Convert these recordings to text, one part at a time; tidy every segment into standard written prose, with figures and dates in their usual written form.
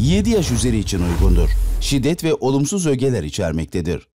7 yaş üzeri için uygundur. Şiddet ve olumsuz ögeler içermektedir.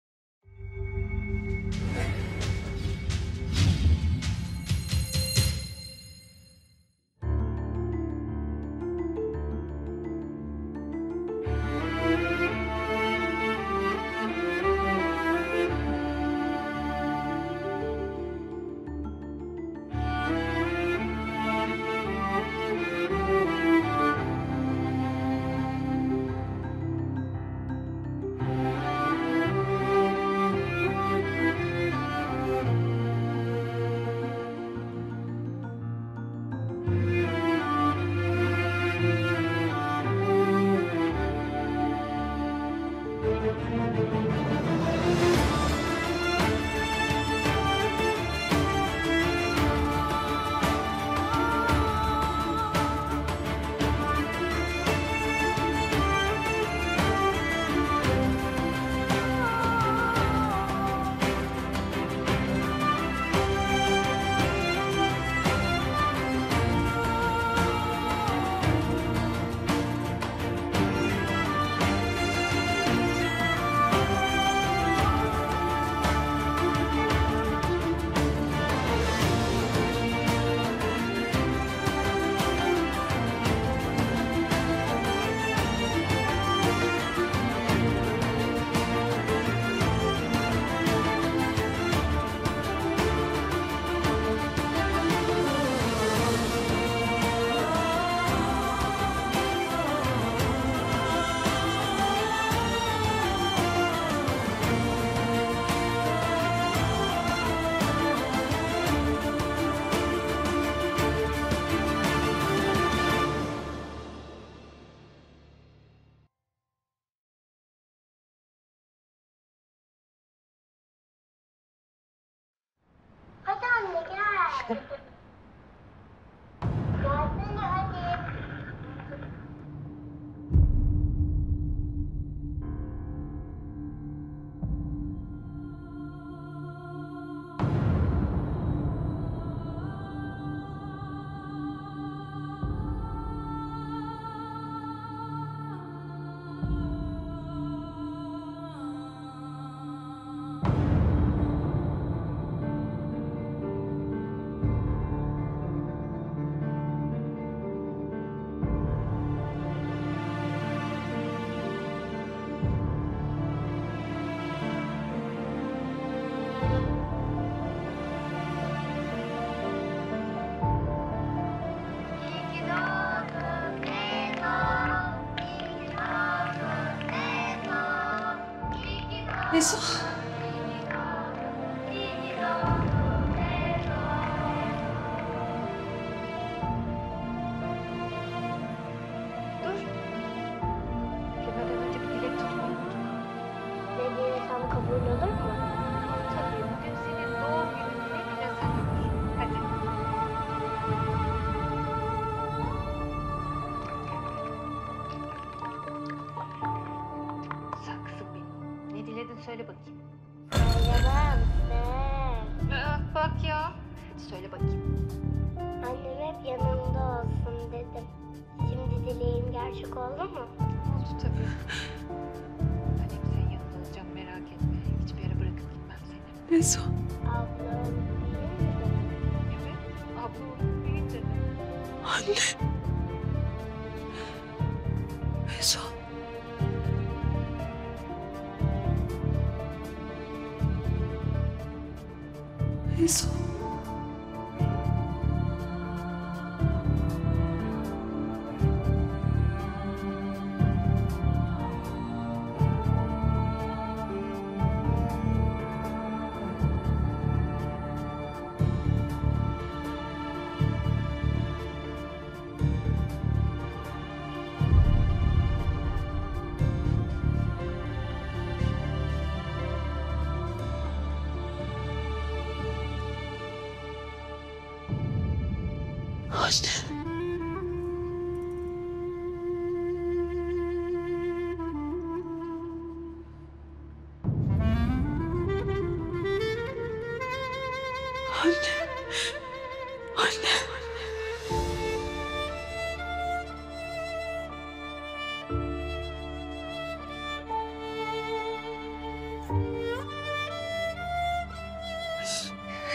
Mesut.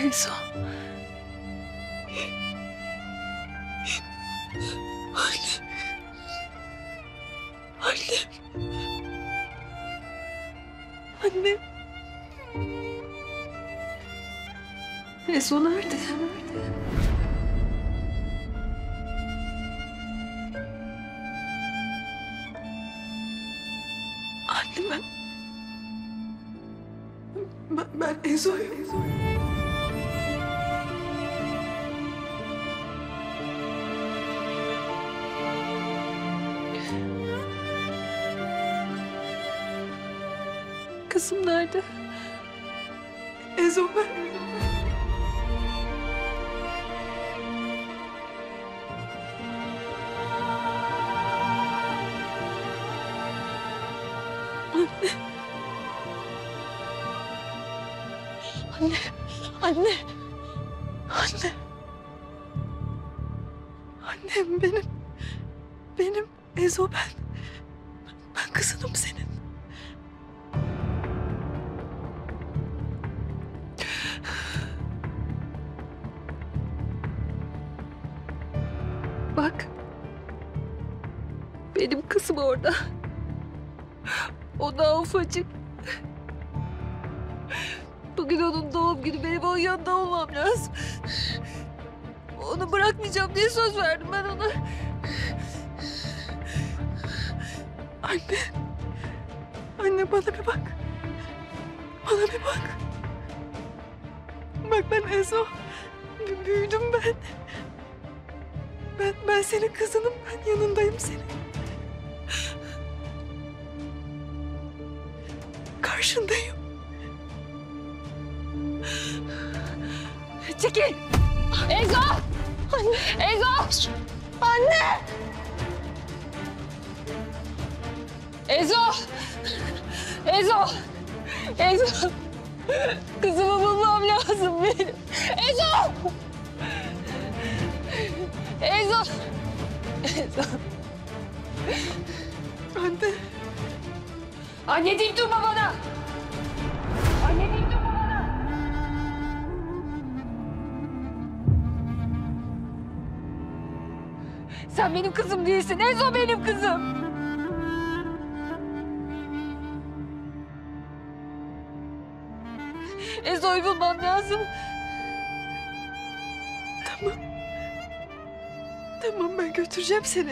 Enzo. Anne. Anne. Anne. Enzo nerede? Anne ben Enzo'yum. Kızım nerede? Enzo ben. Anne. Anne. Anne. Anne. Annem benim. Benim Enzo ben. Ben kızınım senin. Bak, benim kızım orada. O daha ufacık. Bugün onun doğum günü, benim onun yanında olmam lazım. Onu bırakmayacağım diye söz verdim ben ona. Anne, anne bana bir bak. Bana bir bak. Bak ben Enzo, büyüdüm ben. Ben senin kızınım, ben yanındayım senin. Karşındayım. Çekil! Enzo! Anne! Enzo! Anne! Enzo! Enzo! Enzo! Kızımı bulmam lazım benim. Enzo! Enzo! Enzo! Anne! Anne deyip durma bana! Anne deyip durma bana! Sen benim kızım değilsin, Enzo benim kızım! Enzo'yu bulmam lazım. Tamam. Tamam, ben götüreceğim seni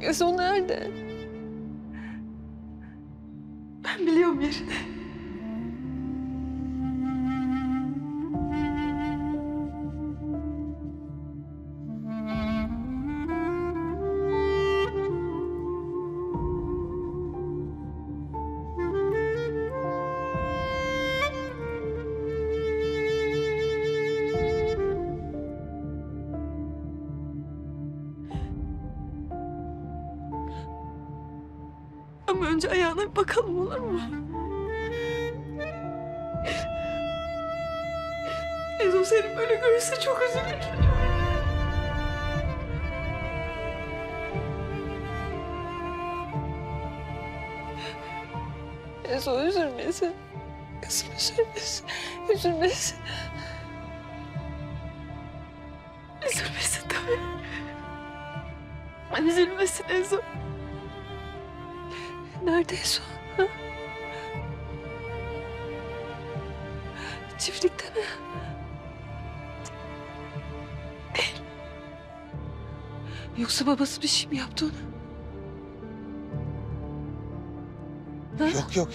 Enzo nerede? Ben biliyorum yerini. Ama önce ayağına bir bakalım, olur mu? Enzo seni böyle görürse çok üzülür. Enzo üzülmesin. Kızım üzülmesin. Üzülmesin. Üzülmesin tabii. Üzülmesin Enzo. Nerede Enzo? Ha? Çiftlikte mi? Değil. Yoksa babası bir şey mi yaptı ona? Ha? Yok.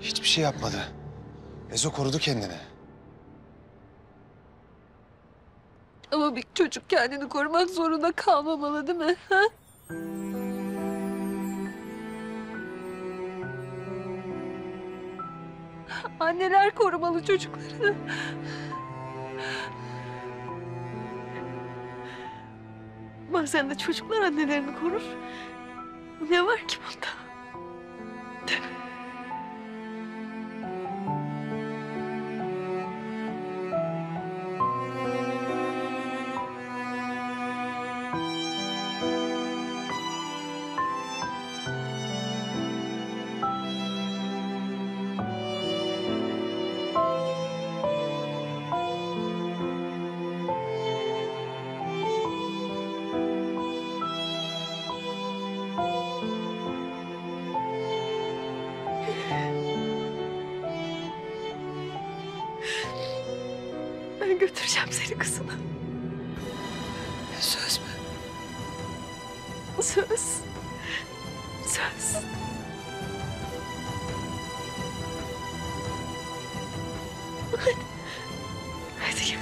Hiçbir şey yapmadı. Enzo korudu kendini. Ama bir çocuk kendini korumak zorunda kalmamalı değil mi? Ha? Anneler korumalı çocuklarını. Bazen de çocuklar annelerini korur. Ne var ki bunda? götüreceğim seni kızına. Söz mü? Söz. Söz. Hadi. Hadi gel.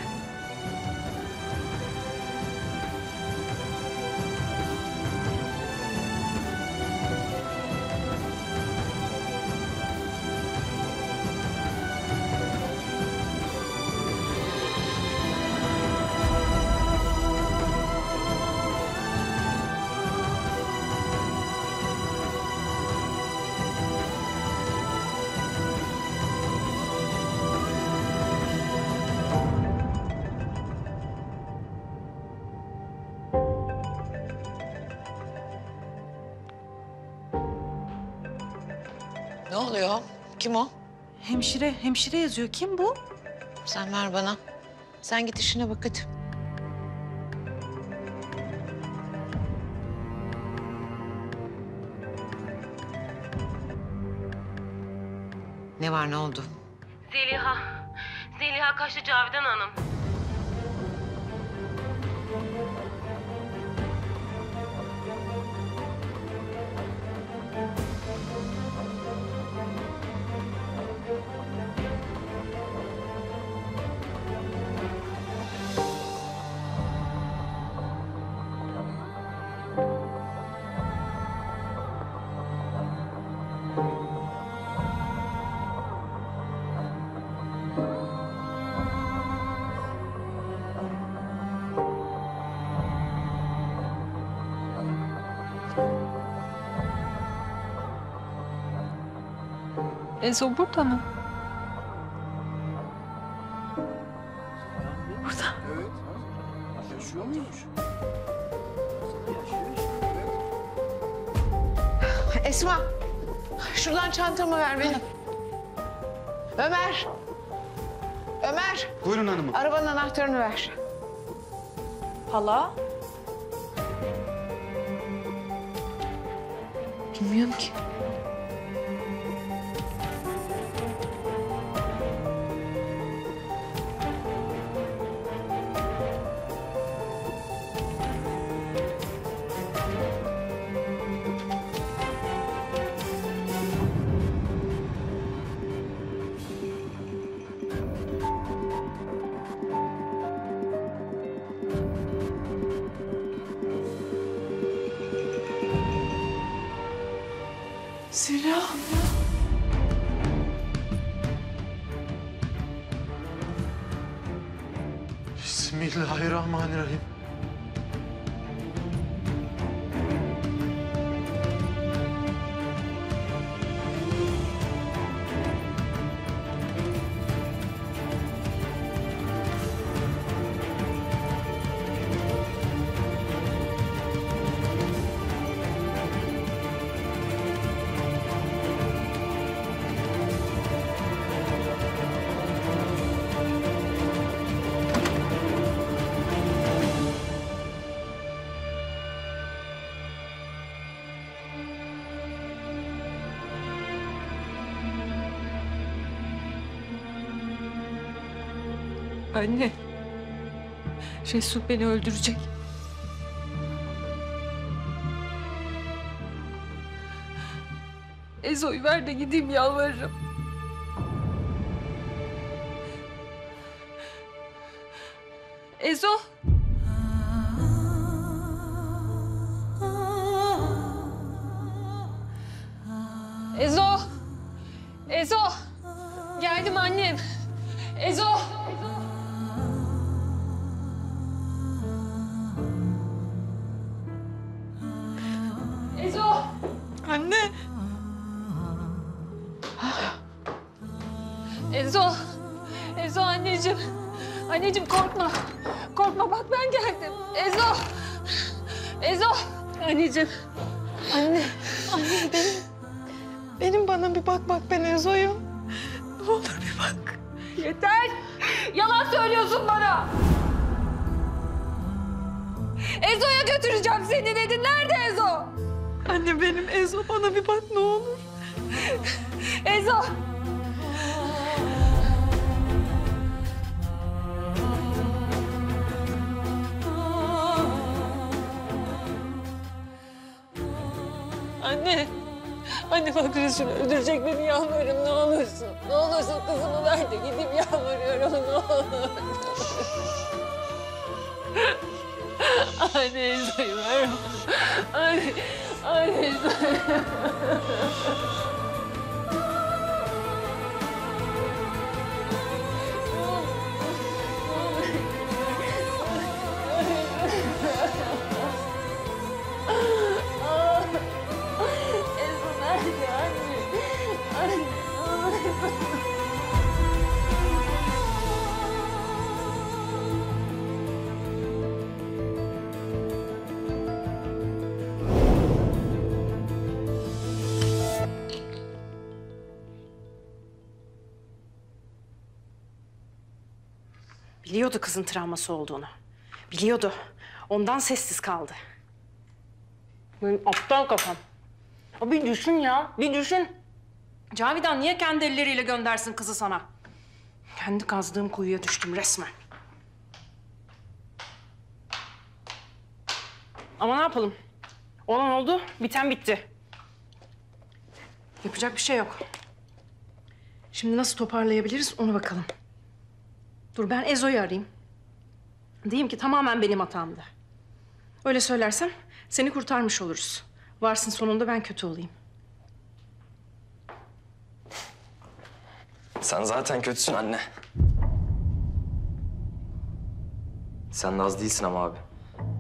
Ne oluyor? Kim o? Hemşire, hemşire yazıyor. Kim bu? Sen ver bana. Sen git işine bak hadi. Ne var, ne oldu? Zeliha. Zeliha kaçtı Cavidan Hanım. Ezo burada mı? Burada. Evet. Yaşıyor muymuş? Evet. Esma, şuradan çantamı ver benim. Ömer. Ömer. Buyurun hanımım. Arabanın anahtarını ver. Hala? Bilmiyorum ki. Zeliha abla. Bismillahirrahmanirrahim. Anne, Resul beni öldürecek. Ezo'yu ver de gideyim, yalvarırım. Ezo! Ezo! Ezo! Geldim annem. Ezo! Anne. Ezo. Ezo anneciğim. Anneciğim korkma. Korkma bak ben geldim. Ezo. Ezo. Anneciğim. Anne. Anne benim bana bir bak ben Ezo'yum. Ne olur bir bak. Yeter. Yalan söylüyorsun bana. Ezo'ya götüreceğim seni dedin. Nerede Ezo? Anne benim Ezo, bana bir bak ne olur. Ezo! Anne. Anne bak Resul öldürecek beni, yalvarırım ne olursun. Ne olursun kızımı ver de gidip yalvarıyorum ne olur. Anne Elza'yı ver. Anne Elza'yı. Biliyordu kızın travması olduğunu. Biliyordu. Ondan sessiz kaldı. Benim aptal kafam. Bir düşün ya, bir düşün. Cavidan niye kendi elleriyle göndersin kızı sana? Kendi kazdığım kuyuya düştüm resmen. Ama ne yapalım? Olan oldu, biten bitti. Yapacak bir şey yok. Şimdi nasıl toparlayabiliriz onu bakalım. Dur ben Ezo'yu arayayım. Diyeyim ki tamamen benim hatamdı. Öyle söylersem seni kurtarmış oluruz. Varsın sonunda ben kötü olayım. Sen zaten kötüsün anne. Sen Naz değilsin ama abi.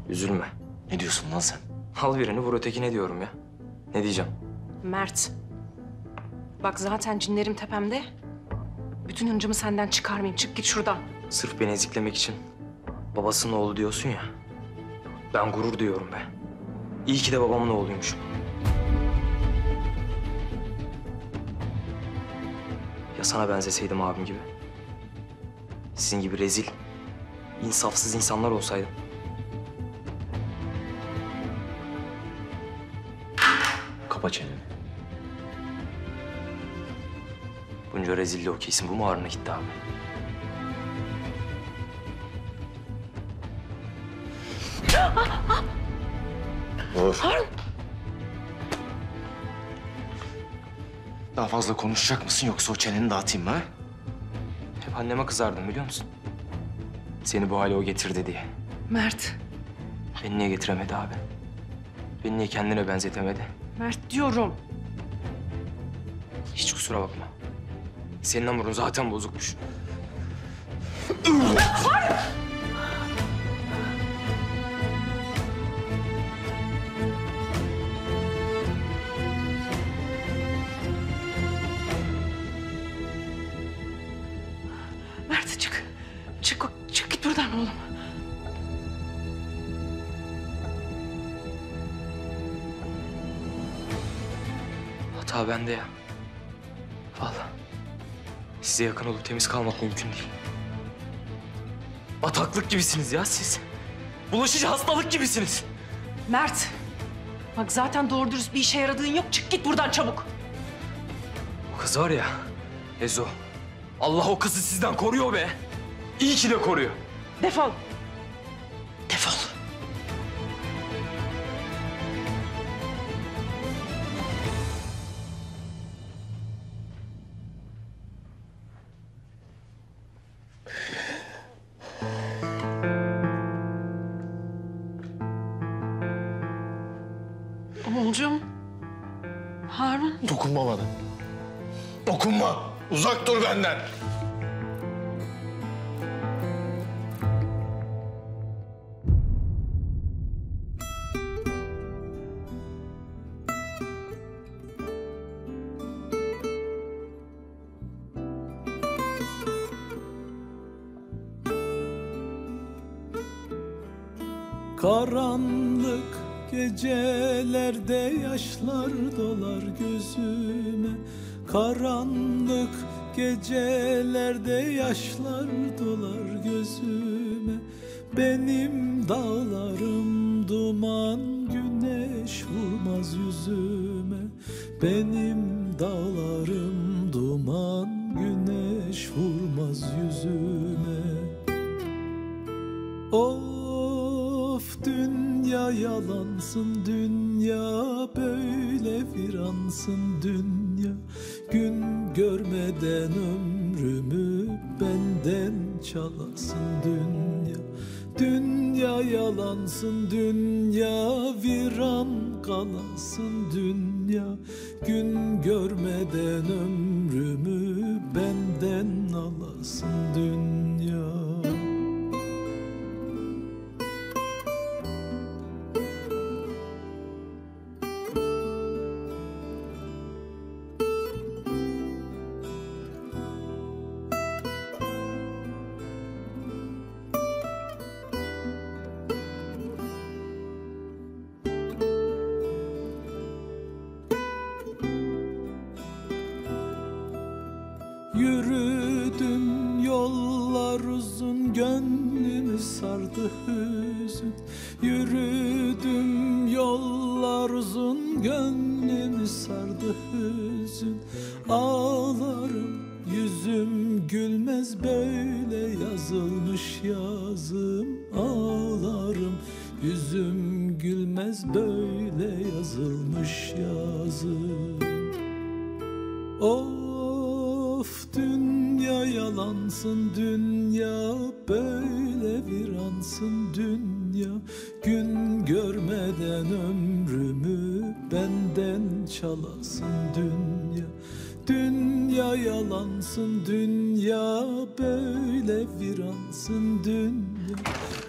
Üzülme. Ne diyorsun lan sen? Al birini vur ötekine diyorum ya. Ne diyeceğim? Mert. Bak zaten cinlerim tepemde. Bütün hıncımı senden çıkarmayayım. Çık git şuradan. Sırf beni eziklemek için babasının oğlu diyorsun ya. Ben gurur duyuyorum be. İyi ki de babamın oğluymuşum. Ya sana benzeseydim abim gibi. Sizin gibi rezil, insafsız insanlar olsaydım. Kapa çeneni. Bunca rezilli o kesin bu mu ağrına gitti abi? Dur. Harun. Daha fazla konuşacak mısın yoksa o çeneni dağıtayım mı? Hep anneme kızardım biliyor musun? Seni bu hale o getirdi diye. Mert. Beni niye getiremedi abi? Beni niye kendine benzetemedi? Mert diyorum. Hiç kusura bakma. Senin hamurun zaten bozukmuş. Harun! Mert çık. Çık git buradan oğlum. Hata bende ya. Vallahi. Size yakın olup temiz kalmak mümkün değil. Bataklık gibisiniz ya siz. Bulaşıcı hastalık gibisiniz. Mert, bak zaten doğru dürüst bir işe yaradığın yok. Çık git buradan çabuk. O kız var ya, Ezo. Allah o kızı sizden koruyor be. İyi ki de koruyor. Defol. Defol. Oğulcum, Harun. Dokunma bana. Dokunma. Uzak dur benden. Karanlık gecelerde yaşlar dolar gözüme. Karanlık gecelerde yaşlar dolar gözüme. Benim dağlarım duman, güneş vurmaz yüzüme. Benim dağlarım duman, güneş vurmaz yüzüme. Of dünya yalansın dünya, böyle firansın dünya. Gün görmeden ömrümü benden çalasın dünya. Dünya yalansın dünya, viran kalasın dünya. Gün görmeden ömrümü benden alasın dünya. Yürüdüm yollar uzun, gönlümü sardı hüzün. Yürüdüm yollar uzun, gönlümü sardı hüzün. Ağlarım yüzüm gülmez, böyle yazılmış yazım. Ağlarım yüzüm gülmez, böyle yazılmış yazım. Oh, of dünya yalansın dünya, böyle viransın dünya. Gün görmeden ömrümü benden çalasın dünya. Dünya yalansın dünya, böyle viransın dünya.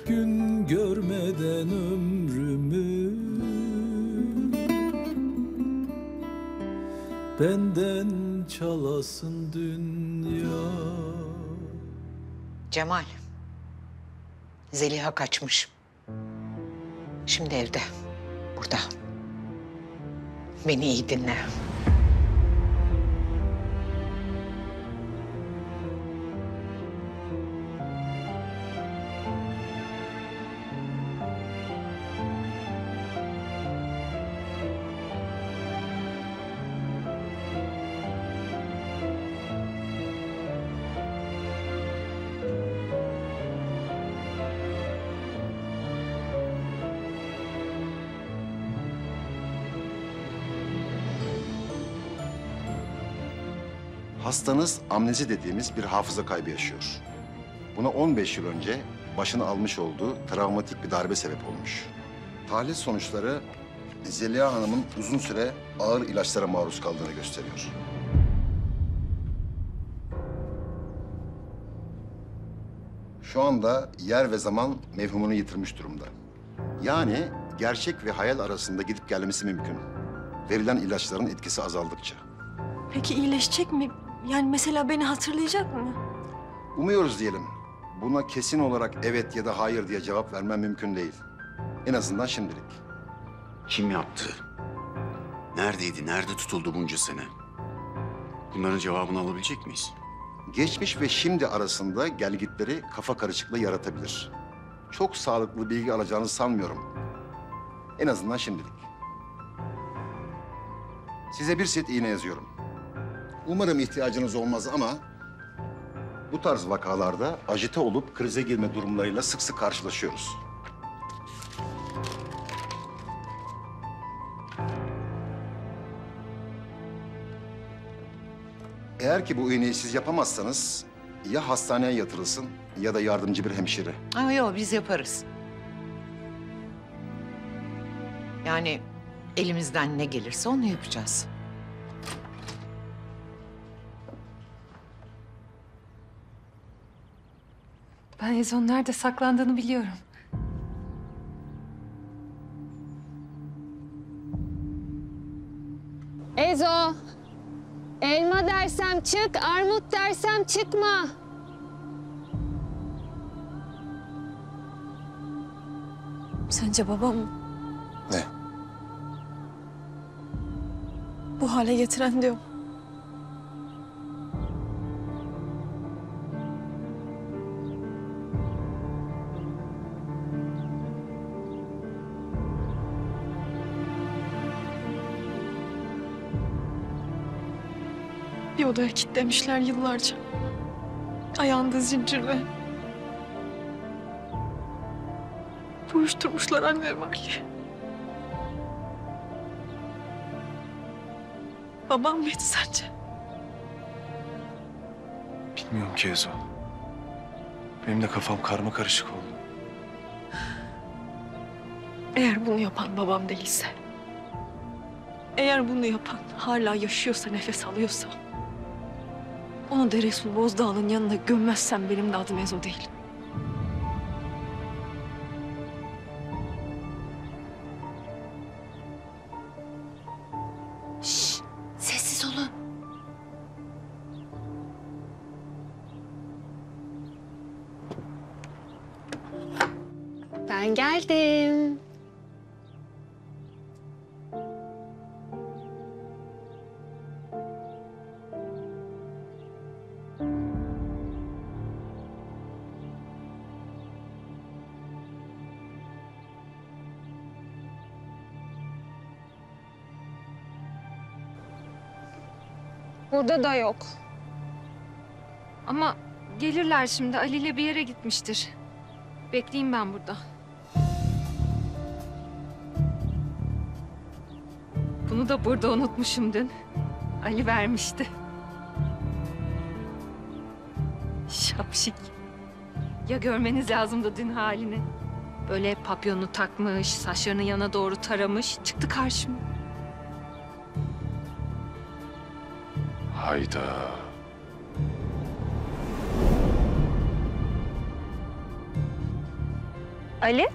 Gün görmeden ömrümü benden çalasın dünya. Cemal, Zeliha kaçmış. Şimdi evde, burada. Beni iyi dinle. Hastanız amnezi dediğimiz bir hafıza kaybı yaşıyor. Buna 15 yıl önce başını almış olduğu travmatik bir darbe sebep olmuş. Tahlil sonuçları Zeliha Hanım'ın uzun süre ağır ilaçlara maruz kaldığını gösteriyor. Şu anda yer ve zaman mevhumunu yitirmiş durumda. Yani gerçek ve hayal arasında gidip gelmesi mümkün. Verilen ilaçların etkisi azaldıkça. Peki iyileşecek mi? Yani mesela beni hatırlayacak mı? Umuyoruz diyelim. Buna kesin olarak evet ya da hayır diye cevap vermem mümkün değil. En azından şimdilik. Kim yaptı? Neredeydi? Nerede tutuldu bunca sene? Bunların cevabını alabilecek miyiz? Geçmiş ve şimdi arasında gelgitleri kafa karışıklığı yaratabilir. Çok sağlıklı bilgi alacağını sanmıyorum. En azından şimdilik. Size bir set iğne yazıyorum. Umarım ihtiyacınız olmaz ama bu tarz vakalarda ajite olup krize girme durumlarıyla sık sık karşılaşıyoruz. Eğer ki bu iğneyi siz yapamazsanız ya hastaneye yatırılsın ya da yardımcı bir hemşire. Ama yok, biz yaparız. Yani elimizden ne gelirse onu yapacağız. Ben Ezon'un nerede saklandığını biliyorum. Ezo! Elma dersem çık, armut dersem çıkma. Sence babam mı? Ne? Bu hale getiren diyorum. Bir odaya kilitlemişler yıllarca. Ayağında zincirle. Uyuşturmuşlar annem, Ali. babam mıydı sence? Bilmiyorum ki Ezo. Benim de kafam karmakarışık oldu. Eğer bunu yapan babam değilse, eğer bunu yapan hala yaşıyorsa, nefes alıyorsa, onu da Resul Bozdağ'ın yanına gömmezsen benim de adım Ezo değil. Ben geldim. Burada da yok. Ama gelirler şimdi. Ali ile bir yere gitmiştir. Bekleyeyim ben burada. Bunu da burada unutmuşum dün. Ali vermişti. Şapşik. Ya görmeniz lazımdı dün halini. Böyle papyonunu takmış, saçlarını yana doğru taramış. Çıktı karşıma. Hayda. Ali?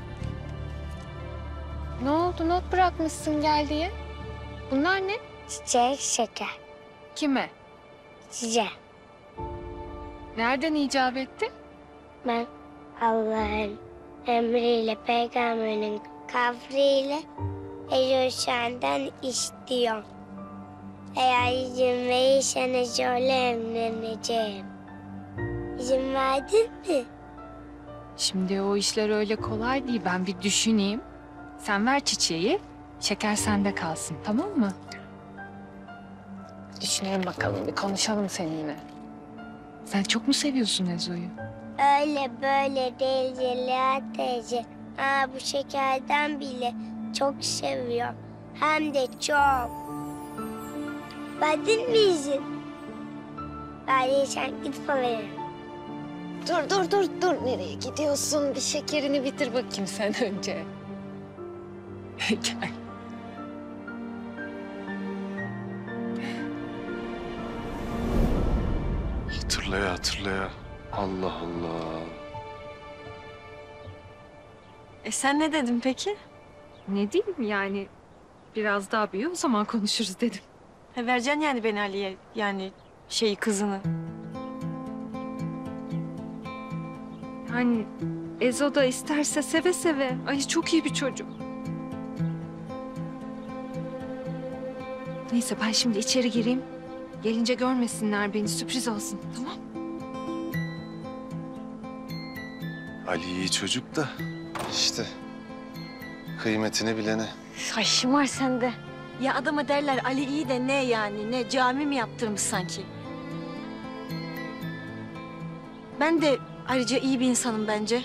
Ne oldu? Not bırakmışsın gel diye. Bunlar ne? Çiçek, şeker. Kime? Çiçeğe. Nereden icap etti? Ben Allah'ın emriyle, peygamberin kavriyle Ejoşan'dan istiyorum. Eğer izin verirsen Ejo'yla evleneceğim. İzin verdin mi? Şimdi o işler öyle kolay değil. Ben bir düşüneyim. Sen ver çiçeği. Şeker sende kalsın, tamam mı? Düşünelim bakalım, bir konuşalım seninle. Sen çok mu seviyorsun Ezo'yu? Öyle böyle değil Zeliha teyze. Aa, bu şekerden bile çok seviyorum. Hem de çok. Verdin mi izin? Bari sen git bakalım. Dur. Nereye gidiyorsun? Bir şekerini bitir bakayım sen önce. Gel. Hatırlaya. Allah Allah. Sen ne dedin peki? Ne diyeyim yani? Biraz daha büyüyor, o zaman konuşuruz dedim. Vereceksin yani beni Ali'ye. Yani kızını. Yani Ezo da isterse seve seve. Ay çok iyi bir çocuk. Neyse ben şimdi içeri gireyim. Gelince görmesinler beni, sürpriz olsun, tamam? Ali iyi çocuk da işte kıymetini bilene. Saçım var sende. Ya adama derler Ali iyi de ne yani? Ne cami mi yaptırmış sanki? Ben de ayrıca iyi bir insanım bence.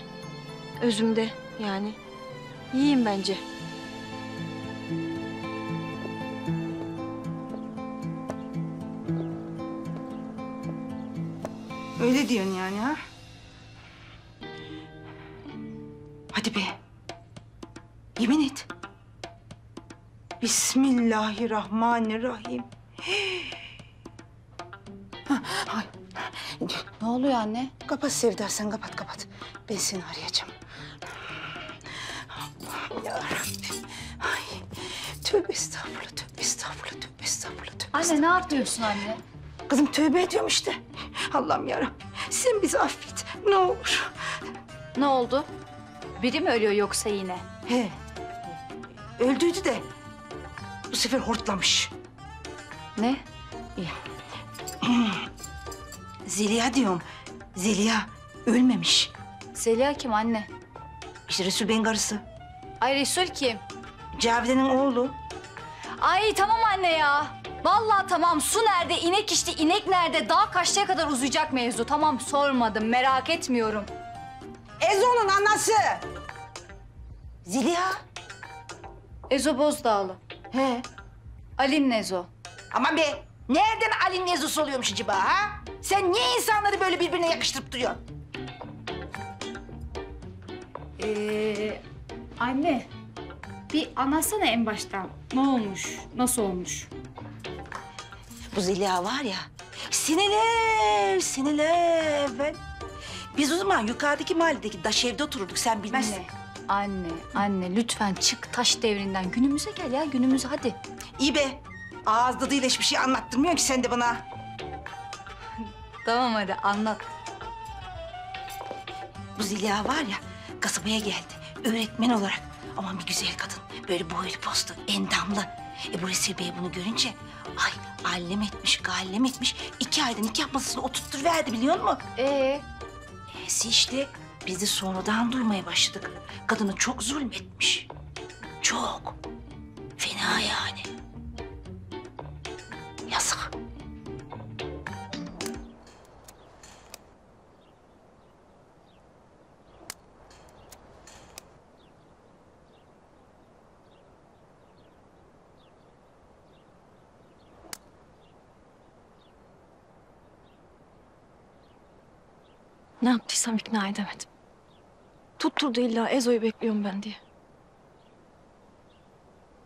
Özümde yani. İyiyim bence. Öyle diyorsun yani ha? Hadi be. Yemin et. Bismillahirrahmanirrahim. Ay. Ne oluyor anne? Kapat Sevda, sen kapat. Ben seni arayacağım. Allah yarabbim. Ay. Tövbe estağfurullah. Anne ne yapıyorsun anne? Kızım tövbe ediyorum işte. Allah'ım yarabbim, sen bizi affet, ne olur. Ne oldu? Biri mi ölüyor yoksa yine? He, öldüydü de bu sefer hortlamış. Ne? Zeliha diyorum, Zeliha ölmemiş. Zeliha kim anne? İşte Resul Bey'in karısı. Ay Resul kim? Cavide'nin oğlu. Ay tamam anne ya. Vallahi tamam, su nerede, inek içti, inek nerede, daha kaçtaya kadar uzayacak mevzu. Tamam, sormadım, merak etmiyorum. Ezo'nun anası. Zeliha. Ezo Bozdağlı. He. Ali'nin Ezo. Aman be, nereden Ali'nin ezosu oluyormuş acaba ha? Sen niye insanları böyle birbirine yakıştırıp duruyorsun? Anne, bir anlatsana en baştan. Ne olmuş, nasıl olmuş? Bu Zeliha var ya, seneler evvel. Biz o zaman yukarıdaki mahalledeki daş evde otururduk, sen bilmezsin. Anne, lütfen çık taş devrinden. Günümüze gel ya, günümüze hadi. İyi be, ağız tadıyla hiçbir şey anlattırmıyorsun ki sen de bana. Tamam hadi, anlat. Bu Zeliha var ya, kasabaya geldi, öğretmen olarak. Aman bir güzel kadın, böyle boylu postlu, endamlı. Buresir Bey bunu görünce, ay allem etmiş, gallem etmiş. 2 ayda nikah masasına oturtturverdi, biliyor musun? Neyse işte, biz de sonradan duymaya başladık. Kadını çok zulmetmiş. Çok. Fena yani. Yazık. Ne yaptıysam ikna edemedim. Tutturdu illa Ezo'yu bekliyorum ben diye.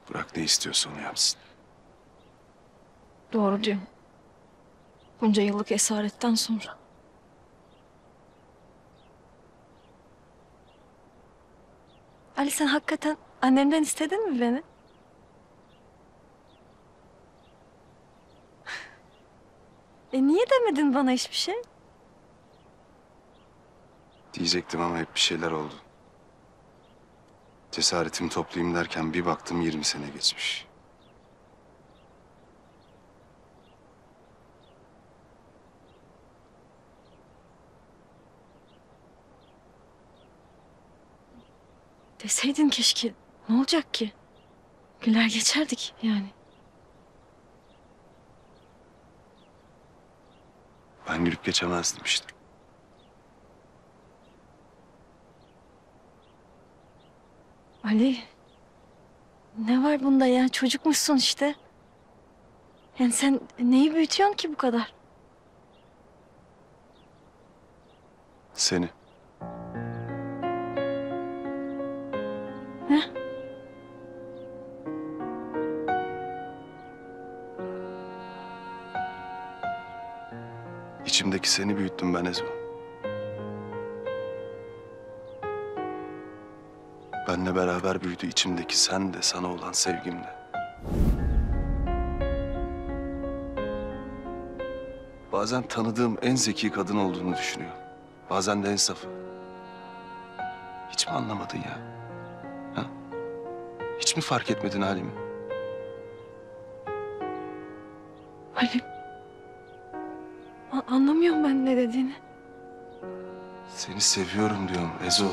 Bırak ne istiyorsa onu yapsın. Doğru diyorum. Bunca yıllık esaretten sonra. Ali sen hakikaten annemden istedin mi beni? Niye demedin bana hiçbir şey? Diyecektim ama hep bir şeyler oldu. Cesaretimi toplayayım derken bir baktım 20 sene geçmiş. Deseydin keşke. Ne olacak ki? Güler geçerdik yani. Ben gülüp geçemezdim işte. Ali, ne var bunda ya? Çocukmuşsun işte. Yani sen neyi büyütüyorsun ki bu kadar? Seni. Ne? İçimdeki seni büyüttüm ben Ezo. Benle beraber büyüdü içimdeki sen de, sana olan sevgim de. Bazen tanıdığım en zeki kadın olduğunu düşünüyorum. Bazen de en safı. Hiç mi anlamadın ya? Ha? Hiç mi fark etmedin halimi? Halim. Anlamıyorum ben ne dediğini. Seni seviyorum diyorum Ezo.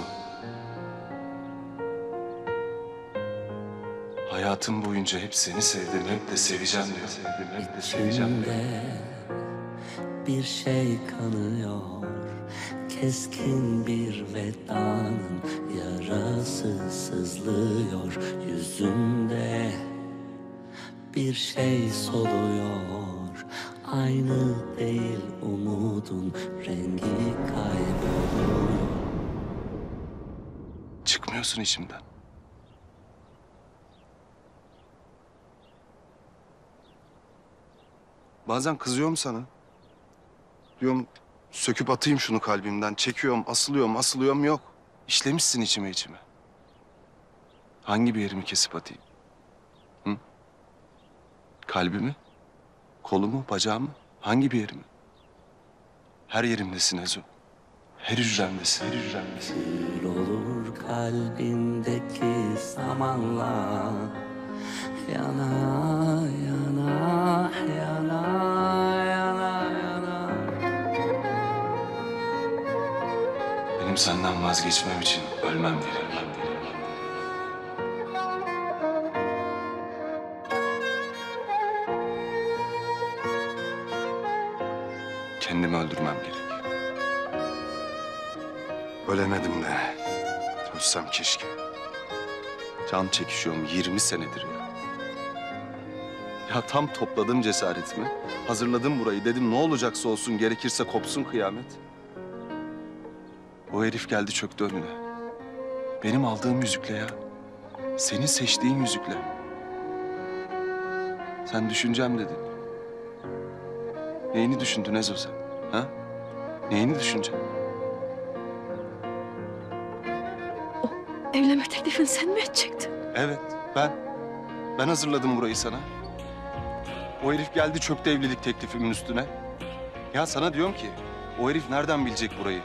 Hayatım boyunca hep seni sevdim, hep de seveceğim diyor. Bir şey kanıyor, keskin bir vedanın yarası sızlıyor yüzümde. Bir şey soluyor, aynı değil umudun rengi kayboluyor. Çıkmıyorsun içimden. Bazen kızıyorum sana. Diyorum söküp atayım şunu kalbimden. Çekiyorum, asılıyorum yok. İşlemişsin içime. Hangi bir yerimi kesip atayım? Hı? Kalbimi? Kolumu, bacağımı? Hangi bir yerimi? Her yerimdesin Ezo. Her hücremdesin, Kül olur kalbindeki zamanla. Yana. Benim senden vazgeçmem için ölmem gerek. Kendimi öldürmem gerek. Ölemedim de ölsem keşke. Can çekişiyorum 20 senedir ya. Ya tam topladım cesaretimi. Hazırladım burayı, dedim ne olacaksa olsun, gerekirse kopsun kıyamet. O herif geldi çöktü önüne. Benim aldığım yüzükle ya. Senin seçtiğin yüzükle. Sen düşüneceğim dedin. Neyini düşündün Ezo sen? Ha? Neyini düşüneceksin? O evlenme teklifini sen mi edecektin? Evet, ben. Ben hazırladım burayı sana. O herif geldi çöktü evlilik teklifimin üstüne. Ya sana diyorum ki, o herif nereden bilecek burayı?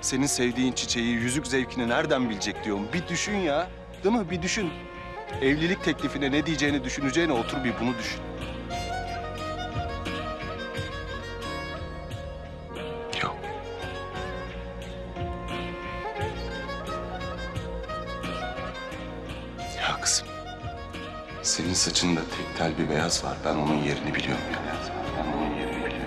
Senin sevdiğin çiçeği, yüzük zevkini nereden bilecek diyorum. Bir düşün ya, değil mi? Bir düşün. Evlilik teklifine ne diyeceğini düşüneceğine otur bir bunu düşün. Yok. Ya kızım, senin saçında tek tel bir beyaz var. Ben onun yerini biliyorum ya. Ben onun yerini biliyorum.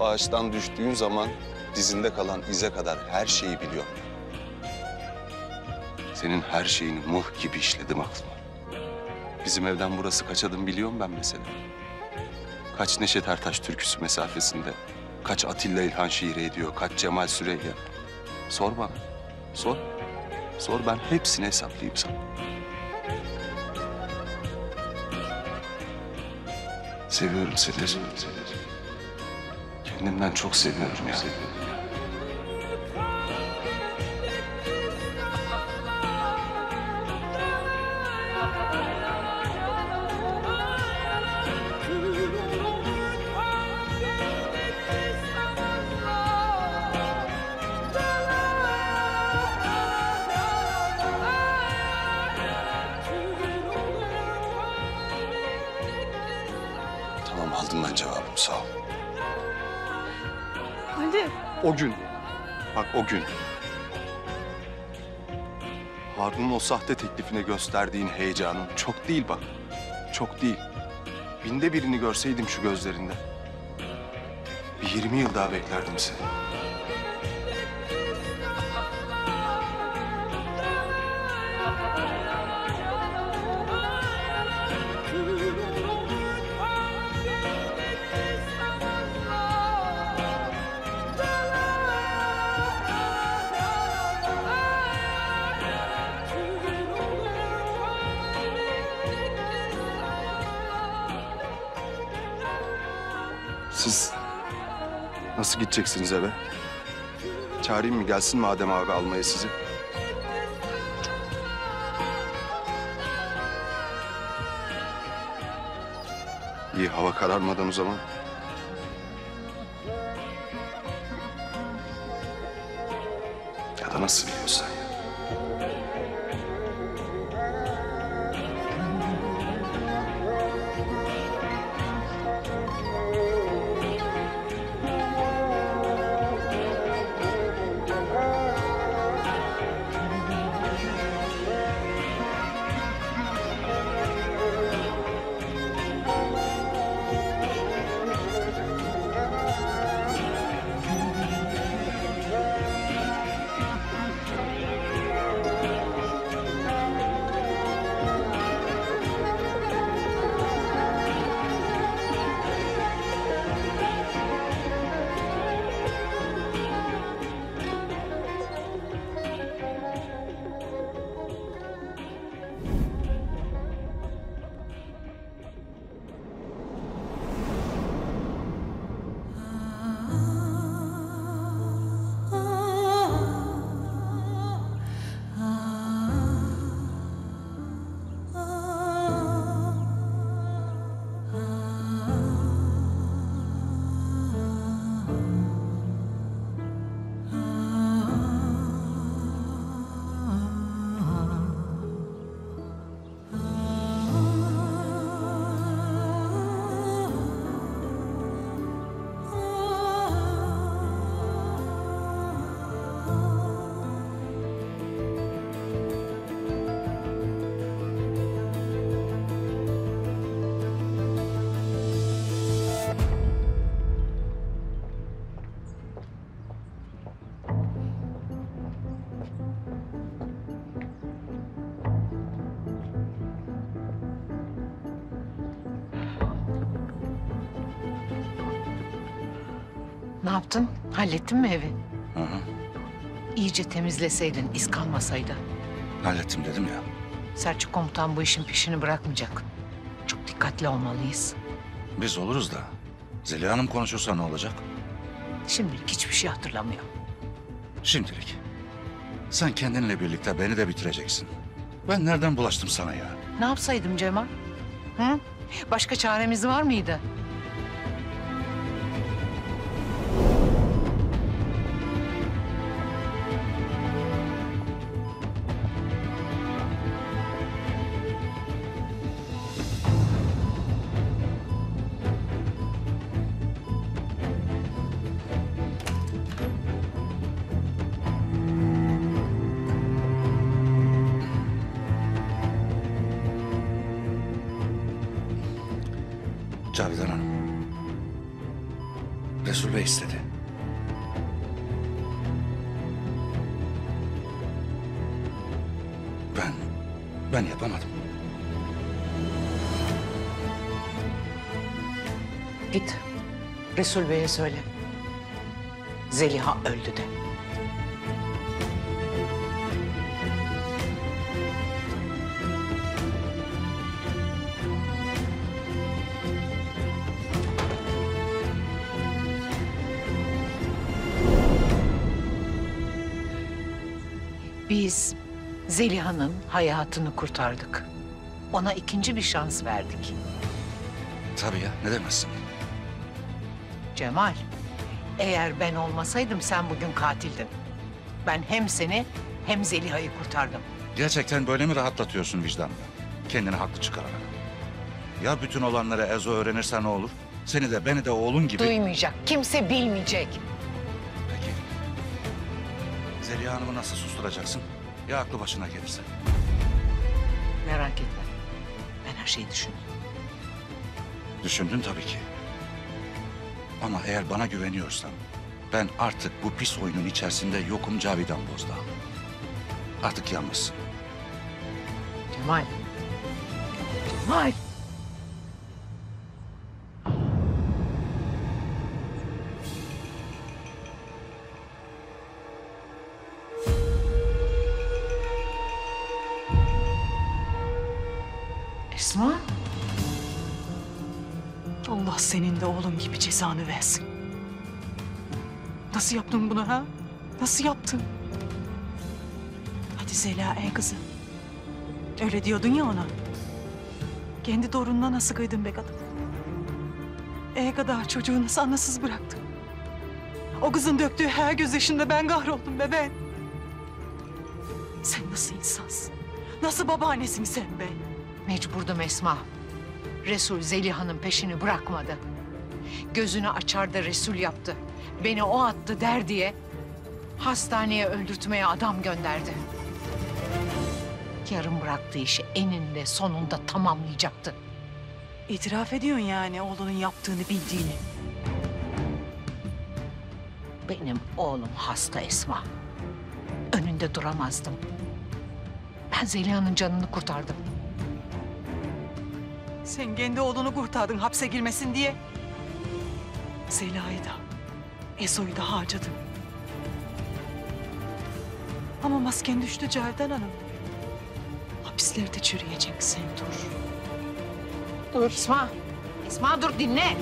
Ağaçtan düştüğün zaman dizinde kalan ize kadar her şeyi biliyorum. Senin her şeyini mıh gibi işledim aklıma. Bizim evden burası kaç adım biliyorum ben mesela. Kaç Neşet Ertaş türküsü mesafesinde, kaç Atilla İlhan şiiri ediyor, kaç Cemal Süreyya. Sor bana, sor. Sor, ben hepsini hesaplayayım sana. Seviyorum seni. Kendimden çok seviyorum ya. Tamam, aldım ben cevabımı, sağ ol. Hadi. O gün, bak o gün. Harun'un o sahte teklifine gösterdiğin heyecanın çok değil bak, çok değil. Binde birini görseydim şu gözlerinde, bir 20 yıl daha beklerdim seni. Siz nasıl gideceksiniz eve? Çağırayım mı, gelsin Madem abi almaya sizi? İyi, hava kararmadan o zaman. Ya da nasıl biliyorsan ya. yaptın? Hallettin mi evi? Hı hı. İyice temizleseydin, iz kalmasaydı. Hallettim dedim ya. Selçuk komutan bu işin peşini bırakmayacak. Çok dikkatli olmalıyız. Biz oluruz da Zeliha Hanım konuşursa ne olacak? Şimdilik hiçbir şey hatırlamıyor. Şimdilik. Sen kendinle birlikte beni de bitireceksin. Ben nereden bulaştım sana ya? Ne yapsaydım Cemal? Hı? Başka çaremiz var mıydı? Cavidan Hanım, Resul Bey istedi. Ben yapamadım. Git, Resul Bey'e söyle. Zeliha öldü de. Biz Zeliha'nın hayatını kurtardık. Ona ikinci bir şans verdik. Tabii ya, ne demezsin? Cemal, eğer ben olmasaydım sen bugün katildin. Ben hem seni hem Zeliha'yı kurtardım. Gerçekten böyle mi rahatlatıyorsun vicdanla? Kendini haklı çıkararak. Ya bütün olanları Ezo öğrenirse ne olur? Seni de beni de oğlun gibi... Duymayacak, kimse bilmeyecek. Zeliha Hanım'ı nasıl susturacaksın? Ya aklı başına gelirse? Merak etme. Ben her şeyi düşündüm. Düşündün tabii ki. Ama eğer bana güveniyorsan... ben artık bu pis oyunun içerisinde yokum Cavidan Bozdağ. Artık yalnızsın. Cemal. Cemal. Esma? Allah senin de oğlum gibi cezanı versin. Nasıl yaptın bunu ha? Nasıl yaptın? Hadi Zeliha ey kızım. Öyle diyordun ya ona. Kendi doğrundan nasıl kıydın be kadın? Kadar çocuğu nasıl anasız bıraktın? O kızın döktüğü her gözyaşında ben kahroldum be ben. Sen nasıl insansın? Nasıl babaannesin sen be? Mecburdum Esma. Resul Zeliha'nın peşini bırakmadı. Gözünü açar da Resul yaptı. Beni o attı der diye hastaneye öldürtmeye adam gönderdi. Yarım bıraktığı işi eninde sonunda tamamlayacaktı. İtiraf ediyorsun yani oğlunun yaptığını bildiğini. Benim oğlum hasta Esma. Önünde duramazdım. Ben Zeliha'nın canını kurtardım. Sen kendi oğlunu kurtardın hapse girmesin diye. Zeliha'yı da, Ezo'yu da harcadın. Ama masken düştü Cavidan Hanım. Hapislerde çürüyeceksin, dur. Dur Esma, Esma dur dinle.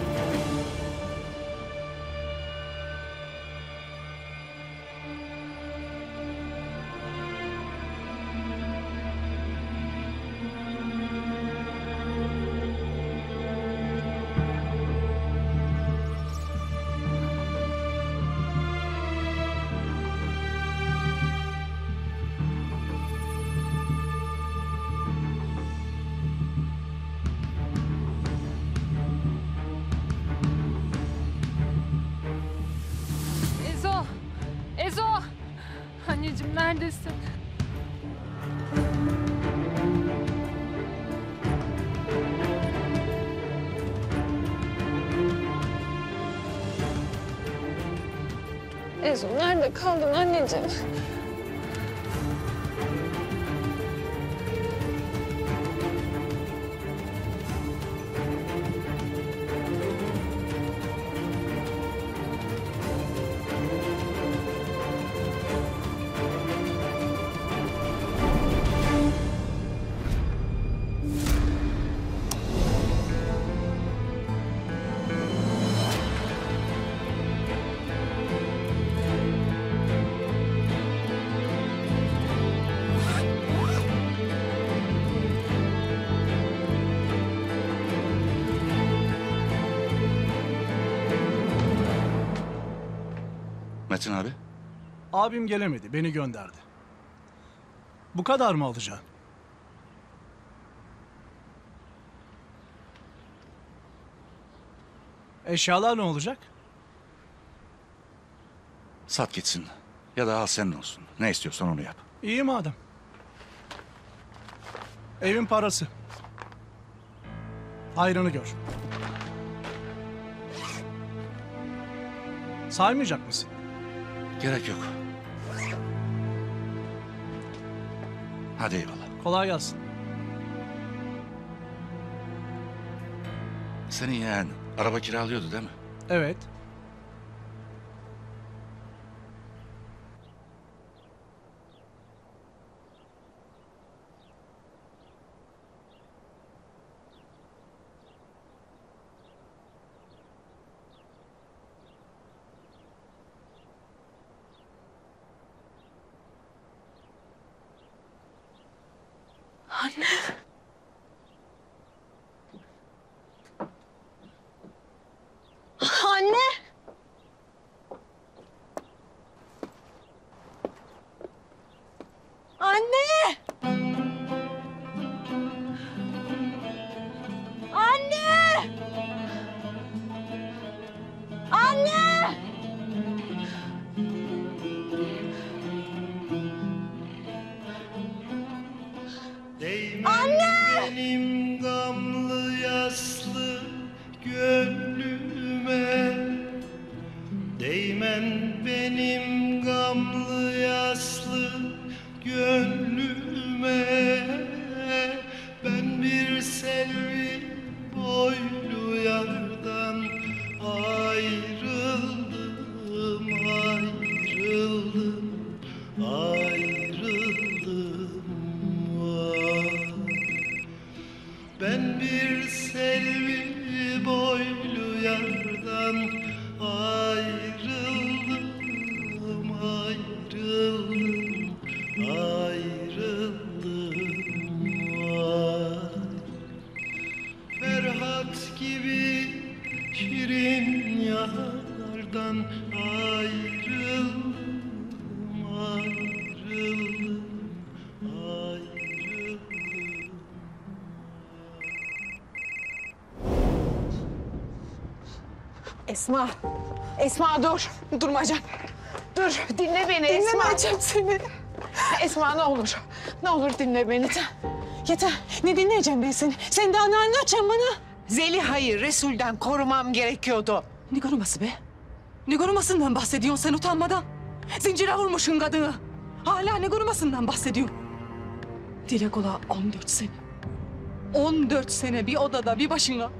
Anneciğim neredesin? Ezo nerede kaldın anneciğim? Metin abi? Abim gelemedi, beni gönderdi. Bu kadar mı alacaksın? Eşyalar ne olacak? Sat gitsin. Ya da al senin olsun. Ne istiyorsan onu yap. İyi madem. Evin parası. Hayrını gör. Saymayacak mısın? Gerek yok. Hadi eyvallah. Kolay gelsin. Senin yeğen araba kiralıyordu değil mi? Evet. Esma, Esma dur. Durmayacağım. Dur, dinle beni Esma. Dinlemeyeceğim seni. Esma ne olur, ne olur dinle beni. Yeter, yeter. Ne dinleyeceğim ben seni? Sen daha ne anlatacaksın bana? Zeliha'yı Resul'den korumam gerekiyordu. Ne koruması be? Ne korumasından bahsediyorsun sen utanmadan? Zincire vurmuşsun kadını. Hala ne korumasından bahsediyorsun? Dilek ola 14 sene. 14 sene bir odada bir başına.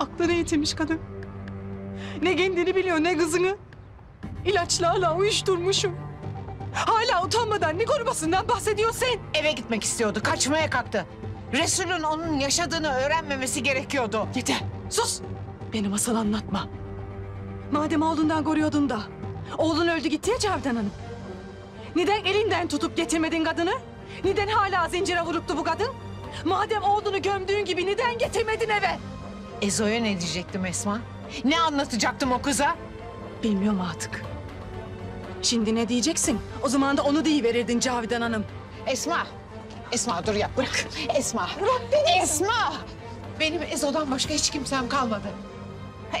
Aklını yitirmiş kadın. Ne kendini biliyor, ne kızını. İlaçlarla uyuşturmuşum. Hala utanmadan ne korumasından bahsediyorsun sen? Eve gitmek istiyordu, kaçmaya kalktı. Resul'ün onun yaşadığını öğrenmemesi gerekiyordu. Yeter, sus! Beni masal anlatma. Madem oğlundan koruyordun da, oğlun öldü gitti ya Cavidan Hanım. Neden elinden tutup getirmedin kadını? Neden hala zincire vuruktu bu kadın? Madem oğlunu gömdüğün gibi neden getirmedin eve? Ezo'ya ne diyecektim Esma? Ne anlatacaktım o kıza? Bilmiyorum artık. Şimdi ne diyeceksin? O zaman da onu deyiverirdin Cavidan Hanım. Esma, Esma dur ya bırak. Esma, bırak beni. Esma, benim Ezo'dan başka hiç kimsem kalmadı.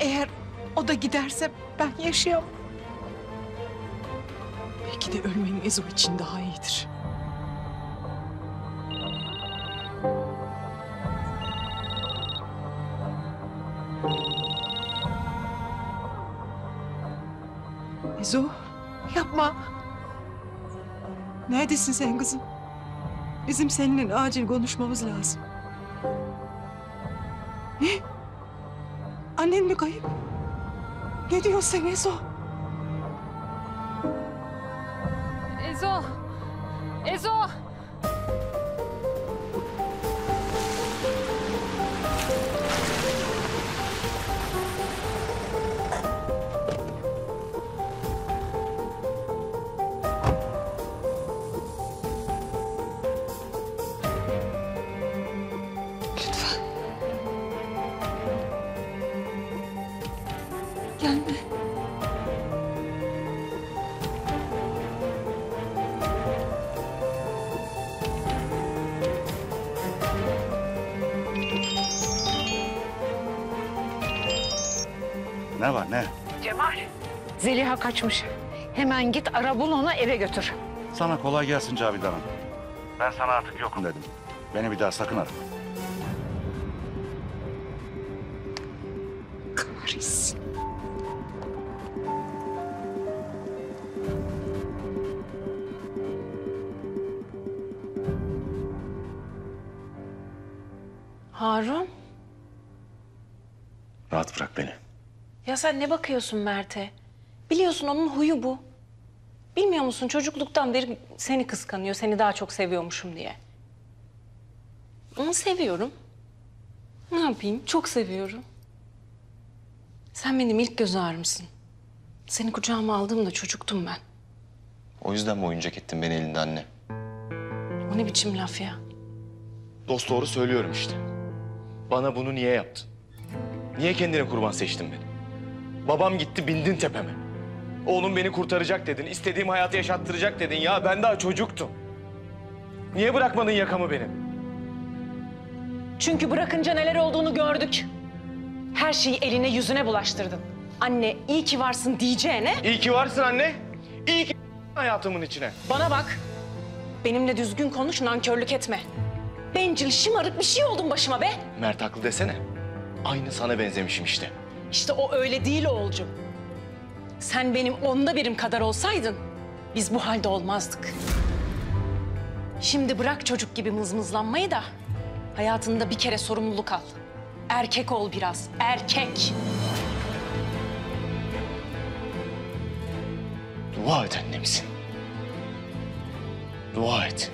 Eğer o da giderse ben yaşıyorum. Belki de ölmenin Ezo için daha iyidir. Ezo, yapma. Neredesin sen kızım? Bizim seninle acil konuşmamız lazım. Ne? Annen mi kayıp? Ne diyorsun sen Ezo? Ezo! Ezo! Ne var ne? Cemal, Zeliha kaçmış. Hemen git ara, bul onu, eve götür. Sana kolay gelsin Cavidan Hanım. Ben sana artık yokum dedim. Beni bir daha sakın arama. Kahretsin. Harun. Rahat bırak beni. Ya sen ne bakıyorsun Mert'e? Biliyorsun onun huyu bu. Bilmiyor musun, çocukluktan beri seni kıskanıyor, seni daha çok seviyormuşum diye. Onu seviyorum. Ne yapayım, çok seviyorum. Sen benim ilk göz ağrımsın. Seni kucağıma aldığımda çocuktum ben. O yüzden mi oyuncak ettin beni elinde anne? O ne biçim laf ya? Dost doğru söylüyorum işte. Bana bunu niye yaptın? Niye kendine kurban seçtin beni? Babam gitti, bindin tepeme. Oğlum beni kurtaracak dedin, istediğim hayatı yaşattıracak dedin. Ya ben daha çocuktum. Niye bırakmadın yakamı benim? Çünkü bırakınca neler olduğunu gördük. Her şeyi eline yüzüne bulaştırdın. Anne iyi ki varsın diyeceğine... İyi ki varsın anne. İyi ki hayatımın içine. Bana bak. Benimle düzgün konuş, nankörlük etme. Bencil, şımarık bir şey oldun başıma be. Mert haklı desene. Aynı sana benzemişim işte. İşte o öyle değil oğulcum. Sen benim 1/10 kadar olsaydın biz bu halde olmazdık. Şimdi bırak çocuk gibi mızmızlanmayı da hayatında bir kere sorumluluk al. Erkek ol biraz, erkek. Dua et annemsin. Dua et.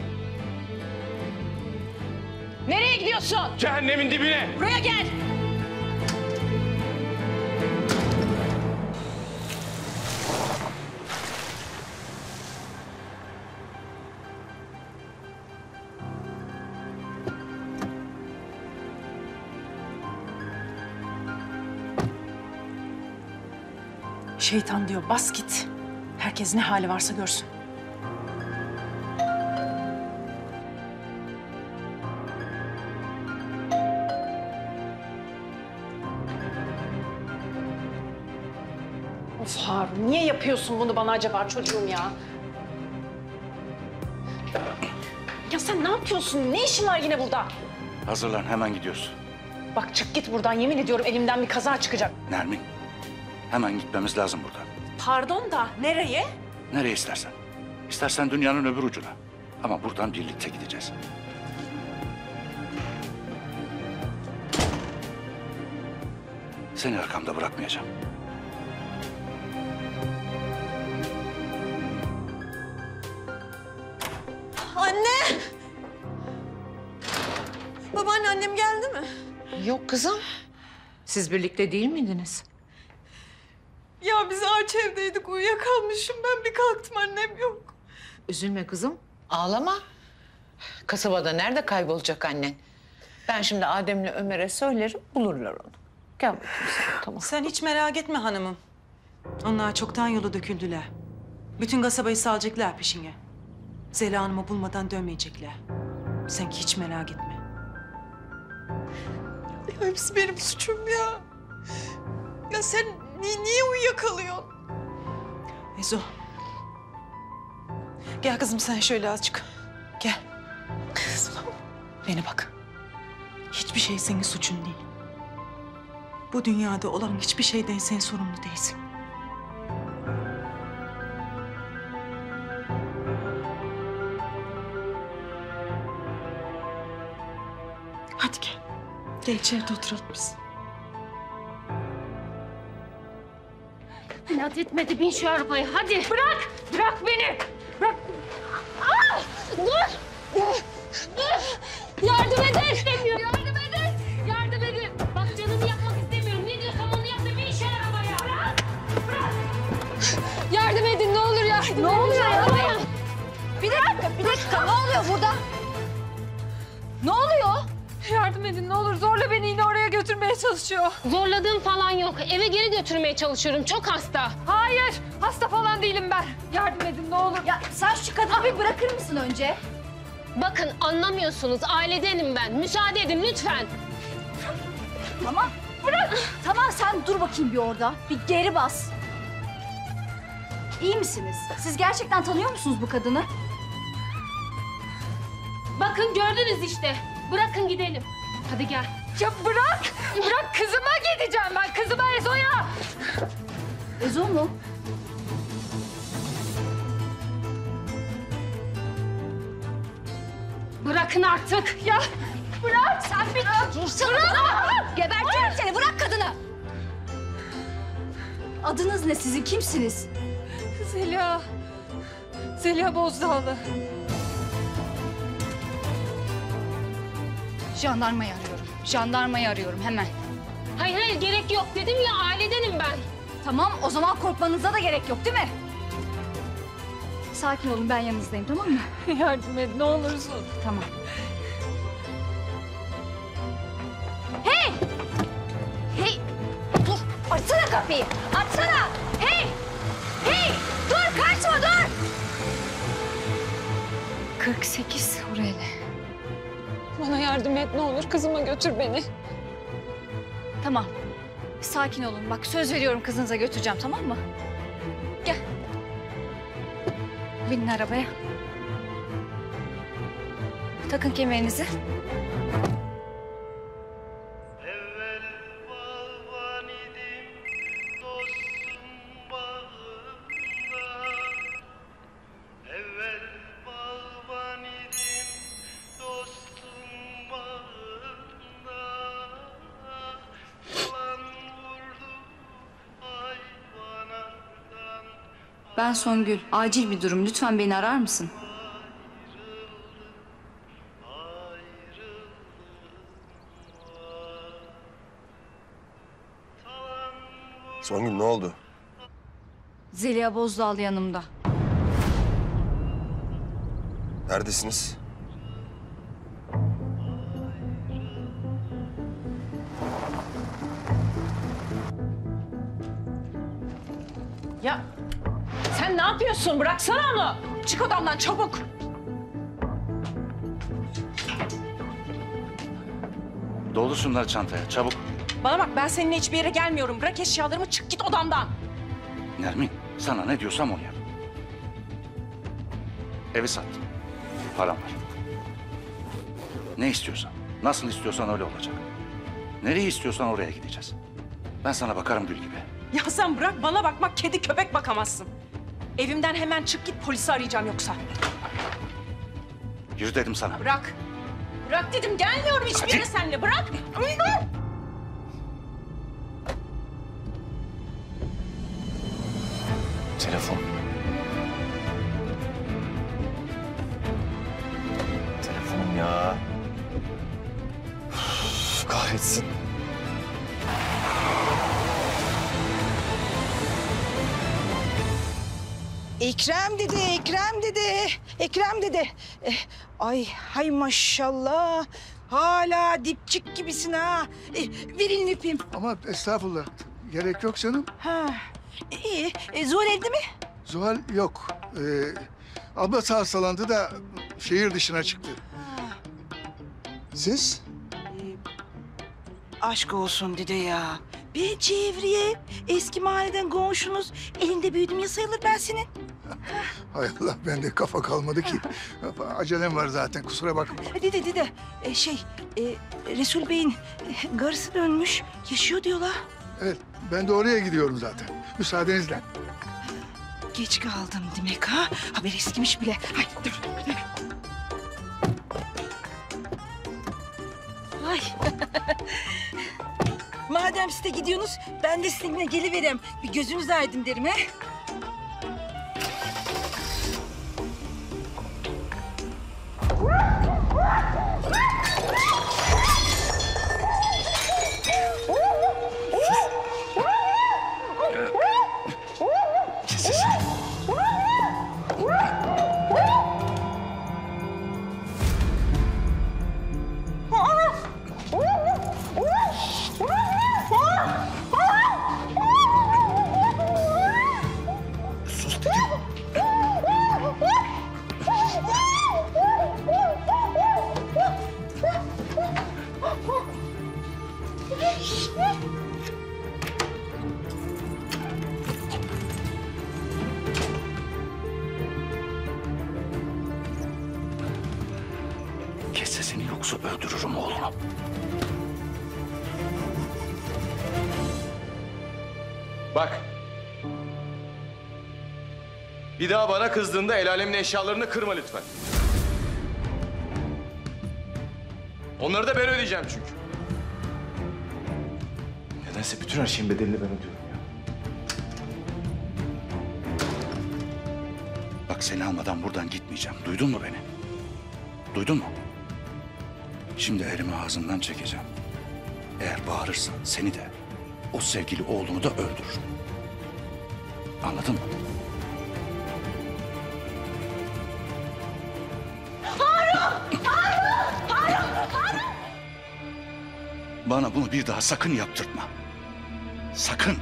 Nereye gidiyorsun? Cehennemin dibine. Buraya gel. Şeytan diyor, bas git. Herkes ne hali varsa görsün. Of Harun, niye yapıyorsun bunu bana acaba çocuğum ya? Ya sen ne yapıyorsun? Ne işin var yine burada? Hazırlan, hemen gidiyoruz. Bak çık git buradan, yemin ediyorum elimden bir kaza çıkacak. Nermin. Hemen gitmemiz lazım buradan. Pardon da nereye? Nereye istersen. İstersen dünyanın öbür ucuna. Ama buradan birlikte gideceğiz. Seni arkamda bırakmayacağım. Anne! Babaanne, annem geldi mi? Yok kızım. Siz birlikte değil miydiniz? Ya biz ağaç evdeydik, uyuyakalmışım. Ben bir kalktım, annem yok. Üzülme kızım, ağlama. Kasabada nerede kaybolacak annen? Ben şimdi Adem'le Ömer'e söylerim, bulurlar onu. Gel bakayım sen, tamam. Sen hiç merak etme hanımım. Onlar çoktan yola döküldüler. Bütün kasabayı salacaklar peşine. Zeliha Hanım'ı bulmadan dönmeyecekler. Sen hiç merak etme. Ya hepsi benim suçum ya. Ya sen... Niye uyuyakalıyorsun? Ezo. Gel kızım sen şöyle azıcık. Gel. Kızım. Beni bak. Hiçbir şey senin suçun değil. Bu dünyada olan hiçbir şeyden sen sorumlu değilsin. Hadi gel. Gel içeride oturalım biz. İnat etmedi, bin şu arabaya hadi. Bırak, bırak beni. Bırak. Aa, dur, dur. Yardım edin. İstemiyorum. Yardım edin, yardım edin. Bak canımı yakmak istemiyorum. Ne diyorsam onu yap da bin şu arabaya. Bırak, bırak. Yardım edin ne olur ya. Ne oluyor arabaya? Bir dakika, bir dakika. Ne oluyor burada? Ne oluyor? Yardım edin ne olur. Zorla beni yine oraya götürmeye çalışıyor. Zorladığım falan yok. Eve geri götürmeye çalışıyorum. Çok hasta. Hayır. Hasta falan değilim ben. Yardım edin ne olur. Ya sen şu kadını bir bırakır mısın önce? Bakın anlamıyorsunuz. Ailedenim ben. Müsaade edin lütfen. Tamam. Bırak. Tamam sen dur bakayım bir orada. Bir geri bas. İyi misiniz? Siz gerçekten tanıyor musunuz bu kadını? Bakın gördünüz işte. Bırakın gidelim. Hadi gel. Ya bırak! Bırak kızıma gideceğim ben. Kızıma Ezo'ya. Ezo mu? Bırakın artık ya. Bırak! Sen bir dursana! Bırak! Gebertirim seni! Bırak kadını! Adınız ne sizin? Kimsiniz? Zeliha. Zeliha Bozdağlı. Jandarmayı arıyorum. Jandarmayı arıyorum hemen. Hayır hayır gerek yok dedim ya ailedenim ben. Tamam o zaman korkmanıza da gerek yok değil mi? Sakin olun ben yanınızdayım tamam mı? Yardım et ne olursun. Tamam. Hey! Hey! Dur! Açsana kapıyı! Açsana! Hey! Hey! Dur kaçma dur! 48 Hureyli. Bana yardım et ne olur kızıma götür beni. Tamam. Sakin olun bak söz veriyorum kızınıza götüreceğim tamam mı? Gel. Binin arabaya. Takın kemerinizi. Ben Songül. Acil bir durum. Lütfen beni arar mısın? Songül ne oldu? Zeliha Bozdağlı yanımda. Neredesiniz? Ya... Sen ne yapıyorsun? Bıraksana onu. Çık odamdan çabuk. Dolu şunlar çantaya çabuk. Bana bak ben seninle hiçbir yere gelmiyorum. Bırak eşyalarımı çık git odamdan. Nermin sana ne diyorsam onu yap. Evi sattım. Param var. Ne istiyorsan, nasıl istiyorsan öyle olacak. Nereye istiyorsan oraya gideceğiz. Ben sana bakarım gül gibi. Ya sen bırak bana bakmak kedi köpek bakamazsın. Evimden hemen çık git polisi arayacağım yoksa. Yürü dedim sana. Bırak. Bırak dedim gelmiyorum hiçbir yere seninle. Bırak. Telefon. Telefon ya. Uf, kahretsin. Ekrem dedi, Ekrem dedi, Ekrem dedi. Ay hay maşallah. Hala dipçik gibisin ha. Ver elini öpeyim. Ama estağfurullah. Gerek yok canım. Ha. İyi. Zuhal evde mi? Zuhal yok. Ablası hastalandı da şehir dışına çıktı. Ha. Siz? Aşk olsun dede ya. Ben Cevriye, eski mahalleden komşunuz. Elinde büyüdüm ya sayılır ben senin. Hay Allah, bende kafa kalmadı ki. Acelem var zaten, kusura bakma. Dede, Resul Bey'in karısı dönmüş, yaşıyor diyorlar. Evet, ben de oraya gidiyorum zaten. Müsaadenizle. Geç kaldım demek ha? Haber eskimiş bile. Hay dur. Ay. Madem siz de gidiyorsunuz, ben de sizinle gelivereyim. Bir gözünüz aydın derim he. Yoksa öldürürüm oğlunu. Bak. Bir daha bana kızdığında el alemin eşyalarını kırma lütfen. Onları da ben ödeyeceğim çünkü. Nedense bütün her şeyin bedelini ben ödüyorum ya. Bak seni almadan buradan gitmeyeceğim. Duydun mu beni? Duydun mu? Şimdi elimi ağzından çekeceğim. Eğer bağırırsan seni de, o sevgili oğlumu da öldürürüm. Anladın mı? Harun! Harun! Harun! Harun! Bana bunu bir daha sakın yaptırtma. Sakın!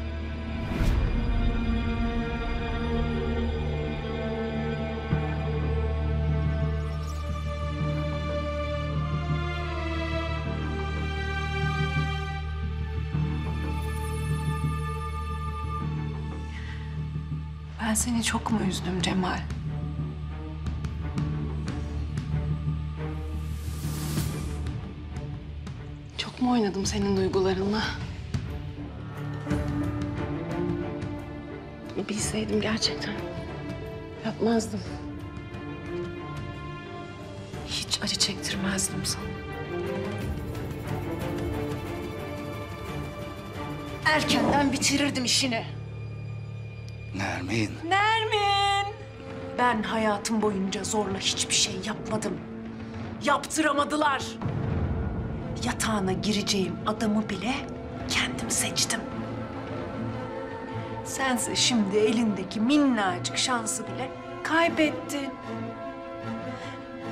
Ben seni çok mu üzdüm Cemal? Çok mu oynadım senin duygularınla? Bilseydim gerçekten yapmazdım. Hiç acı çektirmezdim sana. Erkenden bitirirdim işini. Nermin. Nermin! Ben hayatım boyunca zorla hiçbir şey yapmadım. Yaptıramadılar. Yatağına gireceğim adamı bile kendim seçtim. Sense şimdi elindeki minnacık şansı bile kaybettin.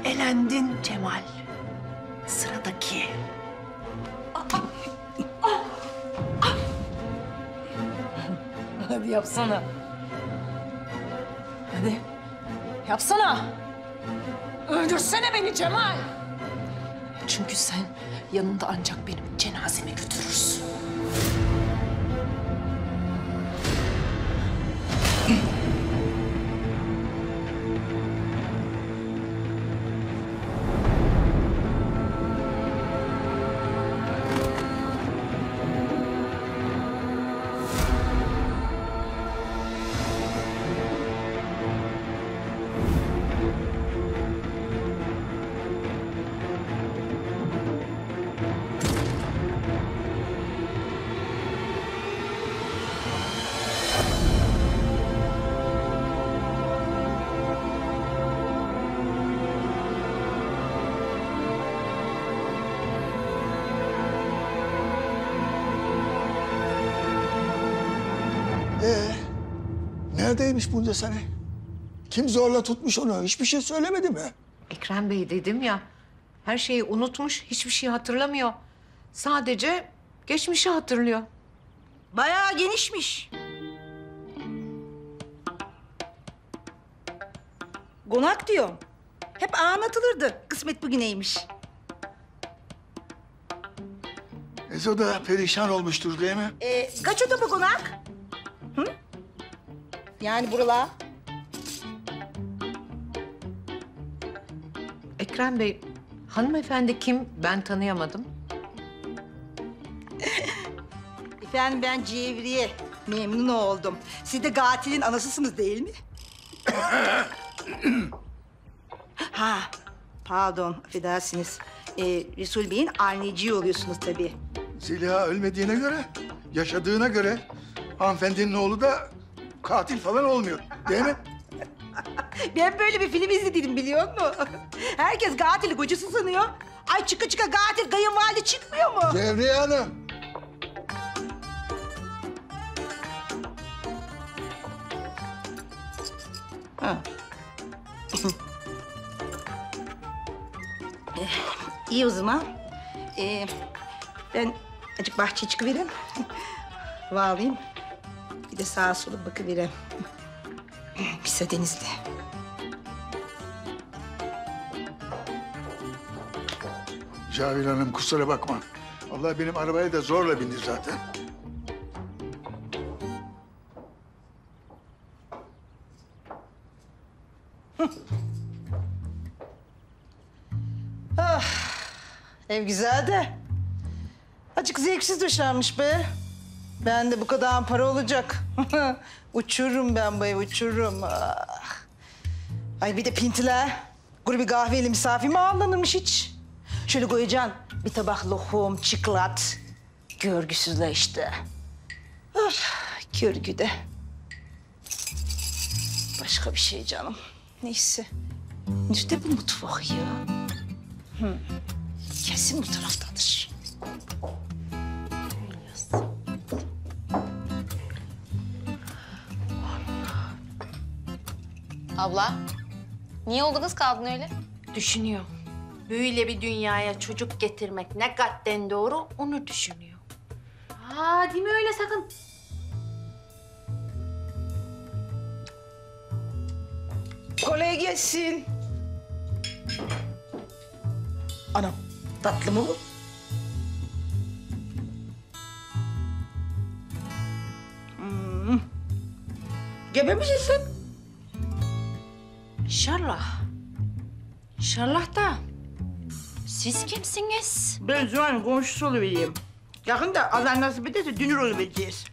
Elendin Cemal. Sıradaki. Hadi yapsana. Hadi, yapsana! Öldürsene beni Cemal! Çünkü sen yanında ancak benim cenazemi götürürsün. Neredeymiş bunca sene? Kim zorla tutmuş onu? Hiçbir şey söylemedi mi? Ekrem Bey dedim ya, her şeyi unutmuş, hiçbir şey hatırlamıyor. Sadece geçmişi hatırlıyor. Bayağı genişmiş. Konak diyor. Hep anlatılırdı, kısmet bugüneymiş. Ezo da perişan olmuştur değil mi? Kaç oda bu konak? Hı? Yani buralar. Ekrem Bey, hanımefendi kim? Ben tanıyamadım. Efendim ben Cevriye. Memnun oldum. Siz de katilin anasısınız değil mi? Ha, pardon, affedersiniz. Resul Bey'in anneciği oluyorsunuz tabii. Zeliha ölmediğine göre, yaşadığına göre hanımefendinin oğlu da katil falan olmuyor, değil mi? Ben böyle bir film izledim, biliyor musun? Herkes katili kocası sanıyor. Ay çıka çıka katil kayınvalide çıkmıyor mu? Cevriye Hanım! Ha. İyi o zaman. Ben azıcık bahçeye çıkıvereyim. Bağlayayım. Bir de sağa sola bakıvereyim. Pisa denizli. Cavil Hanım kusura bakma. Allah benim arabaya da zorla bindir zaten. Ah, Ev güzel de azıcık zevksiz döşenmiş be. Ben de bu kadar para olacak. Uçururum ben bu evi, uçururum. Ay bir de pintiler. Grubi kahveli misafir mi ağırlanırmış hiç? Şöyle koyacaksın bir tabak lokum, çikolat. Görgüsüzle işte. Görgü de. Başka bir şey canım. Neyse. Nerede bu mutfak ya? Kesin bu taraftadır. Abla, niye oldu kız kaldın öyle? Düşünüyorum. Böyle bir dünyaya çocuk getirmek ne kadden doğru onu düşünüyor. Aa, değil mi öyle sakın? Kolay gelsin. Anam, tatlı mı bu? Gebe misin? İnşallah. İnşallah da. Siz kimsiniz? Ben Zuhal'ın komşusu oluvereyim. Yakında Allah nasip ederse dünür oluvereceğiz.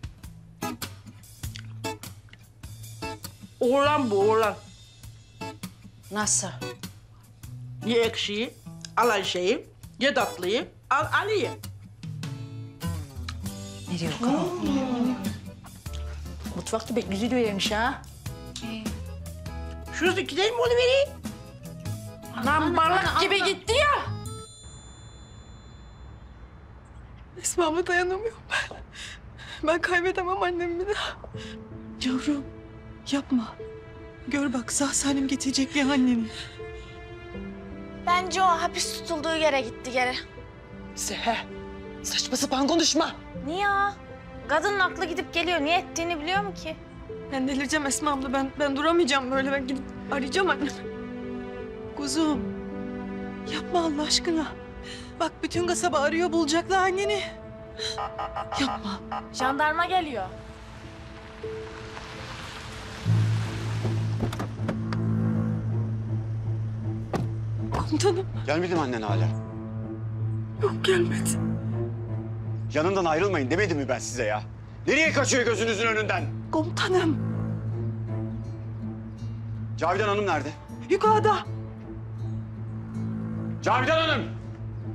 Oğlan bu, oğlan. Nasıl? Ye ekşiyi, al ayşeyi, ye tatlıyı, al Ali'yi. Ne diyor kız? Mutfakta pek güzel öyleymiş ha. Şurası gidelim mi oluvereyim? Anam barlak gibi gitti ya. Esma'ma dayanamıyorum ben. Ben kaybedemem annemi bir daha. Yavrum yapma. Gör bak, sağ salim getirecek bir anneni. Bence o hapis tutulduğu yere gitti geri. Seher, saçma sapan konuşma. Niye? Kadının aklı gidip geliyor. Niye ettiğini biliyor mu ki? Ben delireceğim Esma abla. Ben duramayacağım böyle. Ben gidip arayacağım annemi. Kuzum, yapma Allah aşkına. Bak bütün kasaba arıyor, bulacaklar anneni. Yapma. Jandarma geliyor. Komutanım. Gelmedi mi annen hala? Yok, gelmedi. Yanından ayrılmayın demedim mi ben size ya? Nereye kaçıyor gözünüzün önünden? Komutanım. Cavidan Hanım nerede? Yukarıda. Cavidan Hanım!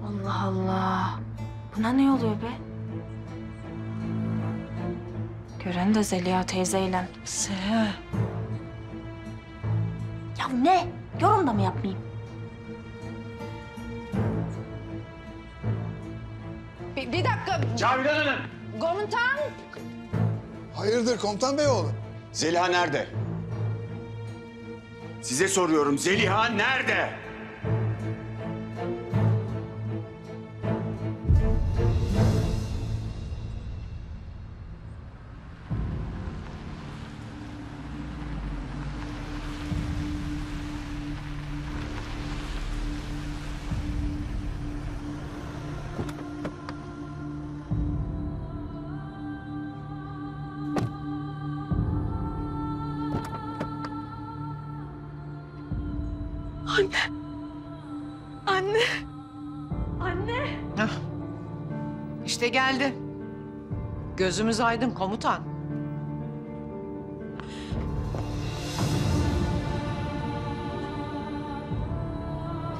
Allah Allah. Buna ne oluyor be? Gören de Zeliha teyzeyle. Seher. Ya ne? Yorum da mı yapmayayım? Bir dakika. Cavidan Hanım. Komutan. Hayırdır komutan bey oğlum? Zeliha nerede? Size soruyorum, Zeliha nerede? Anne. Anne. Anne. Hah. İşte geldi. Gözümüz aydın komutan.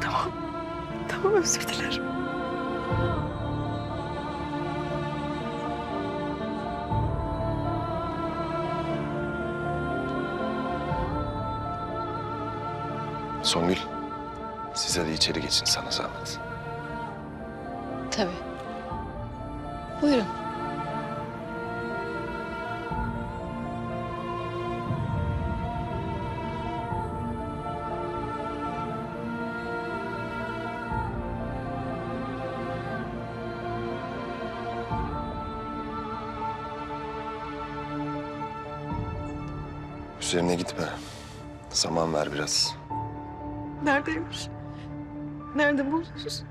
Tamam. Tamam, özür dilerim. Songül, size de içeri geçin sana zahmet. Tabii. Buyurun. Üzerine gitme. Zaman ver biraz. Neredeymiş? Nerede bulursunuz?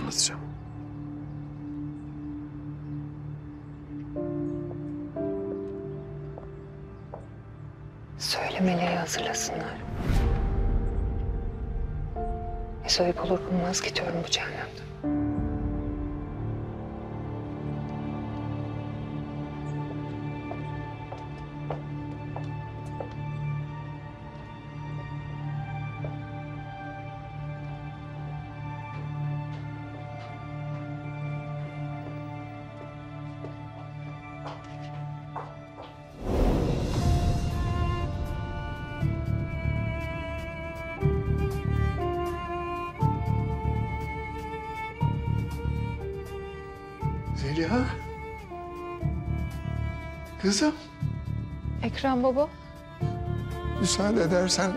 Anlatacağım. Söylemeleri hazırlasınlar. Herkes ayıp olur bulmaz gidiyorum bu cehennemden. Zeliha. Kızım. Ekrem baba. Müsaade edersen.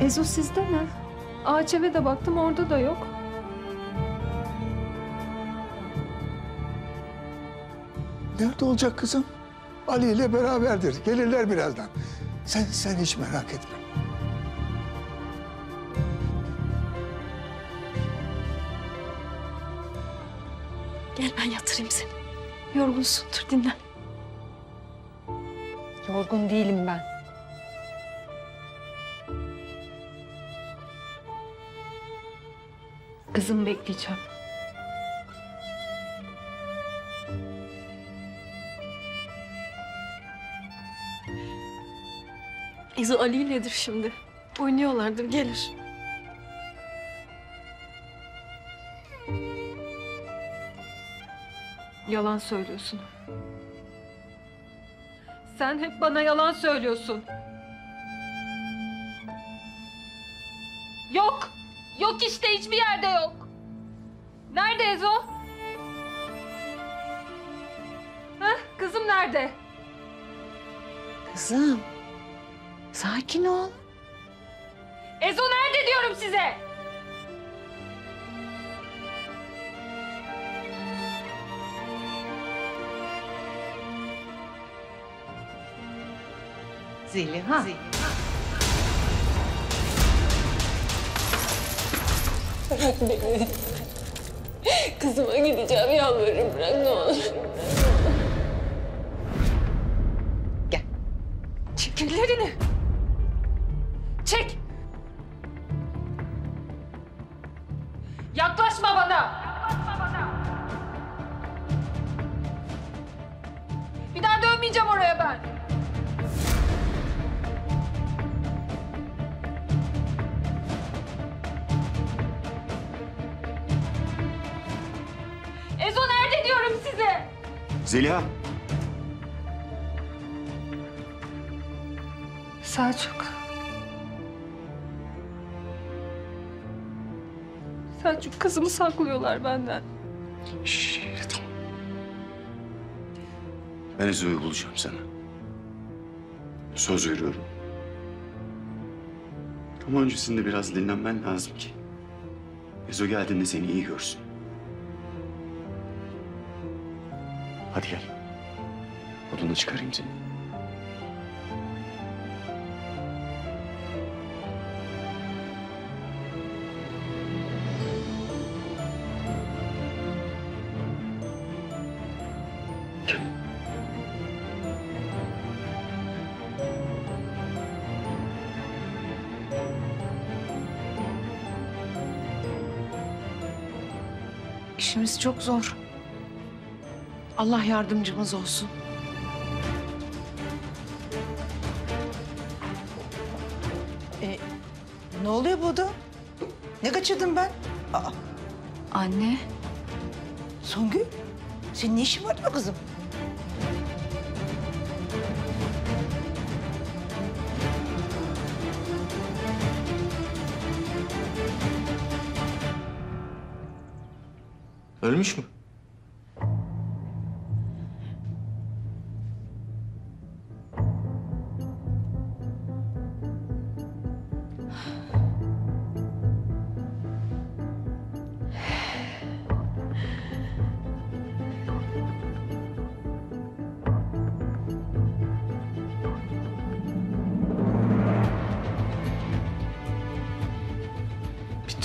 Ezo sizde mi? Ağaç eve de baktım, orada da yok. Nerede olacak kızım? Ali ile beraberdir. Gelirler birazdan. Sen hiç merak etme. Gel ben yatırayım seni. Yorgunsundur, dinlen. Yorgun değilim ben. Kızımı bekleyeceğim. Ezo Ali iledir şimdi. Oynuyorlardır, gelir. Yalan söylüyorsun. Sen hep bana yalan söylüyorsun. Yok! Yok işte, hiçbir yerde yok. Nerede Ezo? Hah, kızım nerede? Kızım, sakin ol. Ezo nerede diyorum size? Zeliha. Bırak beni. Kızıma gideceğim, yalvarırım, bırak ne olur. Gel. Çek ellerini. Çek. Yaklaşma bana. Yaklaşma bana. Bir daha dönmeyeceğim oraya ben. Zeliha. Selçuk. Selçuk, kızımı saklıyorlar benden. Şşş, tamam. Ben Ezo'yu bulacağım sana. Söz veriyorum. Ama öncesinde biraz dinlenmen lazım ki Ezo geldiğinde seni iyi görsün. Hadi gel. Odana çıkarayım seni. İşimiz çok zor. Allah yardımcımız olsun. Ne oluyor bu da? Ne kaçırdım ben? Aa. Anne. Songül, senin ne işin var mı kızım? Ölmüş mü?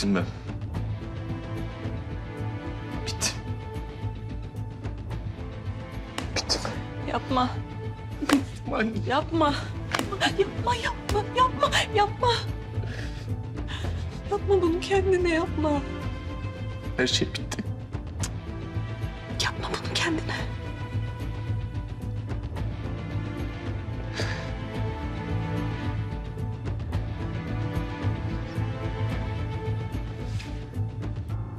bittim ben. Bittim. Yapma. Yapma. Yapma, yapma, yapma, yapma. Yapma bunu kendine, yapma. Her şey bitti. Yapma bunu kendine.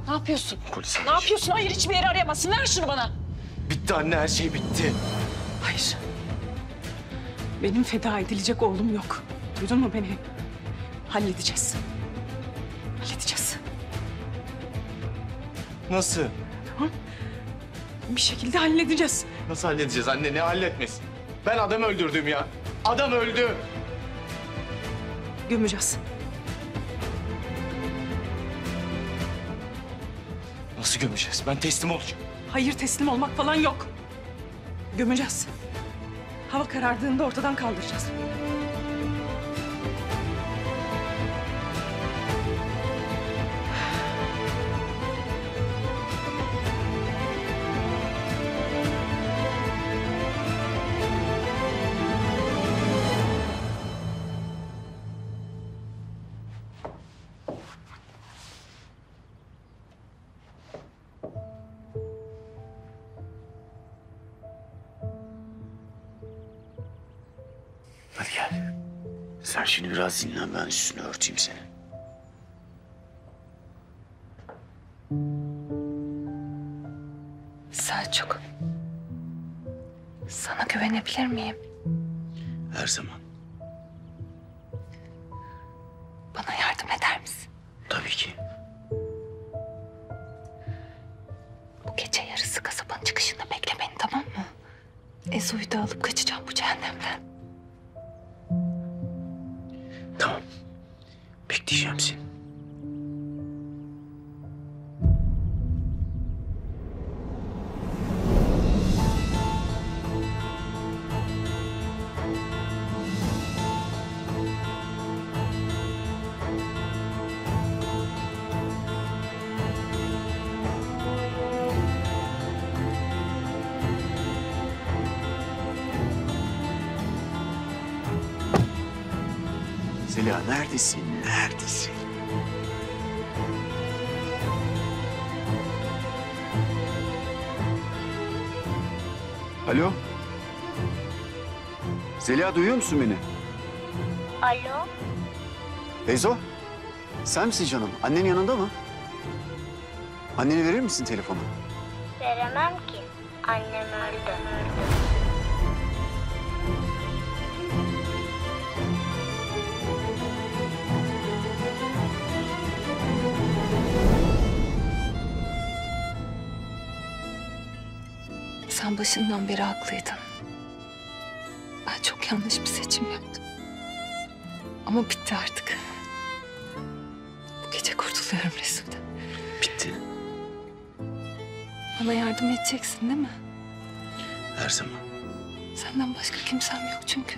Ne yapıyorsun? Polis. Ne yapıyorsun? Hayır, hiçbir yeri arayamazsın. Ver şunu bana. Bitti anne, her şey bitti. Hayır. Benim feda edilecek oğlum yok. Duydun mu beni? Halledeceğiz. Halledeceğiz. Nasıl? Tamam. Bir şekilde halledeceğiz. Nasıl halledeceğiz anne? Ne halletmesin? Ben adam öldürdüm ya. Adam öldü. Gömeceğiz. Nasıl gömeceğiz? Ben teslim olacağım. Hayır, teslim olmak falan yok. Gömeceğiz. Hava karardığında ortadan kaldıracağız. Hadi gel. Sen şimdi biraz dinlen, ben üstünü örteyim seni. Selçuk. Sana güvenebilir miyim? Her zaman. Bana yardım eder misin? Tabii ki. Bu gece yarısı kasabanın çıkışında bekle beni, tamam mı? Ezo'yu da alıp kaçacağım bu cehennemden. Tamam. Bekleyeceğim seni. Zeliha neredesin? Neredesin? Alo? Zeliha, duyuyor musun beni? Alo? Ezo? Sen misin canım? Annen yanında mı? Anneni verir misin telefonu? Veremem ki. Annem öldü. Sen başından beri haklıydın. Ben çok yanlış bir seçim yaptım. Ama bitti artık. Bu gece kurtuluyorum Resul'den. Bitti. Bana yardım edeceksin değil mi? Her zaman. Senden başka kimsem yok çünkü.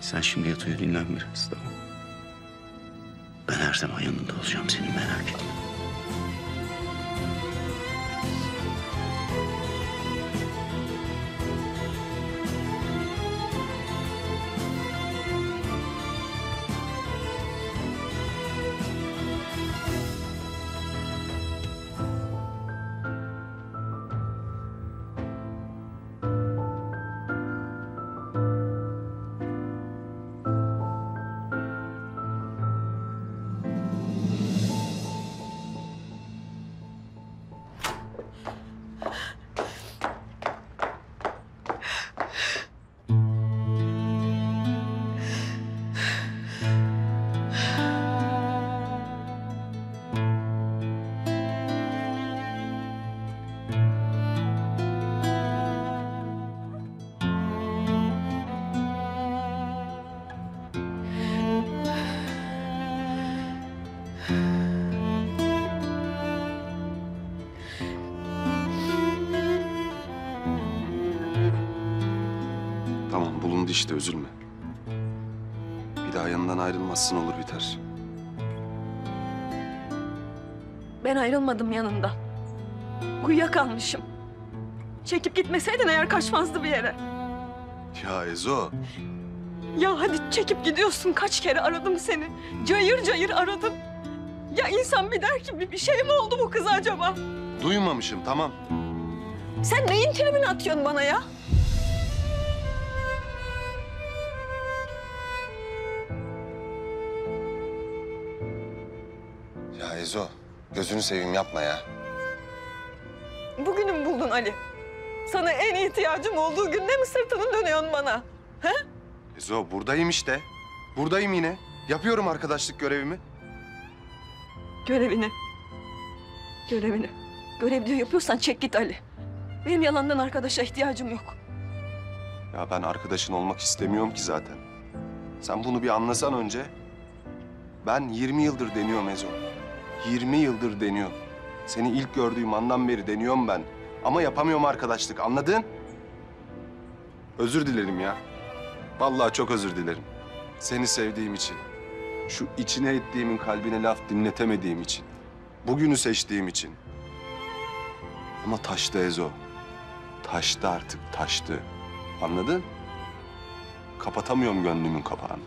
Sen şimdi yat uyu, dinlen biraz, tamam mı? Ben her zaman yanında olacağım, seni merak etme. Geçti işte, üzülme. Bir daha yanından ayrılmazsın, olur biter. Ben ayrılmadım yanından. Uyuyakalmışım. Çekip gitmeseydin eğer kaçmazdı bir yere. Ya Ezo. Ya hadi çekip gidiyorsun, kaç kere aradım seni. Cayır cayır aradım. Ya insan bir der ki bir şey mi oldu bu kıza acaba? Duymamışım, tamam. Sen neyin tribini atıyorsun bana ya? Ya Ezo, gözünü seveyim yapma ya. Bugünü mü buldun Ali? Sana en ihtiyacım olduğu günde mi sırtını dönüyorsun bana? He? Ezo, buradayım işte. Buradayım yine. Yapıyorum arkadaşlık görevimi. Görevini. Görev diyor yapıyorsan çek git Ali. Benim yalandan arkadaşa ihtiyacım yok. Ya ben arkadaşın olmak istemiyorum ki zaten. Sen bunu bir anlasan önce. Ben 20 yıldır deniyorum Ezo. 20 yıldır deniyorum. Seni ilk gördüğüm andan beri deniyorum ben. Ama yapamıyorum arkadaşlık, anladın? Özür dilerim ya. Vallahi çok özür dilerim. Seni sevdiğim için. Şu içine ettiğimin kalbine laf dinletemediğim için. Bugünü seçtiğim için. Ama taştı Ezo. Taştı artık, taştı. Anladın? Kapatamıyorum gönlümün kapağını.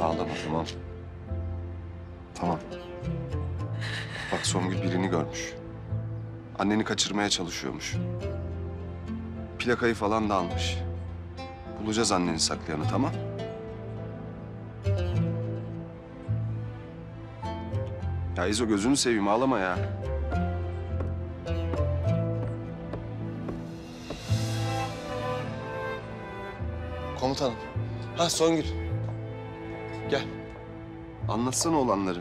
Ağlama, tamam. Tamam. Bak Songül birini görmüş. Anneni kaçırmaya çalışıyormuş. Plakayı falan da almış. Bulacağız anneni saklayanı, tamam? Ya Ezo gözünü seveyim, ağlama ya. Komutanım. Ha Songül. Gel. Anlatsana olanları.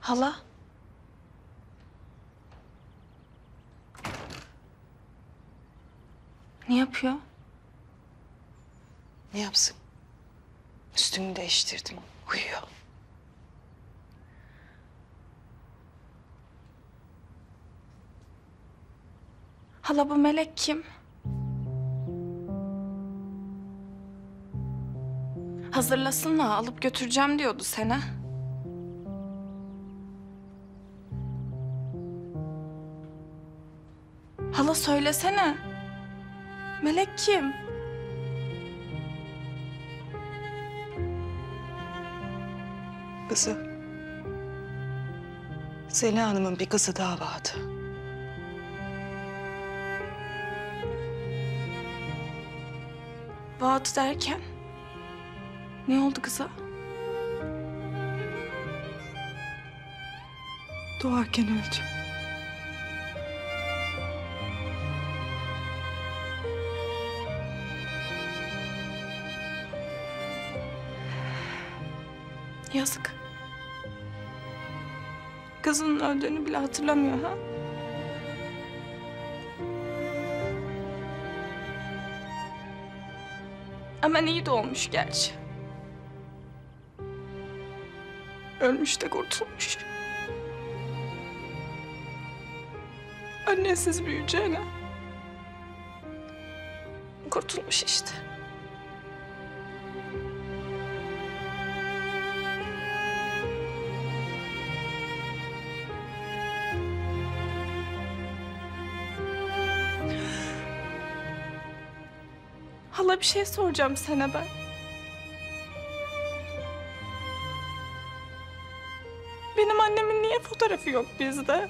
Hala? Ne yapıyor? Ne yapsın? Üstümü değiştirdim. Uyuyor. Hala bu Melek kim? Hazırlasana, alıp götüreceğim diyordu seni. Hala söylesene. Melek kim? Kızı. Zeliha Hanım'ın bir kızı daha vardı. Vardı derken? Ne oldu kıza? Doğarken öldü. Yazık. Kızının öldüğünü bile hatırlamıyor ha? Aman iyi de olmuş gerçi. Ölmüş de kurtulmuş. Annesiz büyüyeceğine. Kurtulmuş işte. Hala bir şey soracağım sana ben. Benim annemin niye fotoğrafı yok bizde?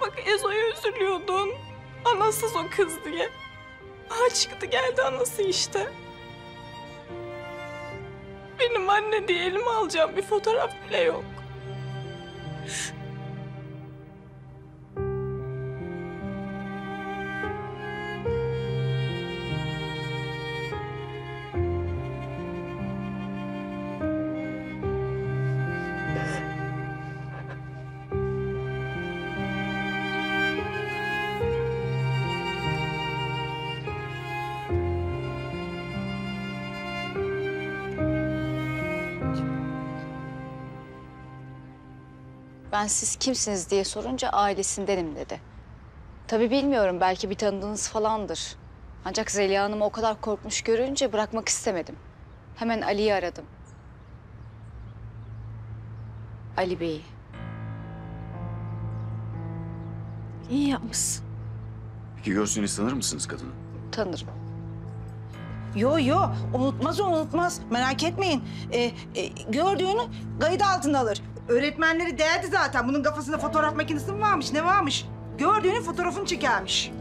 Bak Ezo'ya üzülüyordun. Anasız o kız diye. Aha çıktı geldi anası işte. Benim anne diye elime alacağım bir fotoğraf bile yok. Ben siz kimsiniz diye sorunca ailesindenim dedi. Tabii bilmiyorum, belki bir tanıdığınız falandır. Ancak Zeliha Hanım'ı o kadar korkmuş görünce bırakmak istemedim. Hemen Ali'yi aradım. Ali Bey'i. İyi yapmışsın. Peki görsünü tanır mısınız kadını? Tanırım. Yo unutmaz. Merak etmeyin. Gördüğünü kayıt altına alır. Öğretmenleri değerdi zaten. Bunun kafasında fotoğraf makinesi mi varmış, ne varmış? Gördüğünün fotoğrafını çekermiş.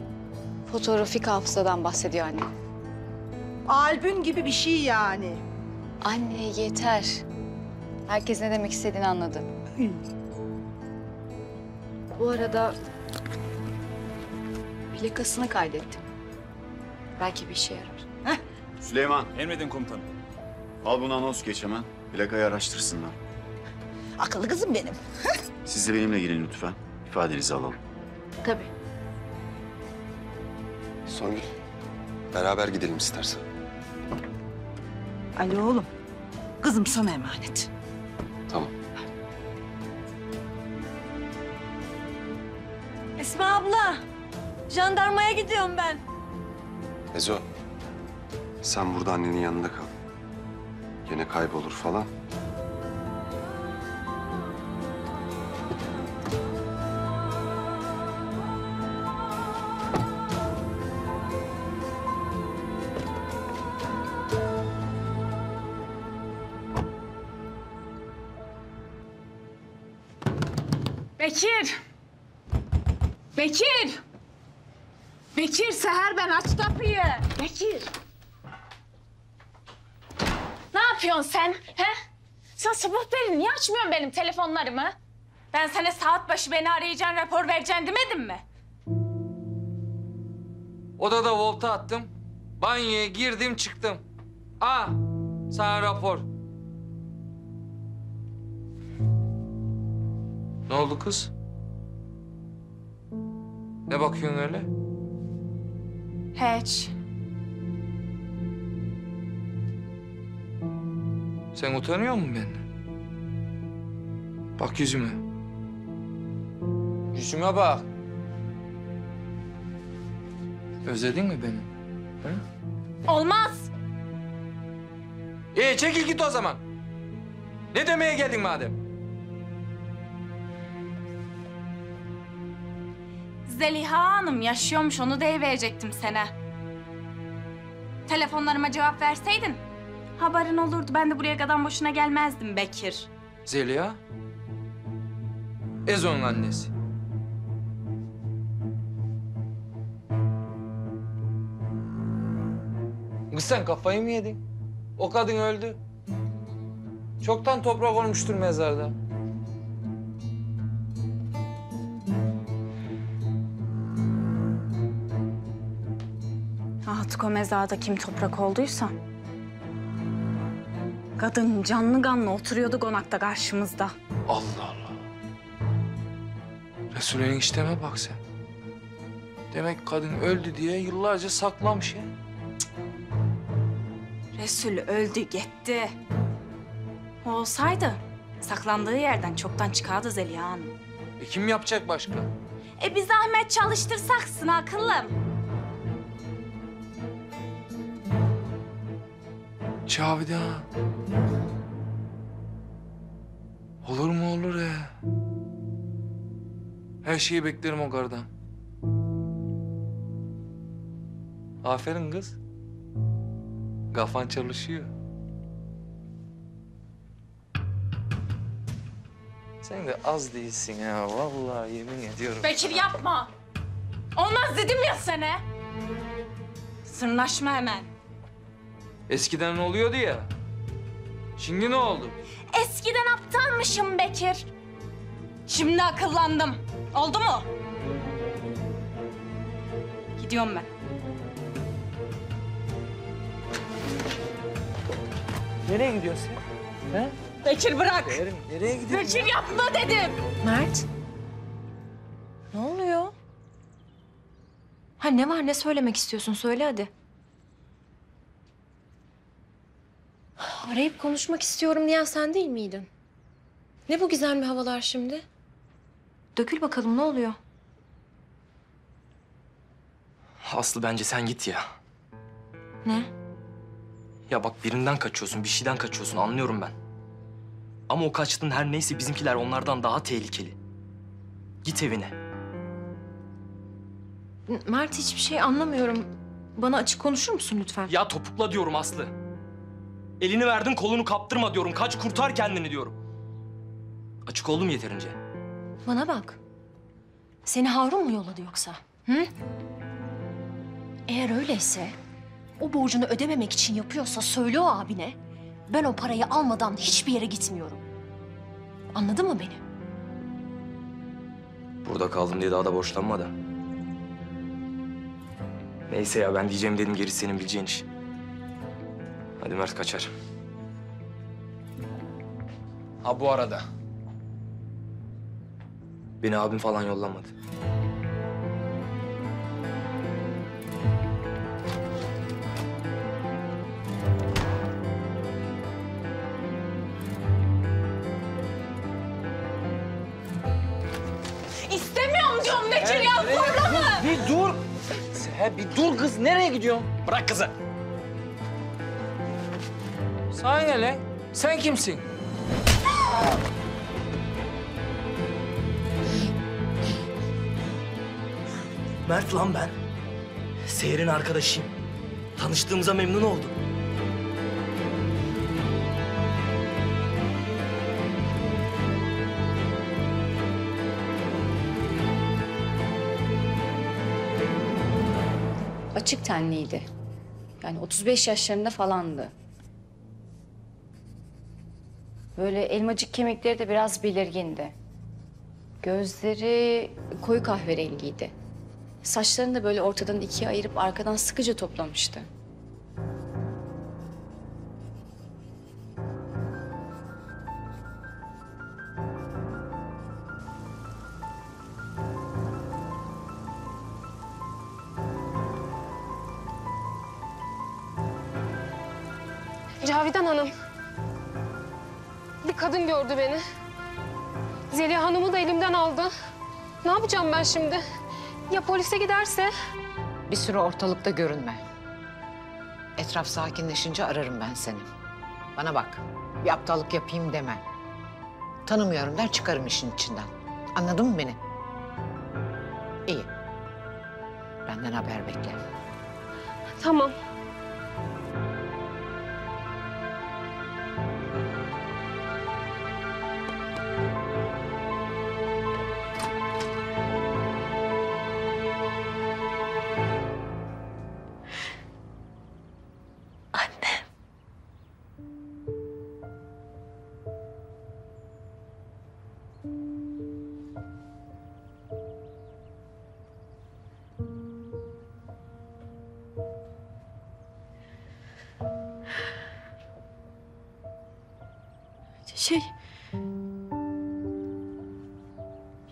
Fotoğrafik hafızadan bahsediyor anne. Albüm gibi bir şey yani. Anne yeter. Herkes ne demek istediğini anladı. Bu arada plakasını kaydettim. Belki bir işe yarar. Heh. Süleyman. Emredin komutanım. Al bunu anons geç hemen. Plakayı araştırsınlar. Akıllı kızım benim. Siz de benimle gelin lütfen. İfadenizi alalım. Tabii. Songül, beraber gidelim istersen. Ali oğlum, kızım sana emanet. Tamam. Esma abla, jandarmaya gidiyorum ben. Ezo, sen burada annenin yanında kal. Yine kaybolur falan. Bekir, Seher ben, aç kapıyı. Bekir. Ne yapıyorsun sen, he? Sen sabah beri niye açmıyorsun benim telefonlarımı? Ben sana saat başı beni arayacaksın, rapor vereceksin demedim mi? Odada volta attım, banyoya girdim çıktım. Aa, sana rapor. Ne oldu kız? Ne bakıyorsun öyle? Hiç. Sen utanıyor musun benden? Bak yüzüme. Yüzüme bak. Özledin mi beni? Ha? Olmaz. Çekil git o zaman. Ne demeye geldin madem? Zeliha Hanım yaşıyormuş, onu deyiverecektim sana. Telefonlarıma cevap verseydin haberin olurdu. Ben de buraya kadar boşuna gelmezdim Bekir. Zeliha? Ezo'nun annesi. Kız sen kafayı mı yedin? O kadın öldü. Çoktan toprak olmuştur mezarda. Artık o mezarda kim toprak olduysa... kadın canlı kanlı oturuyordu konakta karşımızda. Allah Allah. Resul'ün işleme bak sen. Demek kadın öldü diye yıllarca saklamış ya. Cık. Resul öldü gitti. O olsaydı saklandığı yerden çoktan çıkardı Zeliha Hanım. Kim yapacak başka? Bir zahmet çalıştırsaksın akıllım. Cavide ha. Olur mu olur ya. Her şeyi beklerim o kardan. Aferin kız. Kafan çalışıyor. Sen de az değilsin ha. Vallahi yemin ediyorum. Bekir sana. Yapma. Olmaz dedim ya sana. Sırnaşma hemen. Eskiden ne oluyordu ya? Şimdi ne oldu? Eskiden aptalmışım Bekir. Şimdi akıllandım. Oldu mu? Gidiyorum ben. Nereye gidiyorsun sen? He? Bekir bırak. Değerim, nereye gidiyorsun? Bekir yapma dedim. Mert. Ne oluyor? Ha ne var, ne söylemek istiyorsun? Söyle hadi. Arayıp konuşmak istiyorum diyen sen değil miydin? Ne bu gizemli havalar şimdi? Dökül bakalım, ne oluyor? Aslı bence sen git ya. Ne? Ya bak, birinden kaçıyorsun, bir şeyden kaçıyorsun, anlıyorum ben. Ama o kaçtığın her neyse bizimkiler onlardan daha tehlikeli. Git evine. Mert, hiçbir şey anlamıyorum. Bana açık konuşur musun lütfen? Ya topukla diyorum Aslı. Elini verdin, kolunu kaptırma diyorum. Kaç, kurtar kendini diyorum. Açık oldum yeterince. Bana bak. Seni Harun mu yolladı yoksa? Hı? Eğer öyleyse, o borcunu ödememek için yapıyorsa söyle o abine. Ben o parayı almadan hiçbir yere gitmiyorum. Anladın mı beni? Burada kaldım diye daha da borçlanma da. Neyse ya, ben diyeceğim dedim, gerisi senin bileceğin iş. Hadi Mert kaçar. Ha bu arada. Beni abim falan yollamadı. İstemiyorum diyorum Bekir ya, zorlama! Bir dur! Seher bir dur kız, nereye gidiyorsun? Bırak kızı! Sahi ne lan? Sen kimsin? Mert lan ben. Seher'in arkadaşıyım. Tanıştığımıza memnun oldum. Açık tenliydi. Yani 35 yaşlarında falandı. Böyle elmacık kemikleri de biraz belirgindi. Gözleri koyu kahverengiydi. Saçlarını da böyle ortadan ikiye ayırıp arkadan sıkıca toplamıştı. Cavidan Hanım. Bir kadın gördü beni. Zeliha Hanım'ı da elimden aldı. Ne yapacağım ben şimdi? Ya polise giderse? Bir süre ortalıkta görünme. Etraf sakinleşince ararım ben seni. Bana bak, bir aptallık yapayım deme. Tanımıyorum der, çıkarım işin içinden. Anladın mı beni? İyi. Benden haber bekle. Tamam.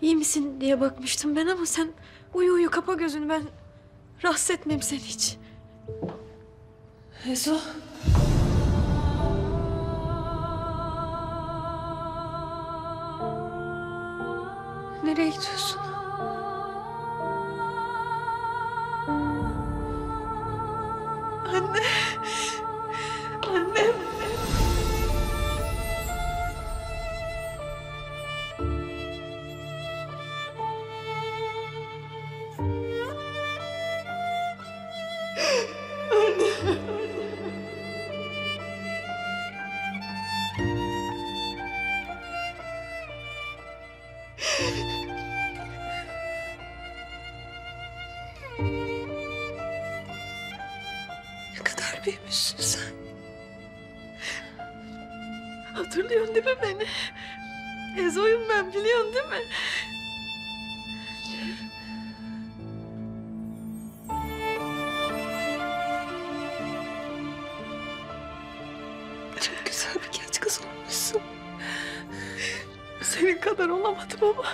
İyi misin diye bakmıştım ben ama sen uyu kapa gözünü, ben rahatsız etmeyeyim seni hiç. Ezo. Nereye gidiyorsun? Anne. Annem. Ne kadar büyümüşsün sen. Hatırlıyorsun değil mi beni? Ezo'yum ben, biliyorsun değil mi? Çok güzel bir genç kız olmuşsun. Senin kadar olamadım ama...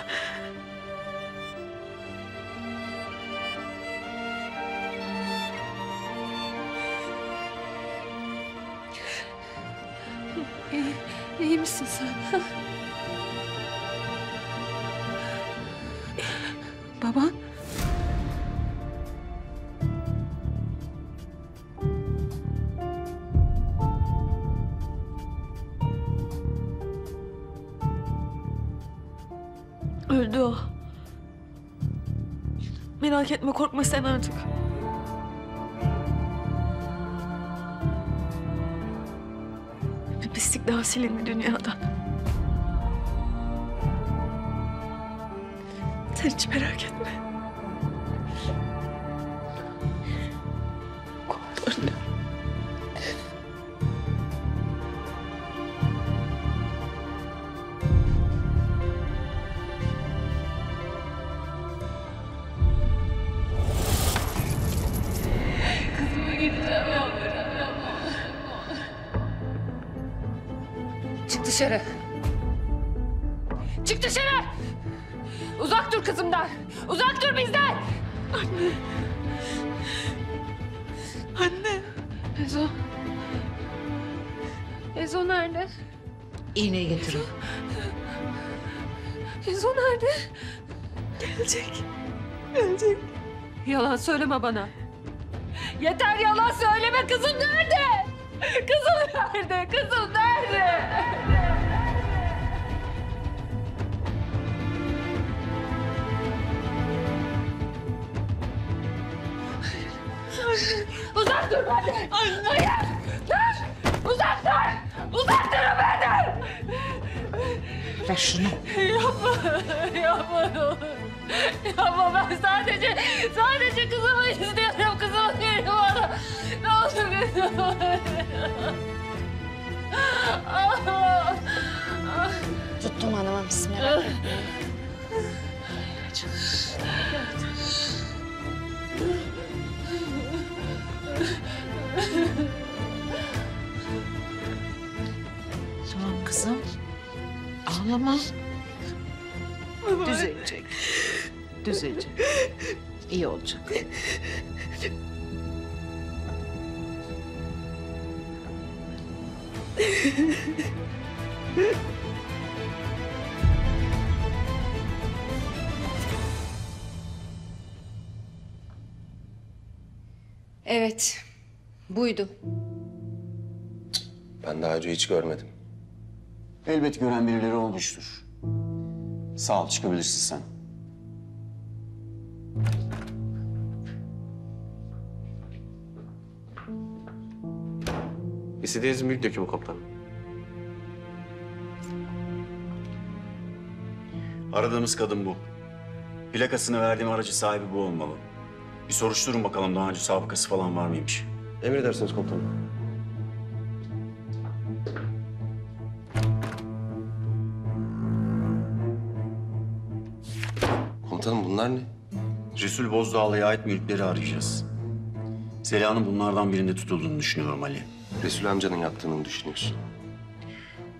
İyi misin sen? Baban? Öldü o. Merak etme, korkma sen artık. Bir pislik daha silindi dünyadan. Sen hiç merak etme. Korkma anne. Çık dışarı! Çık dışarı! Uzak dur kızımdan! Uzak dur bizden! Anne! Anne! Ezo! Ezo nerede? İğneyi getirin. Ezo nerede? Gelecek. Gelecek. Yalan söyleme bana. Yeter yalan söyleme! Kızım nerede? Kızım nerede? Kızım nerede? Uzak dur benden! Hayır! Dur! Uzak dur! Uzak durun benden! Ver şunu. Yapma! Yapma! Yapma! Ben sadece kızımı istiyorum. Kızımı verin bana. Ne oldu kızımı? Tuttum anamam. Bismillahirrahmanirrahim. Tamam kızım. Ağlama. Düzelecek. Düzelecek. İyi olacak. Evet. Buydu. Ben daha önce hiç görmedim. Elbet gören birileri olmuştur. Sağ ol, çıkabilirsin sen. İstediğiniz mülk dökümü komutanım. Aradığımız kadın bu. Plakasını verdiğim aracı sahibi bu olmalı. Bir soruşturun bakalım, daha önce sabıkası falan var mıymış? Emredersiniz komutanım. Komutanım bunlar ne? Resul Bozdağlı'ya ait mülkleri arayacağız. Sela'nın bunlardan birinde tutulduğunu düşünüyorum Ali. Resul amcanın yaptığını mı düşünüyorsun?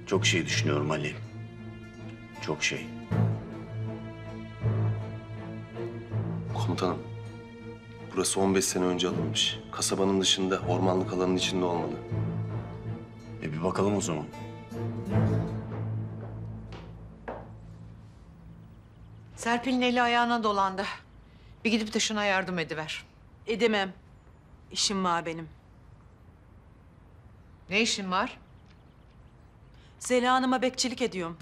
Çok şey düşünüyorum Ali. Çok şey. Komutanım. Burası 15 sene önce alınmış. Kasabanın dışında, ormanlık alanın içinde olmalı. Bir bakalım o zaman. Serpil'in eli ayağına dolandı. Bir gidip de şuna yardım ediver. Edemem. İşim var benim. Ne işin var? Zeliha Hanım'a bekçilik ediyorum.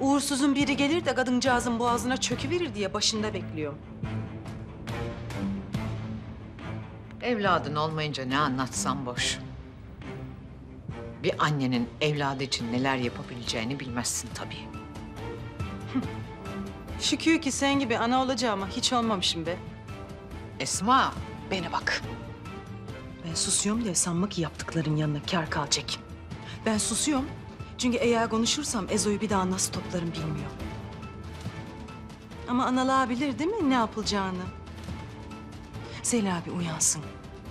Uğursuzun biri gelir de kadıncağızın boğazına çöküverir diye başında bekliyorum. Evladın olmayınca ne anlatsam boş. Bir annenin evladı için neler yapabileceğini bilmezsin tabii. Şükür ki sen gibi ana olacağıma hiç olmamışım be. Esma, bana bak. Ben susuyorum diye sanma ki yaptıkların yanına kâr kalacak. Ben susuyorum, Çünkü eğer konuşursam Ezo'yu bir daha nasıl toplarım bilmiyorum. Ama analar bilir değil mi ne yapılacağını? Zeyla bir uyansın,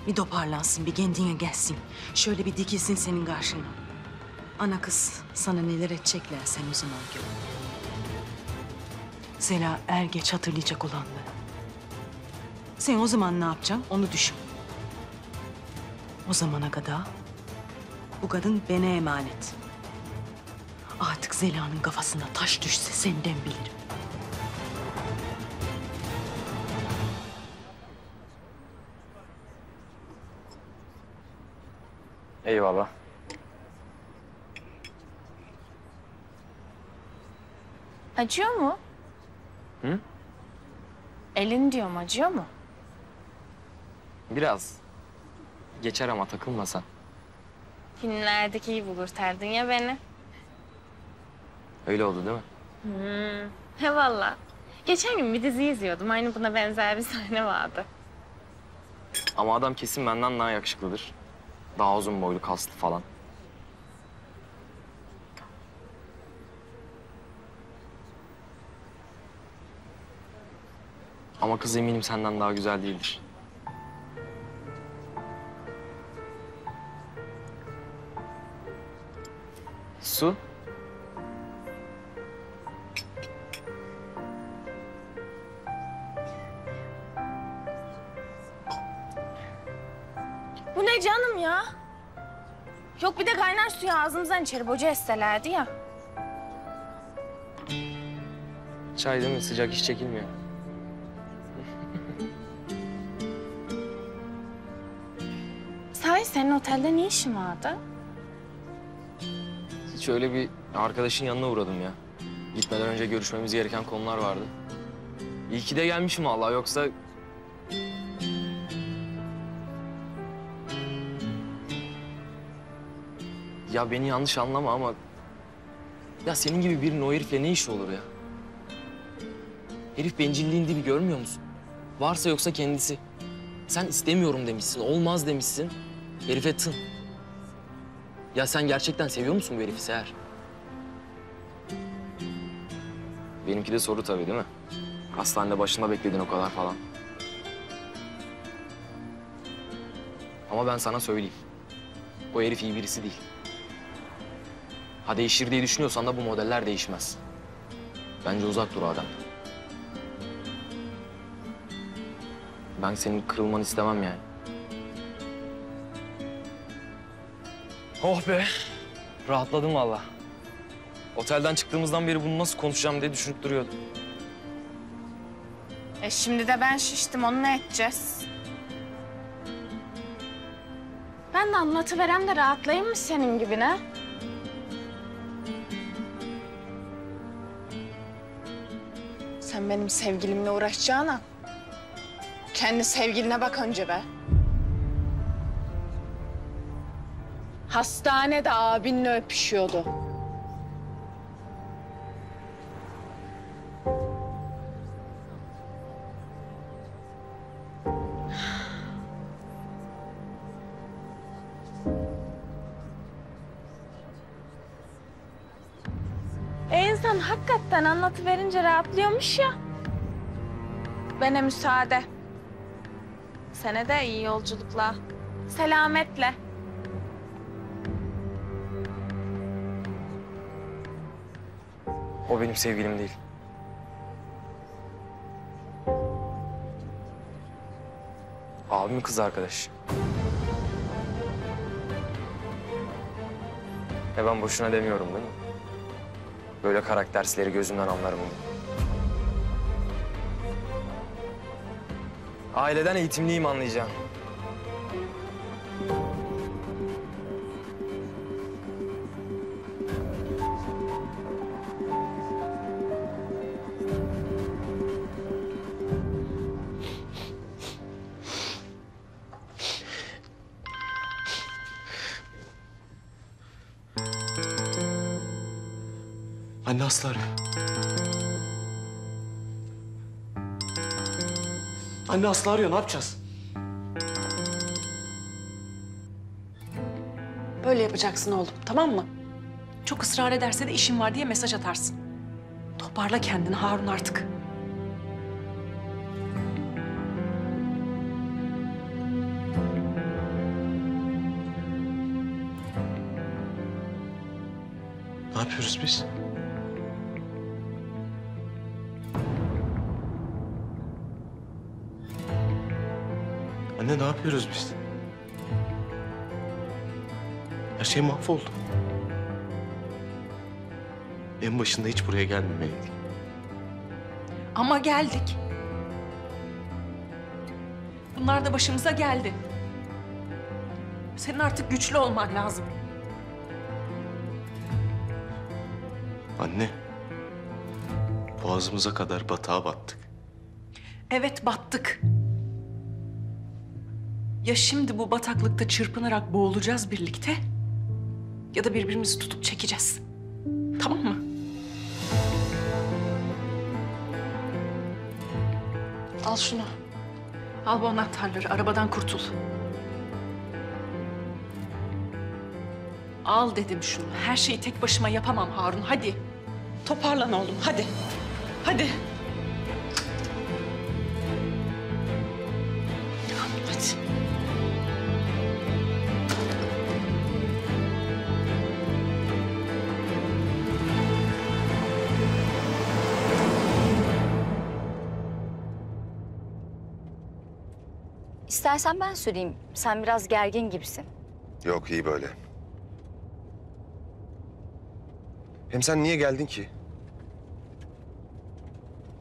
bir toparlansın, bir kendine gelsin. Şöyle bir dikilsin senin karşına. Ana kız sana neler edecekler sen o zaman gör. Zeyla er geç hatırlayacak olanları. Sen o zaman ne yapacaksın onu düşün. O zamana kadar bu kadın bana emanet. Artık Zeliha'nın kafasına taş düşse senden bilirim. Eyvallah. Acıyor mu? Hı? Elin diyorum acıyor mu? Biraz. Geçer ama takılma sen. Filmlerdeki gibi kurtardın ya beni. Öyle oldu değil mi? He valla. Geçen gün bir dizi izliyordum. Aynı buna benzer bir sahne vardı. Ama adam kesin benden daha yakışıklıdır. Daha uzun boylu, kaslı falan. Ama kız eminim senden daha güzel değildir. Su. Bu ne canım ya? Yok bir de kaynar suyu ağzımızdan içeri boca etselerdi ya. Çay değil mi? Sıcak hiç çekilmiyor. Sahi senin otelde ne işin vardı? Hiç öyle bir arkadaşın yanına uğradım ya. Gitmeden önce görüşmemiz gereken konular vardı. İyi ki de gelmişim vallahi yoksa... Ya beni yanlış anlama ama... Ya senin gibi birinin o herifle ne işi olur ya? Herif bencilliğin dibi görmüyor musun? Varsa yoksa kendisi. Sen istemiyorum demişsin, olmaz demişsin. Herife tın. Ya sen gerçekten seviyor musun bu herifi Seher? Benimki de soru tabii değil mi? Hastanede başında bekledin o kadar falan. Ama ben sana söyleyeyim. O herif iyi birisi değil. Ha değişir diye düşünüyorsan da bu modeller değişmez. Bence uzak dur o adam. Ben senin kırılmanı istemem yani. Oh be! Rahatladım valla. Otelden çıktığımızdan beri bunu nasıl konuşacağım diye düşünüp duruyordum. E şimdi de ben şiştim, onu ne edeceğiz? Ben de anlatıverem de rahatlayayım mı senin gibine? Sen benim sevgilimle uğraşacağına... Kendi sevgiline bak önce be. Hastanede abinle öpüşüyordu. İnsan hakikaten anlatıverince rahatlıyormuş ya. Bana müsaade. Sana da iyi yolculukla. Selametle. O benim sevgilim değil. Abimin kız arkadaşı. E ben boşuna demiyorum değil mi? Böyle karaktersleri gözümden anlarım onu. Aileden eğitimliyim anlayacağım. Anne Aslı arıyor. Anne Aslı arıyor, ne yapacağız? Böyle yapacaksın oğlum, tamam mı? Çok ısrar ederse de işim var diye mesaj atarsın. Toparla kendini Harun artık. Ne yapıyoruz biz? Anne ne yapıyoruz biz? Her şey mahvoldu. En başında hiç buraya gelmemeliydik. Ama geldik. Bunlar da başımıza geldi. Senin artık güçlü olman lazım. Anne, boğazımıza kadar batağa battık. Evet, battık. Ya şimdi bu bataklıkta çırpınarak boğulacağız birlikte... ...ya da birbirimizi tutup çekeceğiz. Tamam mı? Al şunu. Al bu anahtarları, arabadan kurtul. Al dedim şunu. Her şeyi tek başıma yapamam Harun. Hadi. Toparlan oğlum. Hadi. Hadi. İstersen ben söyleyeyim. Sen biraz gergin gibisin. Yok, iyi böyle. Hem sen niye geldin ki?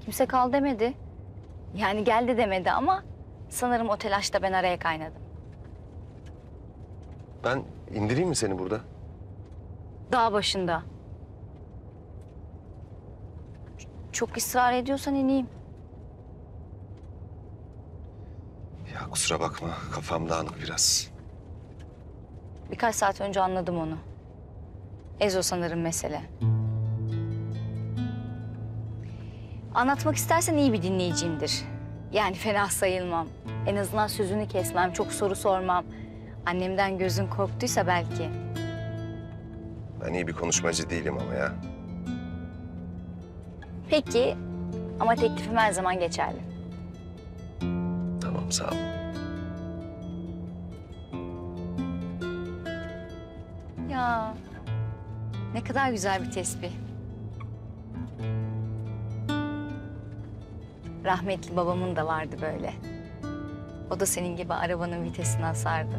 Kimse kal demedi. Yani geldi demedi ama sanırım o telaşta ben araya kaynadım. Ben indireyim mi seni burada? Dağ başında. Çok ısrar ediyorsan ineyim. Ya kusura bakma, kafam dağınık biraz. Birkaç saat önce anladım onu. Ezo sanırım mesele. Anlatmak istersen iyi bir dinleyiciyimdir. Yani fena sayılmam. En azından sözünü kesmem, çok soru sormam. Annemden gözün korktuysa belki. Ben iyi bir konuşmacı değilim ama ya. Peki, ama teklifim her zaman geçerli. Tamam, sağ ol. Ya... Ne kadar güzel bir tesbih. Rahmetli babamın da vardı böyle. O da senin gibi arabanın vitesini asardı.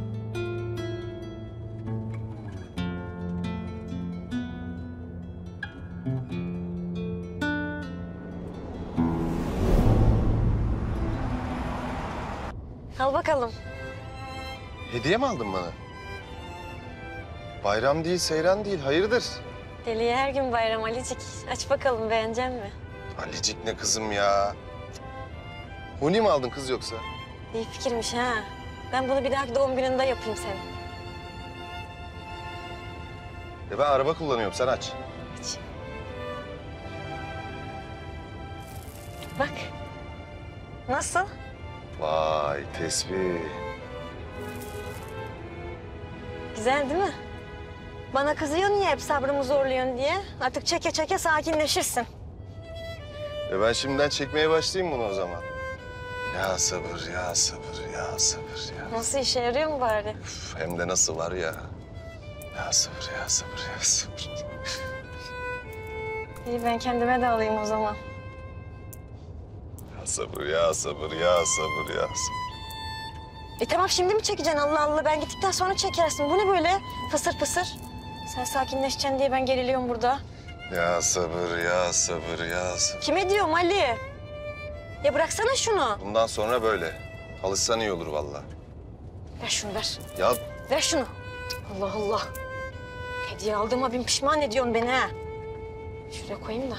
Al bakalım. Hediye mi aldın bana? Bayram değil, seyran değil. Hayırdır? Deliye her gün bayram Alicik. Aç bakalım, beğenecek mi? Alicik ne kızım ya? Huni mi aldın kız yoksa? İyi fikirmiş ha. Ben bunu bir dahaki doğum gününde yapayım senin. Ya ben araba kullanıyorum, sen aç. Aç. Bak. Nasıl? Vay tesbih. Güzel değil mi? Bana kızıyorsun ya hep sabrımı zorluyorsun diye. Artık çeke çeke sakinleşirsin. Ben şimdiden çekmeye başlayayım bunu o zaman. Ya sabır, ya sabır, ya sabır ya. Nasıl, işe yarıyor mu bari? Üf, hem de nasıl var ya. Ya sabır, ya sabır, ya sabır. İyi, ben kendime de alayım o zaman. Ya sabır, ya sabır, ya sabır, ya sabır. Tamam, şimdi mi çekeceksin? Allah Allah, ben gittikten sonra çekersin. Bu ne böyle fısır fısır? Sen sakinleşeceksin diye ben geriliyorum burada. Ya sabır, ya sabır, ya sabır. Kime diyorum Ali? Ya bıraksana şunu. Bundan sonra böyle. Alışsan iyi olur vallahi. Ver şunu, ver. Ya. Ver şunu. Allah Allah. Hediye aldığıma bin pişman ediyorsun beni ha. Şuraya koyayım da.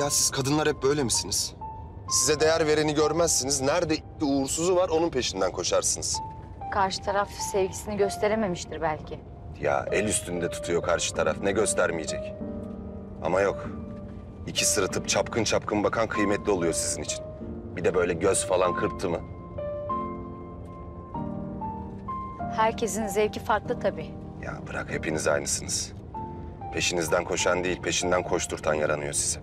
Ya siz kadınlar hep böyle misiniz? Size değer vereni görmezsiniz. Nerede uğursuzu var onun peşinden koşarsınız. Karşı taraf sevgisini gösterememiştir belki. Ya el üstünde tutuyor karşı taraf. Ne göstermeyecek? Ama yok. İki sırıtıp çapkın çapkın bakan kıymetli oluyor sizin için. Bir de böyle göz falan kırptı mı? Herkesin zevki farklı tabii. Ya bırak, hepiniz aynısınız. Peşinizden koşan değil, peşinden koşturtan yaranıyor size.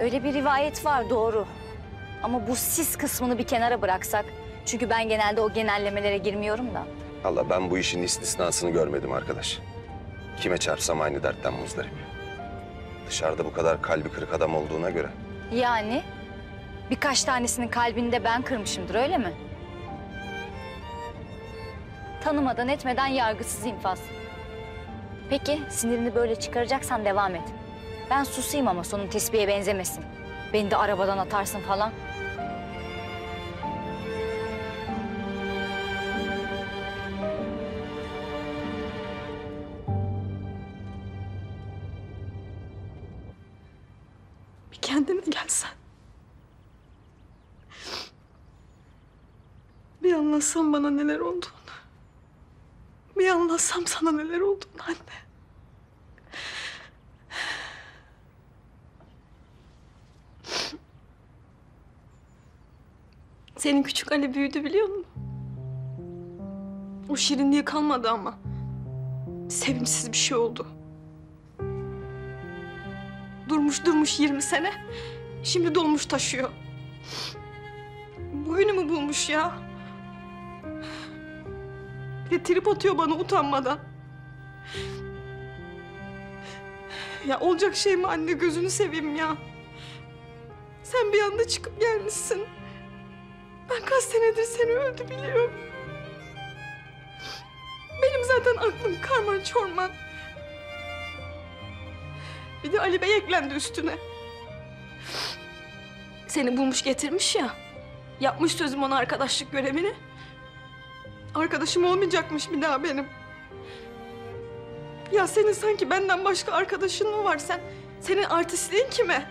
Öyle bir rivayet var, doğru. Ama bu siz kısmını bir kenara bıraksak... Çünkü ben genelde o genellemelere girmiyorum da. Vallahi ben bu işin istisnasını görmedim arkadaş. Kime çarpsam aynı dertten muzdarip. Dışarıda bu kadar kalbi kırık adam olduğuna göre. Yani birkaç tanesinin kalbini de ben kırmışımdır, öyle mi? Tanımadan etmeden yargısız infaz. Peki sinirini böyle çıkaracaksan devam et. Ben susayım ama sonun tesbihe benzemesin. Beni de arabadan atarsın falan. Bir kendine gelsen. Bir anlatsam bana neler olduğunu. Bir anlatsam sana neler olduğunu anne. Senin küçük Ali büyüdü, biliyor musun? O şirinliği kalmadı ama. Sevimsiz bir şey oldu. Durmuş 20 sene. Şimdi dolmuş taşıyor. Boyunu mu bulmuş ya? Bir de trip atıyor bana utanmadan. Ya olacak şey mi anne, gözünü seveyim ya. Sen bir anda çıkıp gelmişsin. Ben kaç senedir seni öldü biliyorum. Benim zaten aklım karman çorman. Bir de Ali Bey eklendi üstüne. Seni bulmuş getirmiş ya. Yapmış sözüm ona arkadaşlık görevini. Arkadaşım olmayacakmış bir daha benim. Ya senin sanki benden başka arkadaşın mı var sen? Senin artistliğin kime?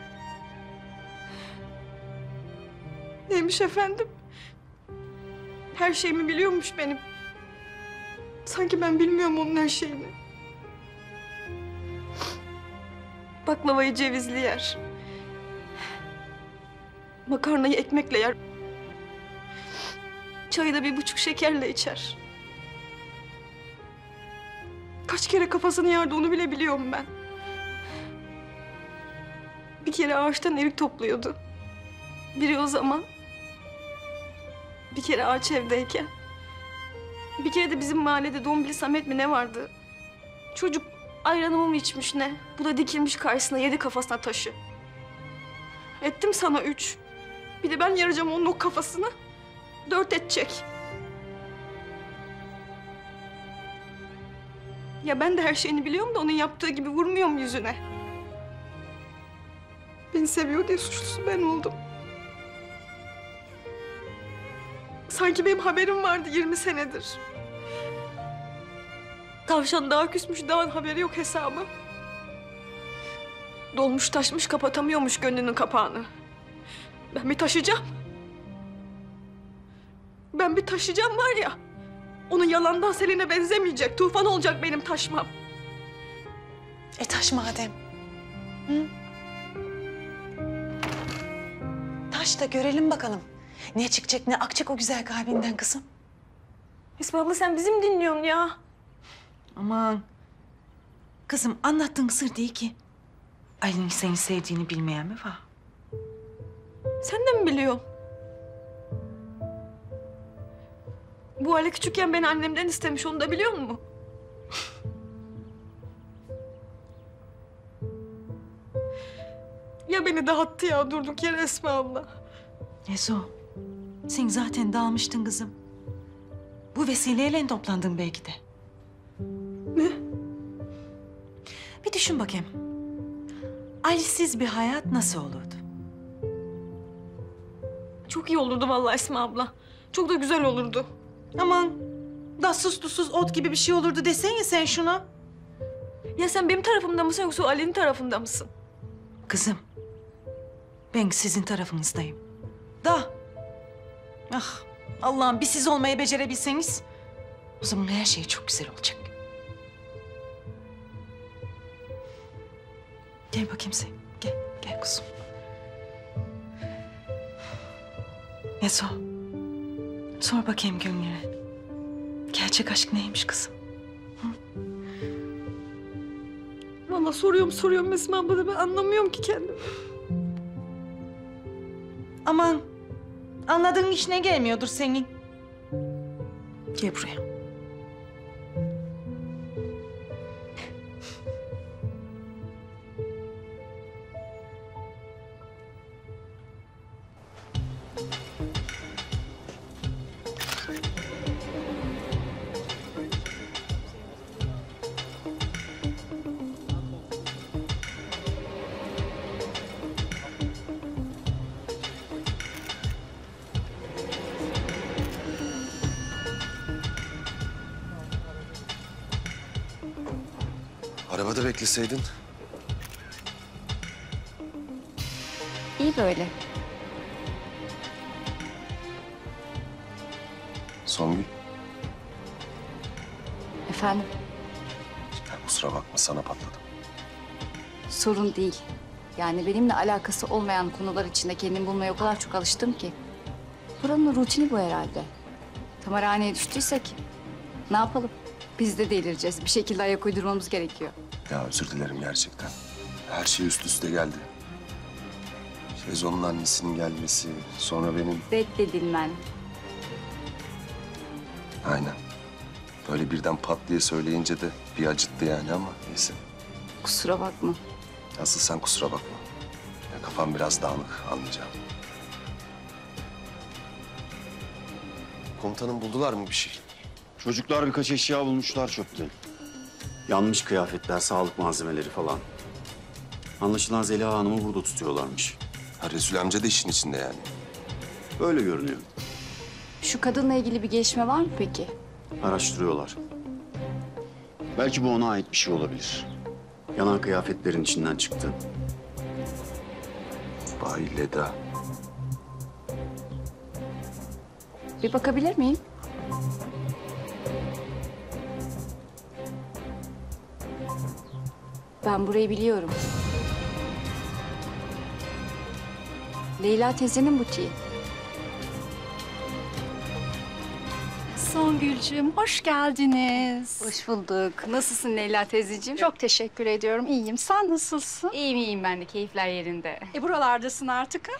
Neymiş efendim? Her şeyimi biliyormuş benim. Sanki ben bilmiyorum onun her şeyini. Baklavayı cevizli yer. Makarnayı ekmekle yer. Çayı da 1,5 şekerle içer. Kaç kere kafasını yardı onu bile biliyorum ben. Bir kere ağaçtan erik topluyordu. Biri o zaman. Bir kere ağaç evdeyken. Bir kere de bizim mahallede Dombili Samet mi ne vardı? Çocuk ayranımı mı içmiş ne? Bu da dikilmiş karşısına, yedi kafasına taşı. Ettim sana 3. Bir de ben yaracağım onun o kafasını. 4 edecek. Ya ben de her şeyini biliyorum da onun yaptığı gibi vurmuyorum yüzüne. Beni seviyor diye suçlusu ben oldum. Sanki benim haberim vardı 20 senedir. Tavşan daha küsmüş, daha haberi yok hesabı. Dolmuş taşmış, kapatamıyormuş gönlünün kapağını. Ben bir taşıyacağım. Ben bir taşıyacağım var ya. Onun yalandan seline benzemeyecek. Tufan olacak benim taşmam. E taş madem. Hı? Taş da görelim bakalım. Ne çıkacak, ne akacak o güzel kalbinden kızım? Esma abla sen bizim dinliyorsun ya. Aman. Kızım anlattığın sır değil ki. Ali'nin seni sevdiğini bilmeyen mi var? Sen de mi biliyorsun? Bu Ali küçükken beni annemden istemiş, onu da biliyor musun? Ya beni dağıttı ya durduk yere Esma abla. Nezo, sen zaten dağılmıştın kızım. Bu vesileyle toplandın belki de. Ne? Bir düşün bakayım. Ali'siz bir hayat nasıl olurdu? Çok iyi olurdu vallahi Esma abla. Çok da güzel olurdu. Aman, dassız tuzsuz ot gibi bir şey olurdu desene sen şuna. Ya sen benim tarafımda mısın yoksa Ali'nin tarafında mısın? Kızım, ben sizin tarafınızdayım. Da. Ah, Allah'ım bir siz olmayı becerebilseniz o zaman her şey çok güzel olacak. Gel bakayım sen. Gel, gel kuzum. Ne sor? Sor bakayım Gülnur'a. Gerçek aşk neymiş kızım? Hı? Valla soruyorum Esma abla, ben anlamıyorum ki kendimi. Aman, anladığın işine gelmiyordur senin. Gel buraya. Arabada bekleseydin. İyi böyle. Songül. Efendim? Kusura bakma, sana patladım. Sorun değil. Yani benimle alakası olmayan konular içinde kendimi bulmaya o kadar çok alıştım ki. Buranın rutini bu herhalde. Tamarhaneye düştüysek ne yapalım? Biz de delireceğiz. Bir şekilde ayak uydurmamız gerekiyor. Ya özür dilerim gerçekten. Her şey üst üste geldi. Şezon'un annesinin gelmesi, sonra benim... Reddedilmen. Aynen. Böyle birden pat diye söyleyince de bir acıttı yani ama neyse. Kusura bakma. Asıl sen kusura bakma. Ya kafam biraz dağınık, anlayacağım. Komutanım buldular mı bir şey? Çocuklar birkaç eşya bulmuşlar çöpten. Yanmış kıyafetler, sağlık malzemeleri falan. Anlaşılan Zeliha Hanım'ı burada tutuyorlarmış. Ha, Resul amca da işin içinde yani. Öyle görünüyor. Şu kadınla ilgili bir gelişme var mı peki? Araştırıyorlar. Belki bu ona ait bir şey olabilir. Yanan kıyafetlerin içinden çıktı. Vay Leda. Bir bakabilir miyim? Ben burayı biliyorum. Leyla teyzenin butiği. Songül'cüğüm hoş geldiniz. Hoş bulduk. Nasılsın Leyla teyzeciğim? Çok teşekkür ediyorum. İyiyim. Sen nasılsın? İyiyim, iyiyim ben de. Keyifler yerinde. Buralardasın artık ha?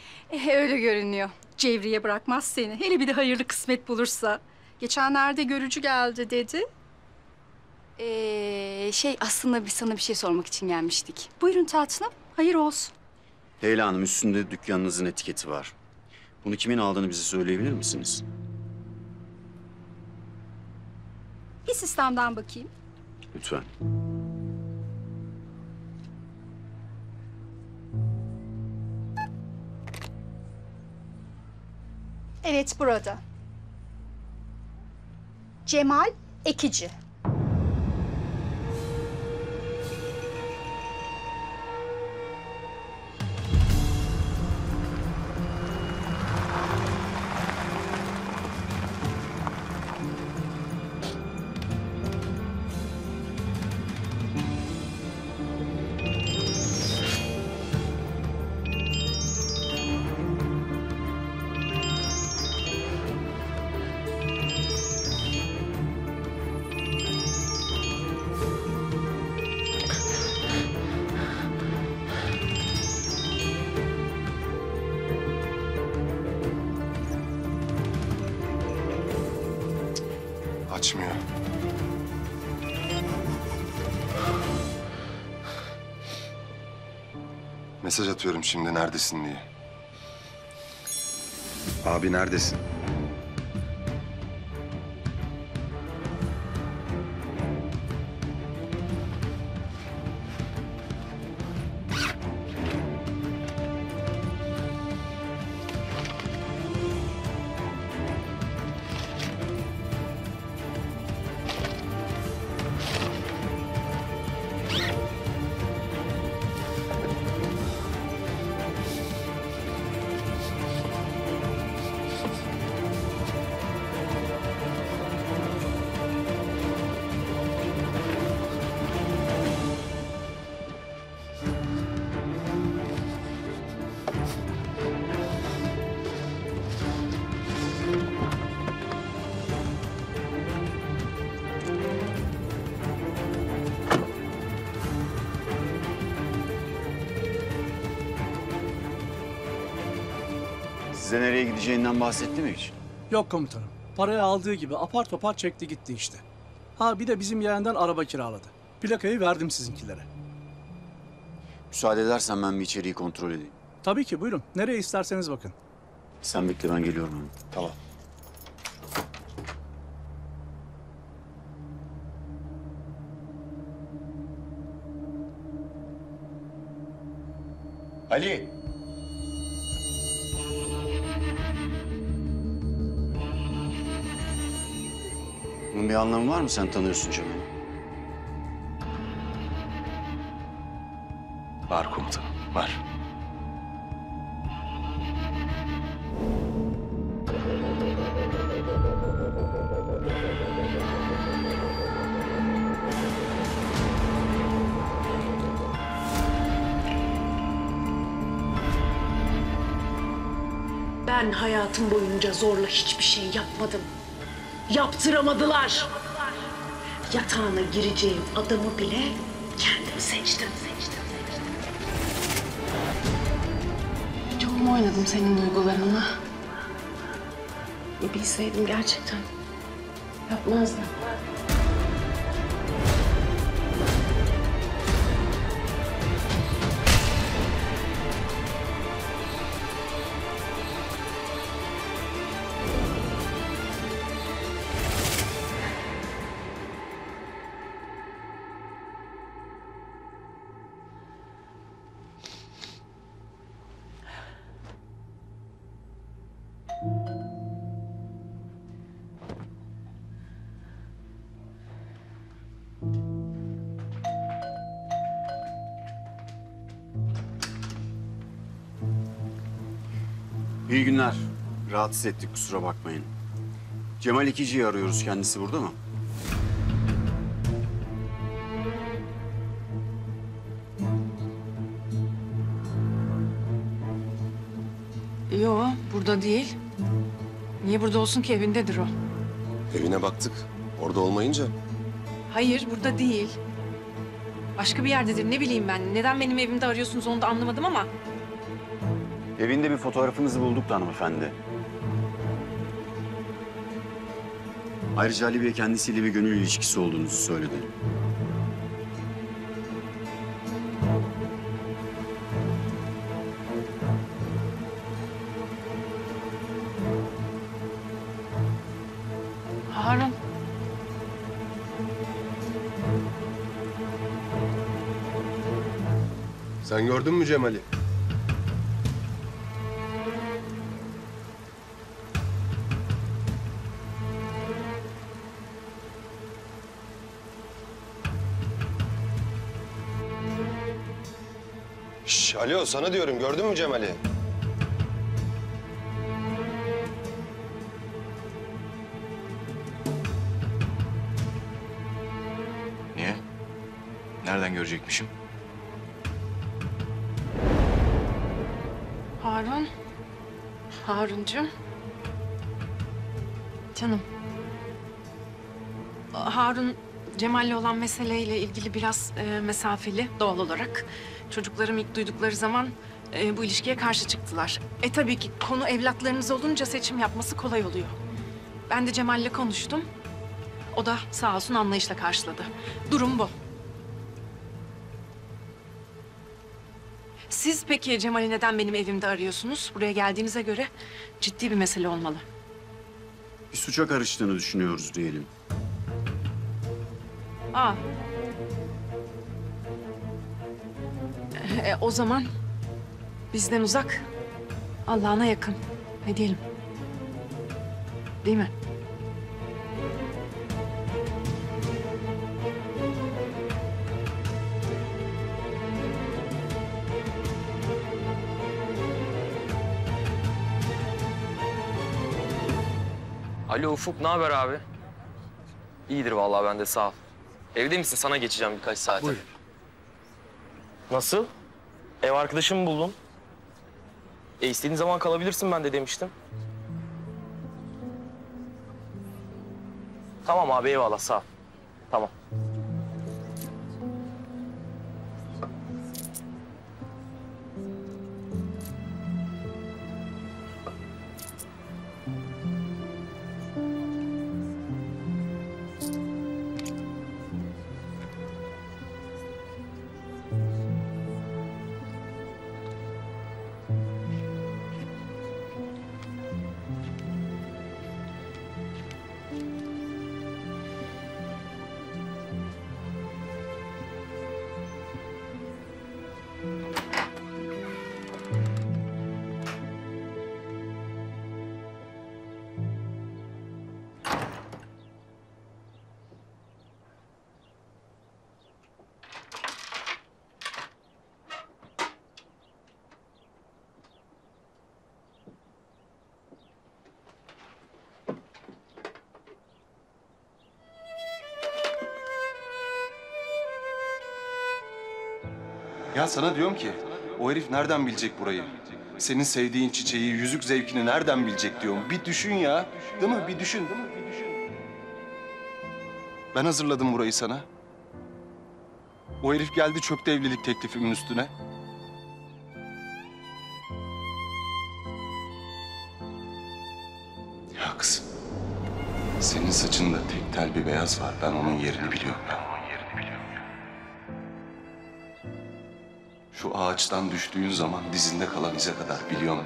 Öyle görünüyor. Cevriye bırakmaz seni. Hele bir de hayırlı kısmet bulursa. Geçenlerde görücü geldi dedi. Aslında biz sana bir şey sormak için gelmiştik. Buyurun tatlım, hayır olsun. Leyla Hanım, üstünde dükkanınızın etiketi var. Bunu kimin aldığını bize söyleyebilir misiniz? Bir sistemden bakayım. Lütfen. Evet, burada. Cemal Ekici. Açmıyor. Mesaj atıyorum şimdi neredesin diye. Abi neredesin? Size nereye gideceğinden bahsetti mi hiç? Yok komutanım. Parayı aldığı gibi apar topar çekti gitti işte. Ha bir de bizim yeğenden araba kiraladı. Plakayı verdim sizinkilere. Müsaade edersen ben bir içeriği kontrol edeyim. Tabii ki buyurun. Nereye isterseniz bakın. Sen bekle ben geliyorum hemen. Tamam. Ali! Bunun bir anlamı var mı? Sen tanıyorsun Cemal'i. Var komutanım, var. Ben hayatım boyunca zorla hiçbir şey yapmadım. Yaptıramadılar. Yatağına gireceğim adamı bile kendim seçtim. Çok mu oynadım senin duygularını? Bilseydim gerçekten yapmazdım. İyi günler. Rahatsız ettik, kusura bakmayın. Cemal İkici'yi arıyoruz. Kendisi burada mı? Yo, burada değil. Niye burada olsun ki? Evindedir o. Evine baktık. Orada olmayınca. Hayır, burada değil. Başka bir yerdedir. Ne bileyim ben. Neden benim evimde arıyorsunuz onu da anlamadım ama... Evinde bir fotoğrafınızı bulduk da hanımefendi. Ayrıca Ali Bey kendisiyle bir gönül ilişkisi olduğunuzu söyledi. Harun. Sen gördün mü Cemal'i? Alo, sana diyorum. Gördün mü Cemal'i? Niye? Nereden görecekmişim? Harun. Haruncuğum. Canım. Harun, Cemal'le olan meseleyle ilgili biraz mesafeli doğal olarak. Çocuklarım ilk duydukları zaman bu ilişkiye karşı çıktılar. Tabii ki konu evlatlarınız olunca seçim yapması kolay oluyor. Ben de Cemal'le konuştum. O da sağ olsun anlayışla karşıladı. Durum bu. Siz peki Cemal'i neden benim evimde arıyorsunuz? Buraya geldiğinize göre ciddi bir mesele olmalı. Bir suça karıştığını düşünüyoruz diyelim. Aa. O zaman bizden uzak, Allah'ına yakın. Ne diyelim? Değil mi? Alo Ufuk, ne haber abi? İyidir vallahi ben de sağ ol. Evde misin? Sana geçeceğim birkaç saate. Buyur. Nasıl? Ev arkadaşımı buldun. İstediğin zaman kalabilirsin ben de demiştim. Tamam abi eyvallah sağ ol. Tamam. Ya sana diyorum ki, o herif nereden bilecek burayı? Senin sevdiğin çiçeği, yüzük zevkini nereden bilecek diyorum. Bir düşün ya, değil mi? Bir düşün. Ben hazırladım burayı sana. O herif geldi, çöktü evlilik teklifimin üstüne. Ya kızım, senin saçında tek tel bir beyaz var. Ben onun yerini biliyorum. Şu ağaçtan düştüğün zaman dizinde kalan ize kadar biliyorum.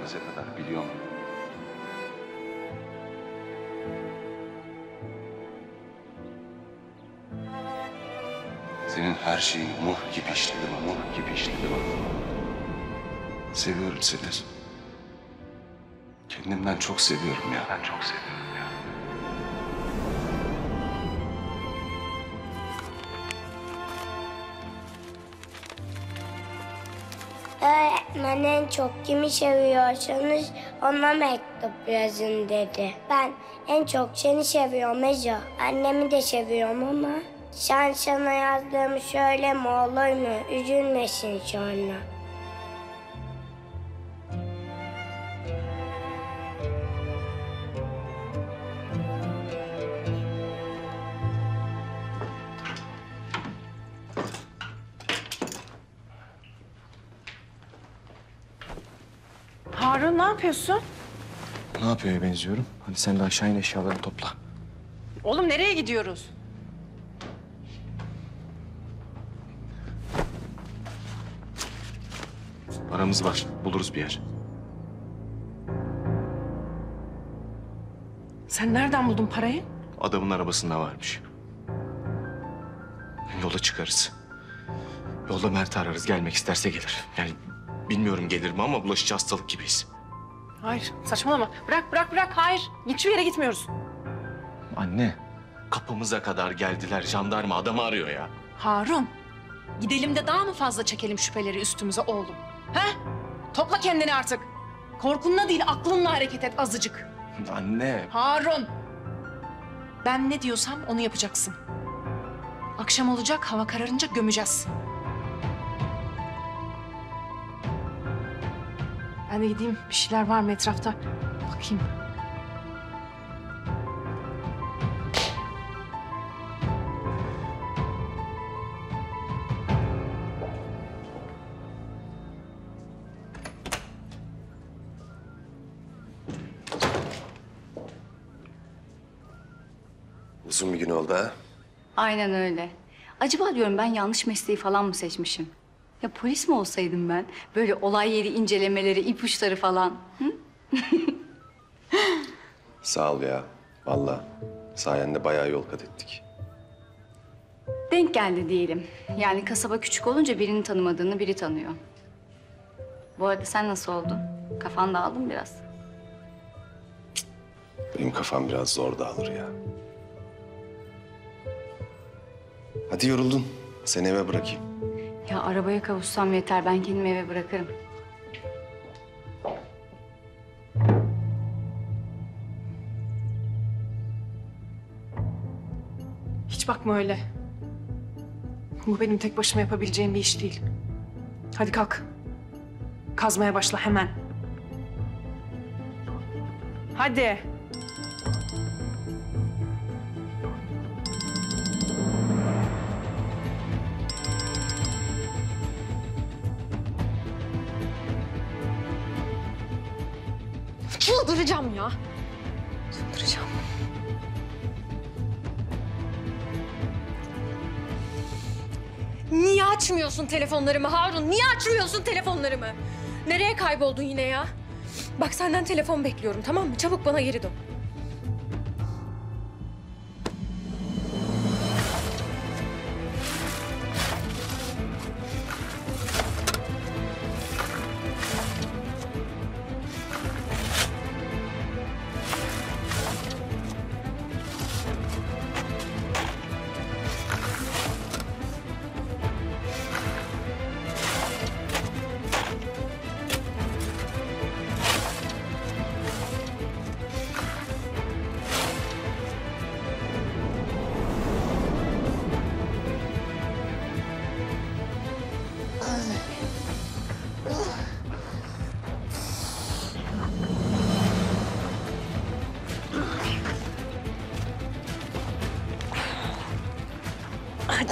Senin her şeyin mor gibi işledim, Seviyorum seni. Kendimden çok seviyorum ya. Öğretmen en çok kimi seviyorsanız ona mektup yazın dedi. Ben en çok seni seviyorum Ezo. Annemi de seviyorum ama sen sana yazdığımı söyleme olur mu? Üzülmesin sonra. Harun, ne yapıyorsun? Ne yapıyor benziyorum? Hadi sen de aşağı in, eşyaları topla. Oğlum, nereye gidiyoruz? Paramız var, buluruz bir yer. Sen nereden buldun parayı? Adamın arabasında varmış. Yola çıkarız. Yolda Mert'i ararız, gelmek isterse gelir. Yani bilmiyorum gelir mi ama bulaşıcı hastalık gibiyiz. Hayır, saçmalama. Bırak. Hayır, hiçbir yere gitmiyoruz. Anne, kapımıza kadar geldiler. Jandarma adamı arıyor ya. Harun, gidelim de daha mı fazla çekelim şüpheleri üstümüze oğlum? He? Topla kendini artık. Korkunla değil, aklınla hareket et azıcık. Anne. Harun, ben ne diyorsam onu yapacaksın. Akşam olacak, hava kararınca gömeceğiz. Ben de gideyim, bir şeyler var mı etrafta? Bakayım. Uzun bir gün oldu ha? Aynen öyle. Acaba diyorum ben yanlış mesleği falan mı seçmişim? Ya polis mi olsaydım ben? Böyle olay yeri incelemeleri, ipuçları falan. Hı? Sağ ol ya. Vallahi sayende bayağı yol kat ettik. Denk geldi diyelim. Yani kasaba küçük olunca birinin tanımadığını biri tanıyor. Bu arada sen nasıl oldun? Kafan dağıldı mı biraz? Benim kafam biraz zor dağılır ya. Hadi yoruldun. Seni eve bırakayım. Ya arabaya kavuşsam yeter. Ben kendimi eve bırakırım. Hiç bakma öyle. Bu benim tek başıma yapabileceğim bir iş değil. Hadi kalk. Kazmaya başla hemen. Hadi. Çıldıracağım ya. Çıldıracağım. Niye açmıyorsun telefonlarımı Harun? Niye açmıyorsun telefonlarımı? Nereye kayboldun yine ya? Bak senden telefon bekliyorum, tamam mı? Çabuk bana geri dön.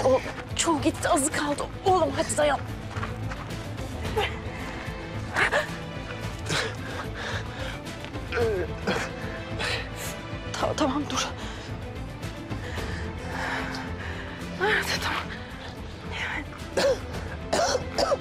O çoğu gitti, azı kaldı. Oğlum hadi dayan. Tamam dur. Nerede tamam? Tamam.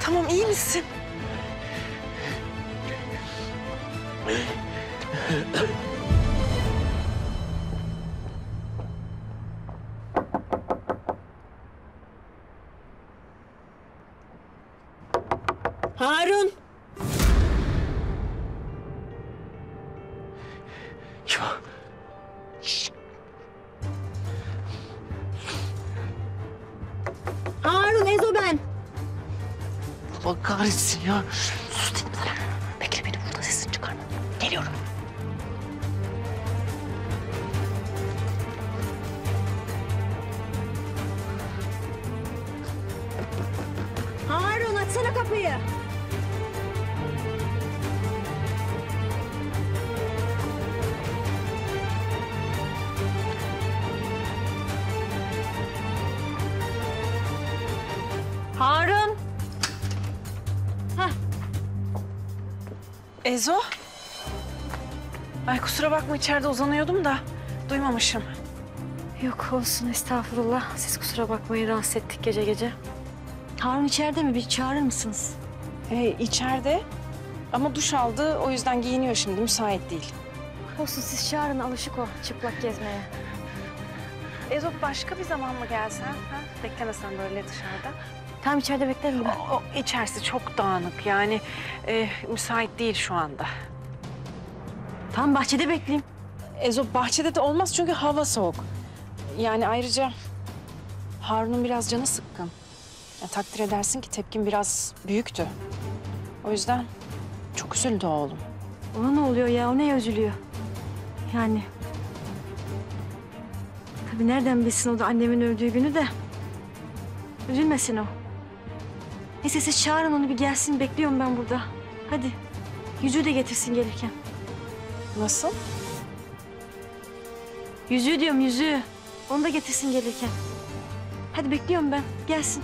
Tamam, iyi misin? Harun! Kim o? Harun, Ezo ben. Bak kahretsin ya. Sus dedim sana. Bekle beni burada, sesini çıkarma. Geliyorum. Harun, açsana kapıyı. Harun. Hah. Ezo. Ay kusura bakma, içeride uzanıyordum da duymamışım. Yok olsun, estağfurullah. Siz kusura bakmayın, rahatsız ettik gece gece. Harun içeride mi? Bir çağırır mısınız? İçeride ama duş aldı, o yüzden giyiniyor şimdi, müsait değil. Olsun, siz çağırın, alışık o çıplak gezmeye. Ezo başka bir zaman mı gelsen? Ha? Beklemesen böyle dışarıda. Tam içeride beklerim ben. O içerisi çok dağınık, yani müsait değil şu anda. Tam bahçede bekleyeyim. Ezo bahçede de olmaz çünkü hava soğuk. Yani ayrıca Harun'un biraz canı sıkkın. Ya, takdir edersin ki tepkin biraz büyüktü. O yüzden çok üzüldü oğlum. Ona ne oluyor ya? O neye üzülüyor? Yani tabii nereden bilsin o da annemin öldüğü günü de. Üzülmesin o. Neyse siz çağırın onu, bir gelsin, bekliyorum ben burada. Hadi yüzüğü de getirsin gelirken. Nasıl? Yüzüğü diyorum, yüzüğü. Onu da getirsin gelirken. Hadi bekliyorum ben, gelsin.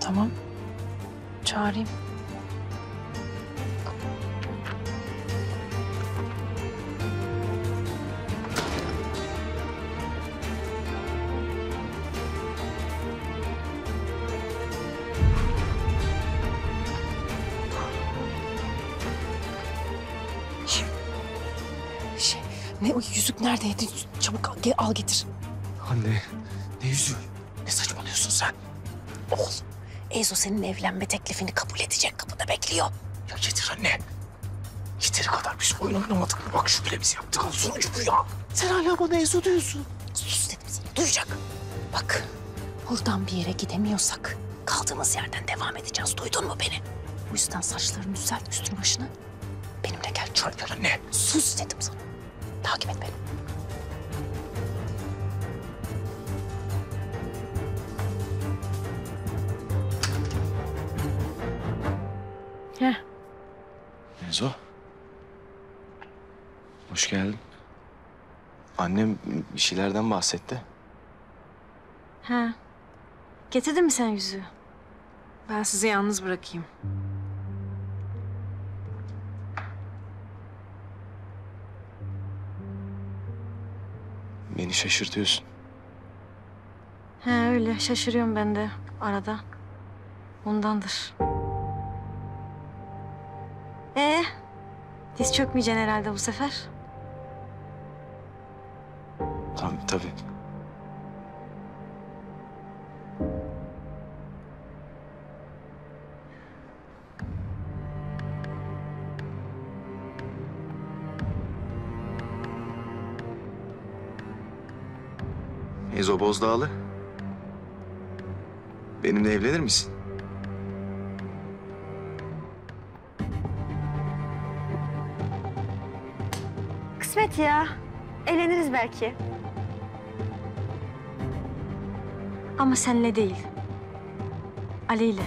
Tamam, çağırayım. Ne o yüzük neredeydi? Çabuk al getir. Anne, ne yüzüğü? Ne saçmalıyorsun sen? Oğlum, Ezo senin evlenme teklifini kabul edecek, kapıda bekliyor. Ya getir anne. Yeteri kadar biz oyun oynamadık mı? Bak şu bile biz yaptık. Al sonucu bu ya. Sen hala bana Ezo diyorsun. Sus dedim sana, duyacak. Bak, buradan bir yere gidemiyorsak kaldığımız yerden devam edeceğiz. Duydun mu beni? O yüzden saçlarını düzelt, üstünü başını. Benimle gel. Çarpıyor anne. Sus dedim sana. Takip et beni. Heh. Ezo. Hoş geldin. Annem bir şeylerden bahsetti. Ha. Getirdin mi sen yüzüğü? Ben sizi yalnız bırakayım. Beni şaşırtıyorsun. He öyle, şaşırıyorum ben de arada. Ondandır. Diz çökmeyeceksin herhalde bu sefer. Tabii. Ezo Bozdağlı. Benimle evlenir misin? Kısmet ya. Evleniriz belki. Ama seninle değil. Ali ile.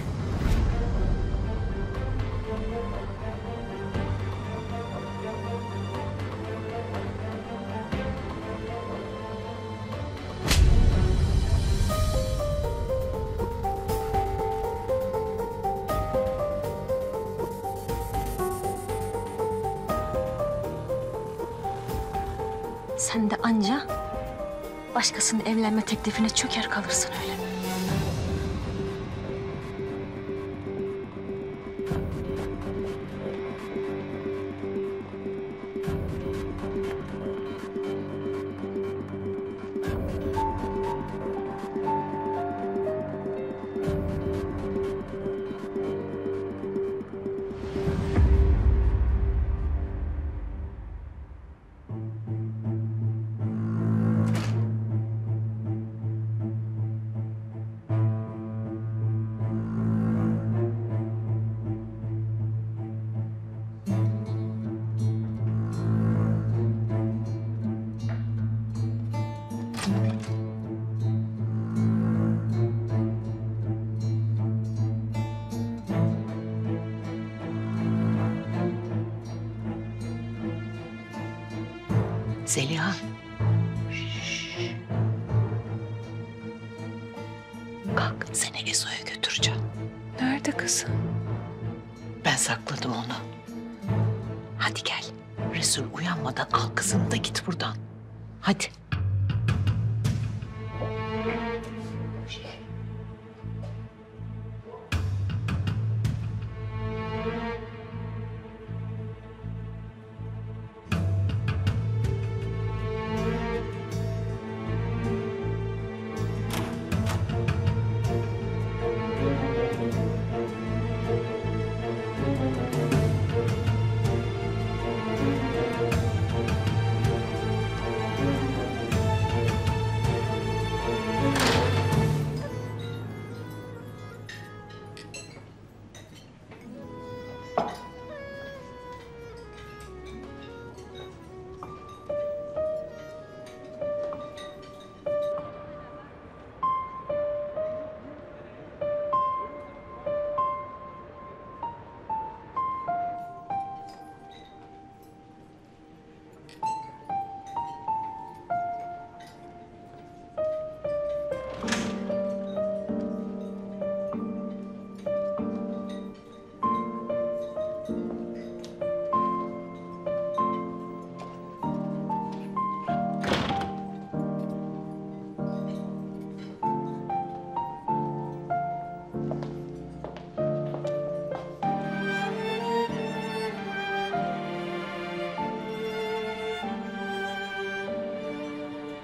Sen de anca başkasının evlenme teklifine çöker kalırsın öyle. Zeliha. Kalk, seni Ezo'ya götüreceğim. Nerede kızım? Ben sakladım onu. Hadi gel. Resul uyanmadan al kızını da git buradan. Hadi.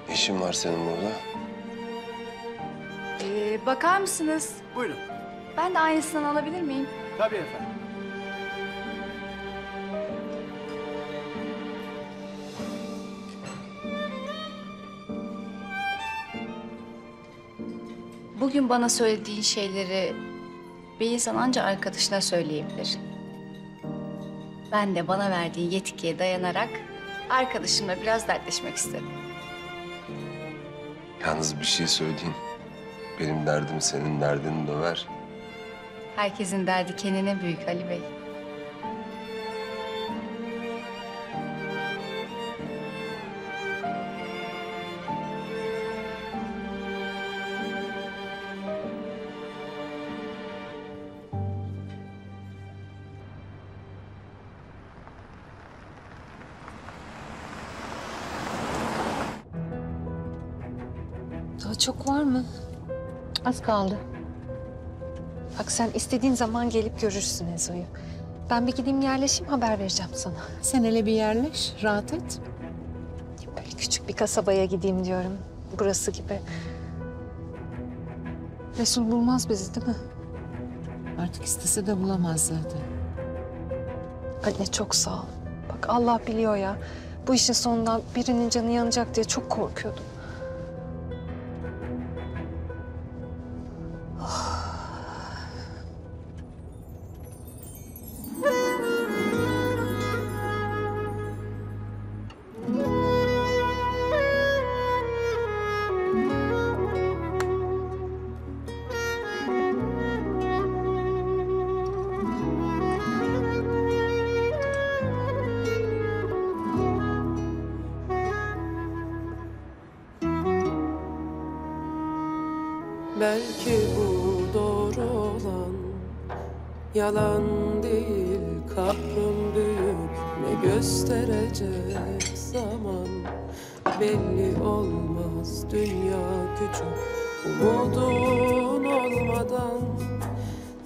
Ne işin var senin burada? Bakar mısınız? Buyurun. Ben de aynısından alabilir miyim? Tabii efendim. Bugün bana söylediğin şeyleri bir insan ancak arkadaşına söyleyebilir. Ben de bana verdiği yetkiye dayanarak arkadaşımla biraz dertleşmek istedim. Yalnız bir şey söyleyeyim. Benim derdim senin derdini döver. Herkesin derdi kendine büyük Ali Bey. Daha çok var mı? Az kaldı. Bak sen istediğin zaman gelip görürsün Ezo'yu. Ben bir gideyim yerleşeyim, haber vereceğim sana. Sen hele bir yerleş, rahat et. Böyle küçük bir kasabaya gideyim diyorum. Burası gibi. Resul bulmaz bizi değil mi? Artık istese de bulamaz zaten. Anne çok sağ ol. Bak Allah biliyor ya. Bu işin sonundan birinin canı yanacak diye çok korkuyordum. Belki bu doğru olan yalan değil. Kahrım büyük, ne gösterecek zaman? Belli olmaz, dünya küçük. Umudun olmadan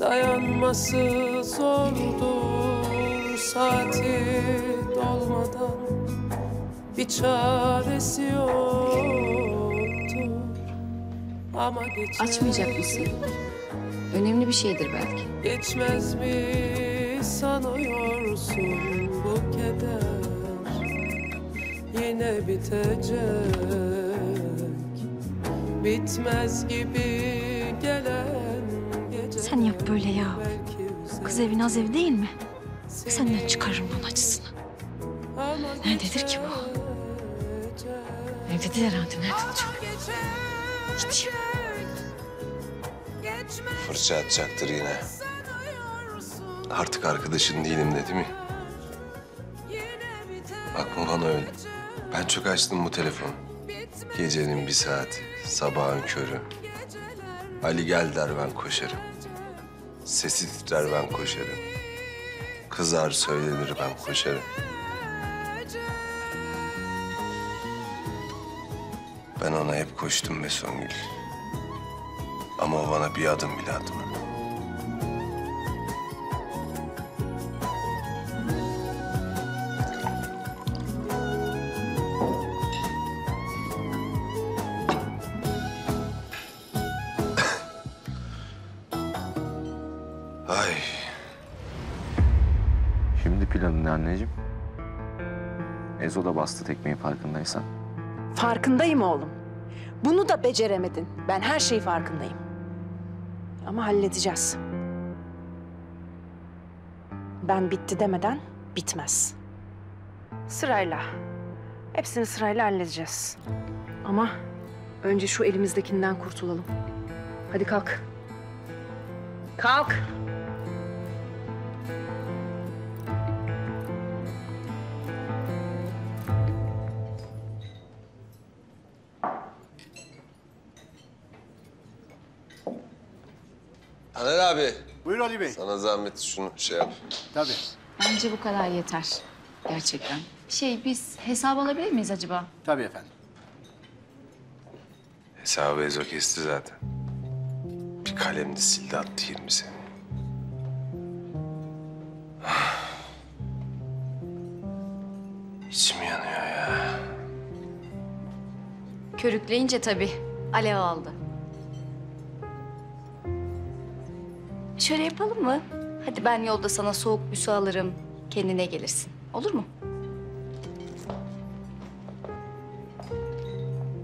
dayanması zordur. Saati dolmadan bir çaresi yoktur. Ama açmayacak mısın? Önemli bir şeydir belki. Geçmez mi sanıyorsun bu keder? Yine bitecek, bitmez gibi gelen gece. Sen yap böyle ya. Kız evin az ev değil mi? Senden çıkarırım onun acısını. Nerededir ki bu? Evdedir herhalde, nerede olacak? Gideyim. Fırça atacaktır yine. Artık arkadaşın değilim dedi mi? Bak Muhan öyle. Ben çok açtım bu telefonu. Gecenin bir saati, sabahın körü. Ali gel der, ben koşarım. Sesi titrer, ben koşarım. Kızar söylenir, ben koşarım. Ben ona hep koştum be Songül. Ama o bana bir adım bile atmadı. Ay. Şimdi planın ne anneciğim? Ezo da bastı tekmeyi, farkındaysan. Farkındayım oğlum. Bunu da beceremedin. Ben her şeyi farkındayım. Ama halledeceğiz. Ben bitti demeden bitmez. Sırayla. Hepsini sırayla halledeceğiz. Ama önce şu elimizdekinden kurtulalım. Hadi kalk. Kalk. Taner abi. Buyur Ali Bey. Sana zahmet, şunu şey yap. Tabii. Bence bu kadar yeter. Gerçekten. Biz hesap alabilir miyiz acaba? Tabii efendim. Hesabı Ezo kesti zaten. Bir kalemle sildi attı 20 sene. İçim yanıyor ya. Körükleyince tabii alev aldı. Şöyle yapalım mı? Hadi ben yolda sana soğuk bir su alırım. Kendine gelirsin. Olur mu?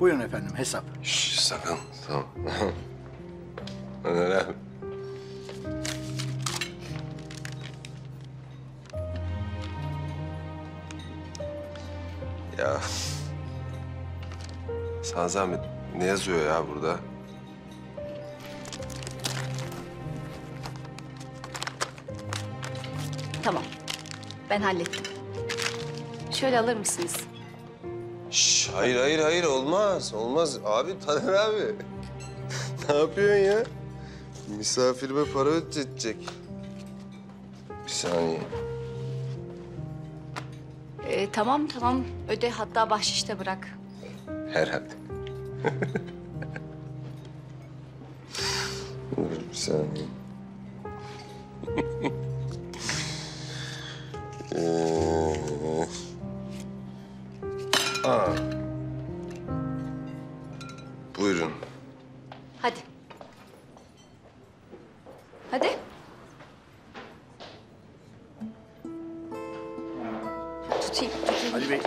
Buyurun efendim, hesap. Şşş, sakın. Tamam. Öner abi. Ya. Sana zahmet, ne yazıyor ya burada? Tamam. Ben hallettim. Şöyle alır mısınız? Şş, hayır olmaz. Olmaz abi, Taner abi. Ne yapıyorsun ya? Misafirime para ödetecek. Bir saniye. Tamam öde, hatta bahşiş de bırak. Herhalde. Bir saniye. Buyurun. Hadi. Tutayım. Ali Bey.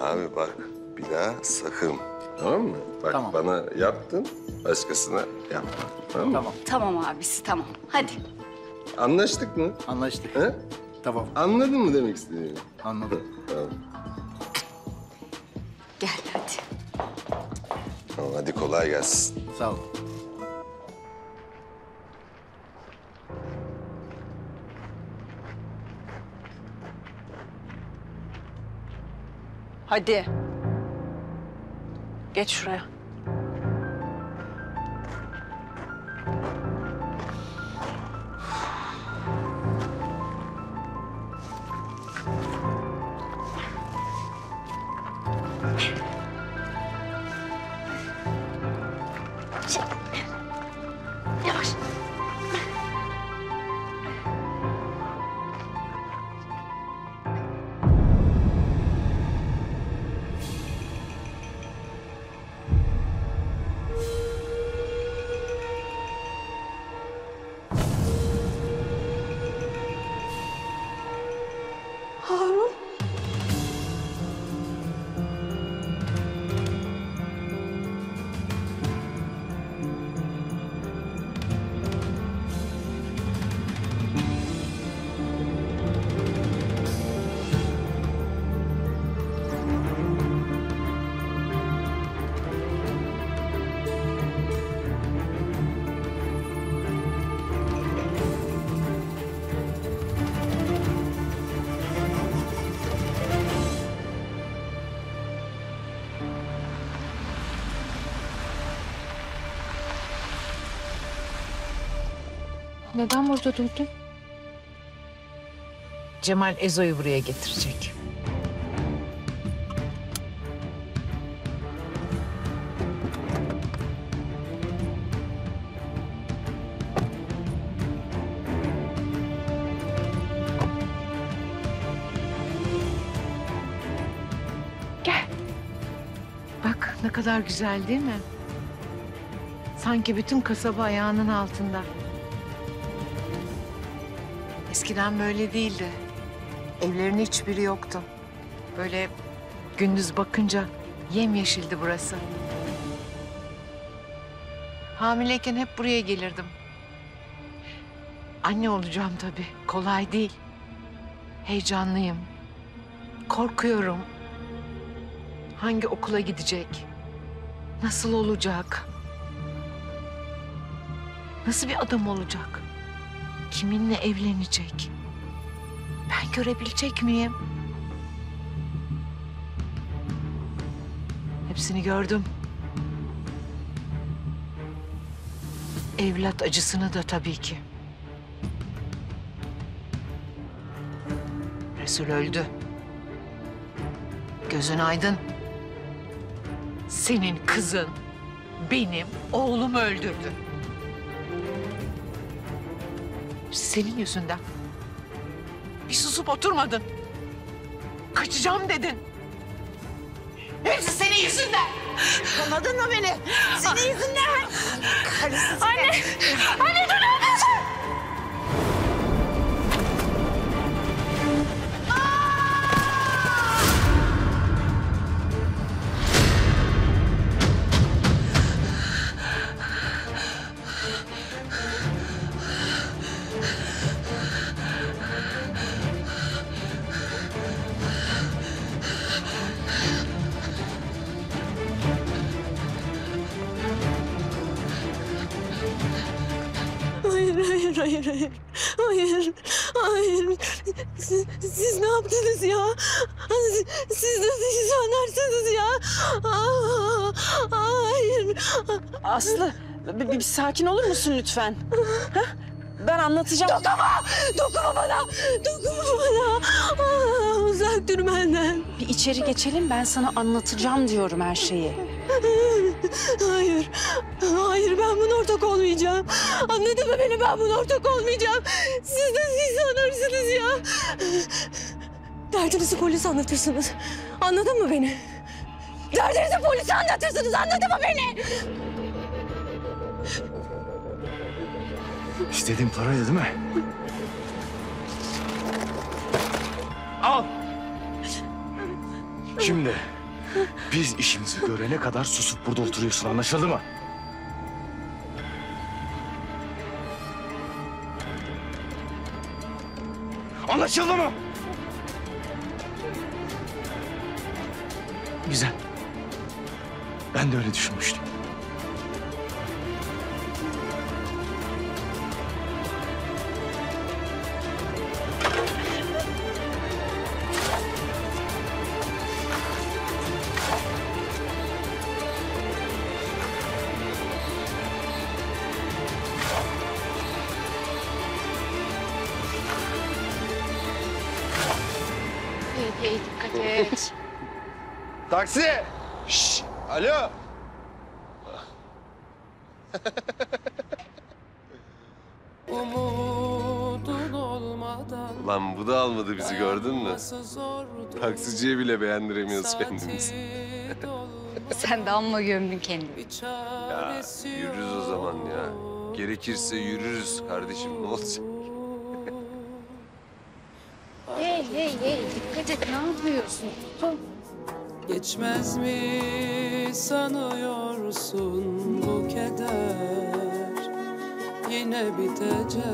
Abi bak, bir daha sakın. Tamam mı? Bak tamam. Bana yaptın, başkasına yapma. Tamam mı? Tamam abisi, tamam. Hadi. Anlaştık mı? Anlaştık. He? Tamam. Anladın mı demek istediğimi? Anladım. Tamam. Gel hadi. Tamam, hadi kolay gelsin. Sağ ol. Hadi. Geç şuraya. Neden burada durdun? Cemal Ezo'yu buraya getirecek. Gel. Bak ne kadar güzel değil mi? Sanki bütün kasaba ayağının altında. Eskiden böyle değildi. Evlerin hiçbiri yoktu. Böyle gündüz bakınca yemyeşildi burası. Hamileyken hep buraya gelirdim. Anne olacağım tabii. Kolay değil. Heyecanlıyım. Korkuyorum. Hangi okula gidecek? Nasıl olacak? Nasıl bir adam olacak? Kiminle evlenecek? Ben görebilecek miyim? Hepsini gördüm. Evlat acısını da tabii ki. Resul öldü. Gözün aydın. Senin kızın benim oğlumu öldürdü. Senin yüzünden. Bir susup oturmadın. Kaçacağım dedin. Hepsi senin yüzünden. Anladın mı beni? Senin yüzünden. Karısız. Anne. Anne dur. Hayır. Siz ne yaptınız ya? Siz nasıl insanlarsınız ya? Hayır. Aslı, bir sakin olur musun lütfen? Ha? Ben anlatacağım. Dokunma bana. Uzak dur benden. Bir içeri geçelim, ben sana anlatacağım diyorum her şeyi. Hayır ben buna ortak olmayacağım. Anladın mı beni? Ben buna ortak olmayacağım. Siz de insanlarsınız ya. Derdinizi polise anlatırsınız. Anladın mı beni? Derdinizi polise anlatırsınız. Anladın mı beni? İstediğin paraydı değil mi? Al. Şimdi biz işimizi görene kadar susup burada oturuyorsun, anlaşıldı mı? Anlaşıldı mı? Güzel. Ben de öyle düşünmüştüm. İyi dikkat et. Taksi! Şşş! Alo! Lan bu da almadı bizi, gördün mü? Taksiciye bile beğendiremiyoruz kendimizi. Sen de amma gömdün kendini. Ya yürürüz o zaman ya. Gerekirse yürürüz kardeşim, ne olacak? Hey dikkat et, ne yapıyorsun? Geçmez mi sanıyorsun bu keder? Yine bitecek.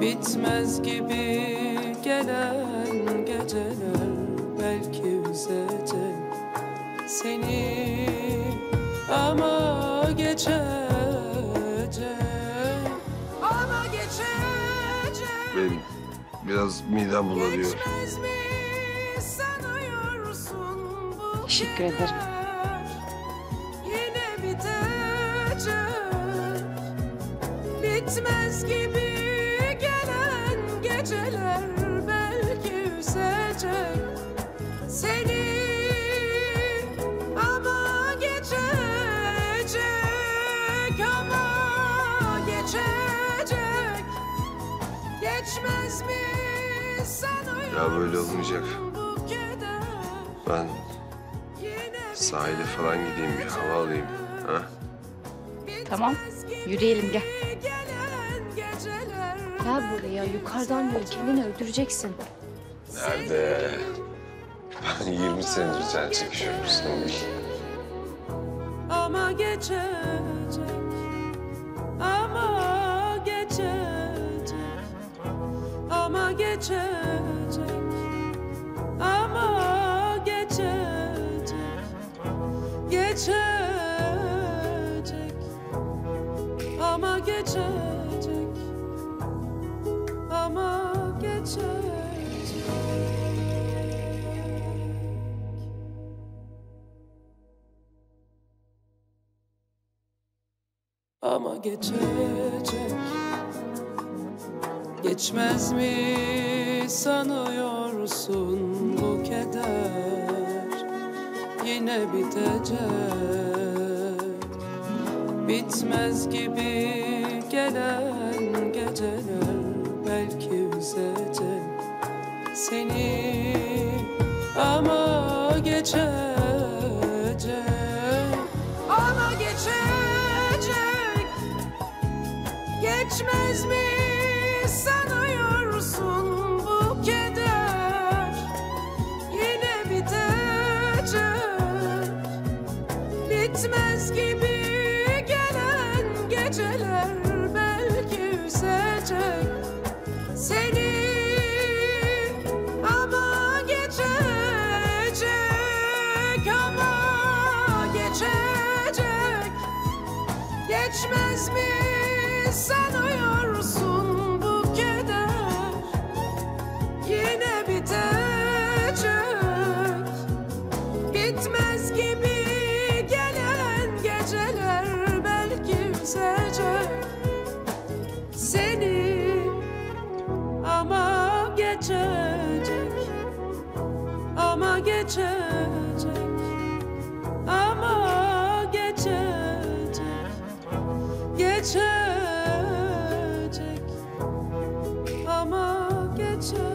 Bitmez gibi gelen geceler belki üzecek seni, ama geçecek. Ama geçecek. Benim biraz midem bulanıyor. Teşekkür ederim. Yine bitecek. Bitmez gibi gelen geceler belki üzecek seni, ama geçecek. Ama geçecek. Geçmez mi sanıyorsun? Ya böyle olmayacak. Ben sahile falan gideyim, bir hava alayım. Ha? Tamam, yürüyelim, gel. Gel buraya, yukarıdan böyle kendini öldüreceksin. Nerede? Ben 20 senedir sen çekişiyorum, sen değil. Ama geçecek, ama geçecek, ama geçecek, ama geçecek. Geçecek, ama geçecek, ama geçecek. Ama geçecek. Geçmez mi sanıyorsun bu keder? Yine bitecek. Bitmez gibi gelen geceler belki üzecek seni, ama geçecek. Ama geçecek. Geçmez mi sanıyorsun bu keder? Yine bitecek. Bitmez gibi gelen geceler belki üzecek seni, ama geçecek. Ama geçecek. Geçmez mi sanıyorsun bu keder? Yine bitecek. Bitmez gibi seni, ama geçecek. Ama geçecek. Ama geçecek. Geçecek. Ama geçecek.